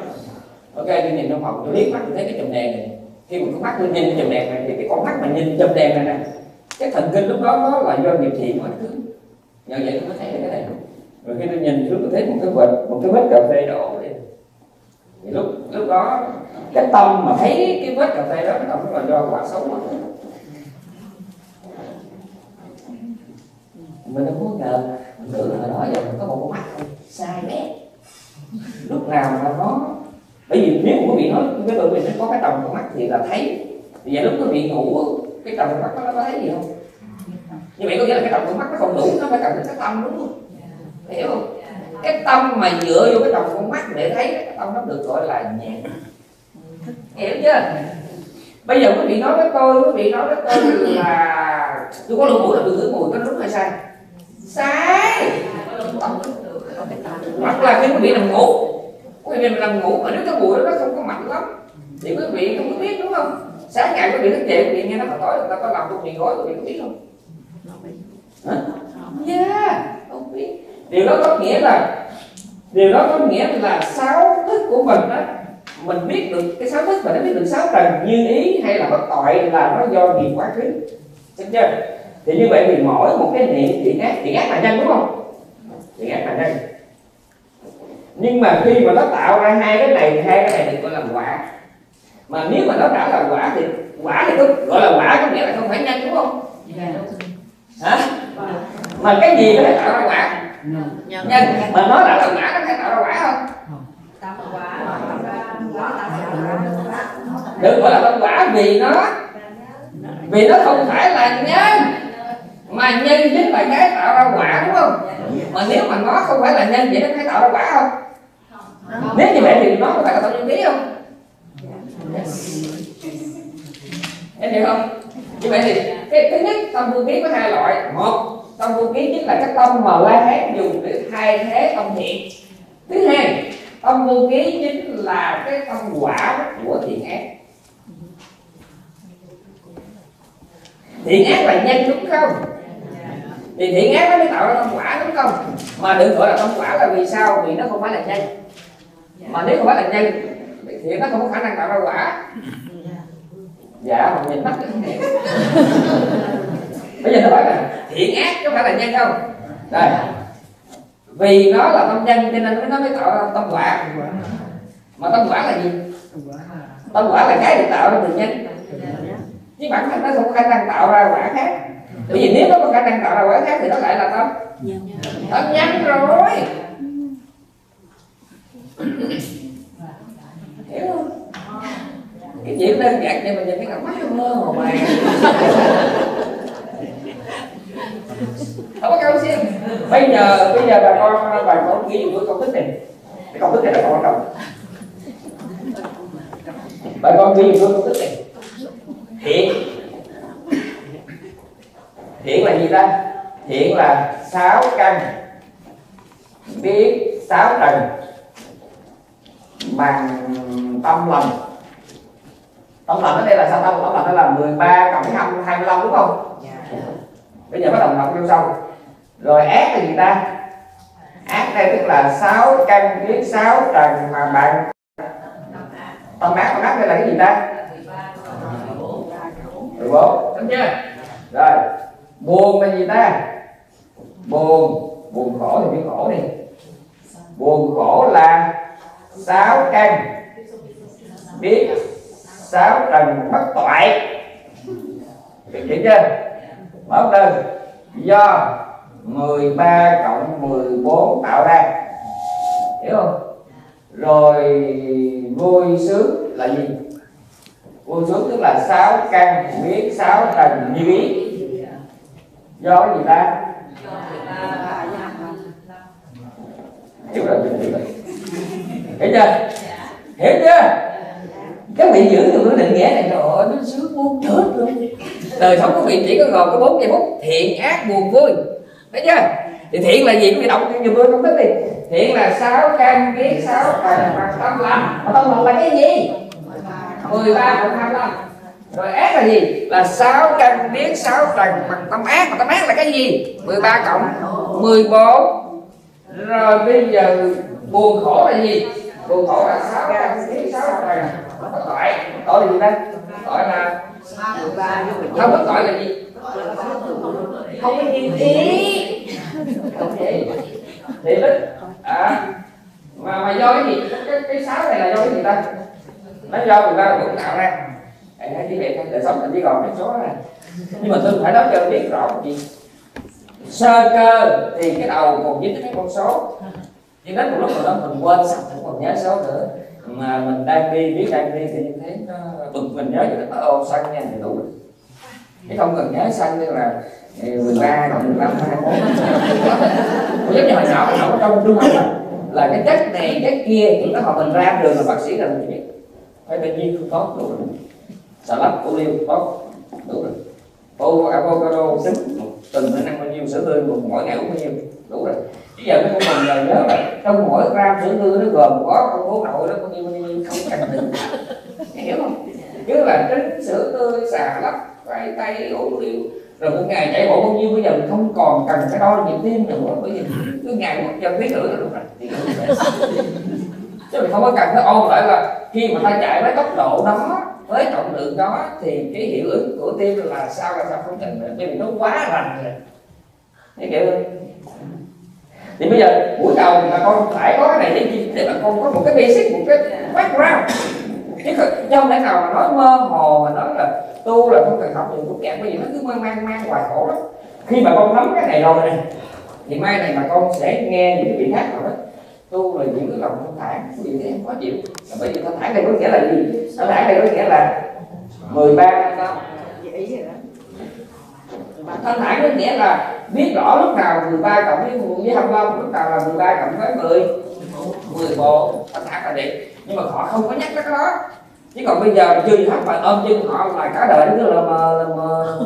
Ok, tôi nhìn trong phòng tôi liếc mắt tôi thấy cái chùm đèn này. Khi mà con mắt tôi nhìn chùm đèn này thì cái con mắt mà nhìn chùm đèn này nè, cái thần kinh lúc đó nó là do nghiệp thiện mọi thứ. Nhờ vậy tôi mới thấy cái này. Rồi khi tôi nhìn xuống tôi thấy một cái vệt, một cái vết cà phê đổ đi. Thì lúc lúc đó cái tâm mà thấy cái vết cà phê đó nó cũng là do quả xấu mọi thứ. Mình đâu có ngờ, mình tưởng hồi đó giờ mình có một con mắt sai bé. Lúc nào mà nó bởi vì nếu quý vị nói với tụi mình nó có cái đồng con mắt thì là thấy, thì vậy lúc quý vị ngủ cái đồng con mắt nó có thấy gì không? Như vậy có nghĩa là cái đồng con mắt nó không đủ, nó phải cần đến cái tâm, đúng không? Hiểu không? Cái tâm mà dựa vô cái đồng con mắt để thấy cái tâm nó được gọi là nhãn. Hiểu chưa? Bây giờ quý vị nói với tôi, quý vị nói với tôi là tôi có lỗ mũi là tôi ngửi mùi, có đúng hay sai? Sai. Hoặc là khi quý vị nằm ngủ, quý vị nằm ngủ mà nếu cái mùi đó nó không có mạnh lắm thì quý vị không có biết, đúng không? Sáng ngày quý vị thức dậy, quý vị nghe nó vào tối, người ta có làm một miệng gối, quý vị có biết không? Hả? Yeah, không biết. Điều đó có nghĩa là điều đó có nghĩa là sáu thức của mình đó, mình biết được cái sáu thức và nó biết được sáu tầng như ý hay là bất tội là nó do nghiệp quá khứ, được chưa? Thì như vậy thì mỗi một cái niệm thiện ác, thiện ác là nhân, đúng không? Thiện ác là nhân. Nhưng mà khi mà nó tạo ra hai cái này, hai cái này được gọi là quả. Mà nếu mà nó đã là quả thì quả thì cứ gọi là quả, có nghĩa là không phải nhân, đúng không? Yeah. Hả? Wow. Mà cái gì nó phải tạo ra quả? No. Nhân. Nhân. Mà nó đã là quả, nó phải tạo ra quả không? Tạo ra quả. Được gọi là tạo quả vì nó vì nó không phải là nhân, mà nhân chính là cái tạo ra quả, đúng không? Mà nếu mà nó không phải là nhân vậy nó phải tạo ra quả không? Nếu như vậy thì nó có phải là tạo nhân lý không? Em hiểu không? Như vậy thì cái thứ nhất tâm vô ký có hai loại. Một, tâm vô ký chính là cái tâm mà La Hán dùng để thay thế tâm thiện. Thứ hai, tâm vô ký chính là cái tâm quả của thiện ác. Thiện ác là nhân, đúng không? Thì thiện ác nó mới tạo ra tâm quả, đúng không? Mà đừng gọi là tâm quả là vì sao? Vì nó không phải là nhân. Mà nếu không phải là nhân thì nó không có khả năng tạo ra quả. Dạ, mà nhìn mắt cái này. Bây giờ tôi hỏi là thiện ác có phải là nhân không? Đây. Vì nó là tâm nhân cho nên nó mới tạo ra tâm quả. Mà tâm quả là gì? Tâm quả là cái được tạo ra từ nhân, nhưng bản thân nó không có khả năng tạo ra quả khác. Bởi vì nếu nó có khả năng tạo ra quả khác thì nó lại là tâm tâm nhân rồi. Hiểu không? Cái chuyện đơn giản nhưng mà nhìn cái cảm quá mơ hồ mày. Không có cao siêu. Bây giờ bây giờ bà con bà con ký của công thức này, cái công thức này là quan trọng. Bà con ký của công thức này, thiện thiện là gì ta? Thiện là sáu căn biết sáu trần bằng tâm lành. Tâm lành ở đây là sao? Tâm lành nó là mười ba cộng hai mươi lăm, hai mươi lăm đúng không? Yeah. Bây giờ bắt đầu học vô sâu. Rồi ác là gì ta? Ác đây tức là sáu căn biết sáu trần mà bạn tâm ác. Tâm ác đây là cái gì ta? mười bốn, đúng chưa? Rồi buồn là gì ta? Buồn, buồn khổ thì biết khổ đi. Buồn khổ là sáu căn biết sáu trần bất toại, được chưa? Mở đơn do mười ba cộng mười bốn tạo ra, hiểu không? Rồi vui sướng là gì? Vui sướng tức là sáu căn biết sáu trần như ý. Do cái gì ta? Hiểu rồi, hiểu rồi. Hiểu chưa? Hiểu chưa? Các vị giữ từ cái định nghĩa này trời ơi nó sướng muốn chết luôn. Đời sống của vị chỉ có gồm có bốn giây phút: thiện, ác, buồn, vui. Thấy chưa? Thì thiện là gì? Các vị đọc cho tôi công thức đi. Thiện là sáu căn biết sáu trần bằng tâm lành. Mà tâm lành là cái gì? mười ba cộng hai mươi lăm. Rồi ác là gì? Là sáu căn biết sáu trần bằng tâm ác. Mà tâm ác là cái gì? mười ba cộng mười bốn. Rồi bây giờ buồn khổ là gì? Buồn khổ là sáu căn biết sáu trần. Tội, tội là gì đây? Tội là không có tội là gì? Không có gì ý. Thì đức à, mà mà do cái gì? Cái cái sáu này là do cái gì ta? Nó do người ta cũng tạo ra. Hãy thấy như vậy đời sống mình chỉ còn cái số này. Nhưng mà tôi phải nói cho biết rõ một gì. Sơ cơ thì cái đầu còn dính đến cái con số. Nhưng đến một lúc nào đó mình quên sạch, không còn nhớ số nữa. Mà mình đang đi, biết đang đi thì thấy nó bực mình nhớ vậy đó, ô xanh nha, thì đủ rồi. Chứ không cần nhớ xanh như là mười ba, mười lăm, hai mươi mốt. Giống như hồi nhỏ, nó trong trung học là cái chất này, chất kia, nó còn mình ra đường là bác sĩ là mình biết. Phải tự nhiên không tốt, đủ rồi. Xà lách, cô liêu, tốt, đủ rồi. Cô avocado, xính, từng bữa ăn bao nhiêu, sữa tươi, mỗi ngày uống bao nhiêu, đủ rồi. Bây giờ nó không cần nhớ vậy, trong mỗi gram sữa tươi nó gồm có con bố nội nó có nhiêu không cần tính, hiểu không? Cứ là trứng, sữa tươi, xà lách, khoai tây, ủ liu, rồi một ngày chạy bộ bao nhiêu bây giờ mình không còn cần phải đo nhịp tim nữa, bởi vì cứ ngày một trăm tiếng nữa là đúng rồi. Chứ mình không có cần phải ôn lại là khi mà ta chạy với tốc độ đó, với trọng lượng đó thì cái hiệu ứng của tim là sao là sao không cần nữa, bởi vì nó quá rành rồi, thấy kiểu không? Thì bây giờ buổi đầu mà con phải có cái này để để mà con có một cái basic, một cái background, chứ không thể nào mà nói mơ hồ mà nói là tu là không cần học gì cũng kẹt, bởi vì nó cứ mang mang mang hoài khổ lắm. Khi mà con nắm cái này rồi này thì mai này mà con sẽ nghe những cái vị khác rồi đó, tu là những cái lòng thanh thản, cái gì thế em khó chịu. Bởi vì thanh thản đây có nghĩa là gì? Thanh thản đây có nghĩa là mười ba năm thanh thản, có nghĩa là biết rõ lúc nào mười ba cộng với hai mươi lăm, lúc nào là mười ba cộng với mười, mười bốn, thanh thản là đẹp. Nhưng mà họ không có nhắc tới cái đó. Chứ còn bây giờ chưa gì học bài ôm chân họ là cả đời nó là mờ là mờ.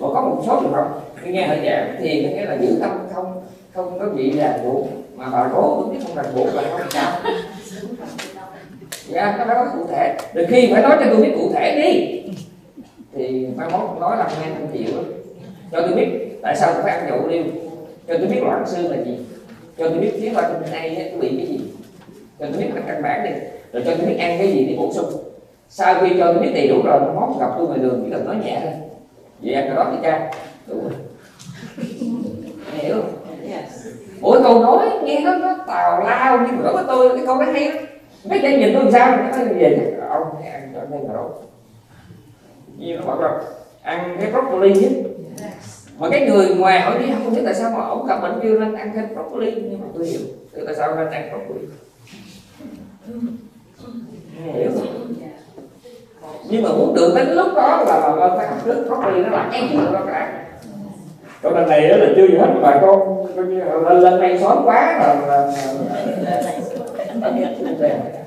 Còn có một số trường hợp khi nghe hơi giảng thì có nghĩa là giữ tâm không không có bị ràng buộc, mà bà cố cũng biết không ràng buộc là không sao. Dạ, nó phải có cụ thể. Đôi khi phải nói cho tôi biết cụ thể đi. Thì mai mốt cũng nói là nghe không chịu ấy. Cho tôi biết tại sao tôi phải ăn nhậu liêu, cho tôi biết loãng xương là gì, cho tôi biết thiếu vitamin A ấy, tôi bị cái gì, cho tôi biết ăn căn bản đi, rồi cho tôi biết ăn cái gì để bổ sung. Sau khi cho tôi biết đầy đủ rồi, mốt gặp tôi ngoài đường chỉ cần nói nhẹ thôi, vậy ăn cái đó thì cha đủ rồi. Hiểu không? Mỗi câu nói nghe nó, nó tào lao như bữa với tôi, cái câu nó hay lắm. Mấy cái nhìn tôi làm sao, nó nói về chắc ông hãy ăn cho nên rồi. Như nó bảo là ăn cái broccoli ấy. Mà cái người ngoài hỏi đi không biết tại sao mà ổng gặp bệnh kêu nên ăn thêm broccoli. Nhưng mà tôi hiểu tại sao nên ăn broccoli. Hiểu không? Nhưng mà muốn được đến lúc đó là bà con phải học thức broccoli nó là cái gì đó cả. Còn lần này đó là chưa gì hết bà con, coi như lên lên đây xóm quá là...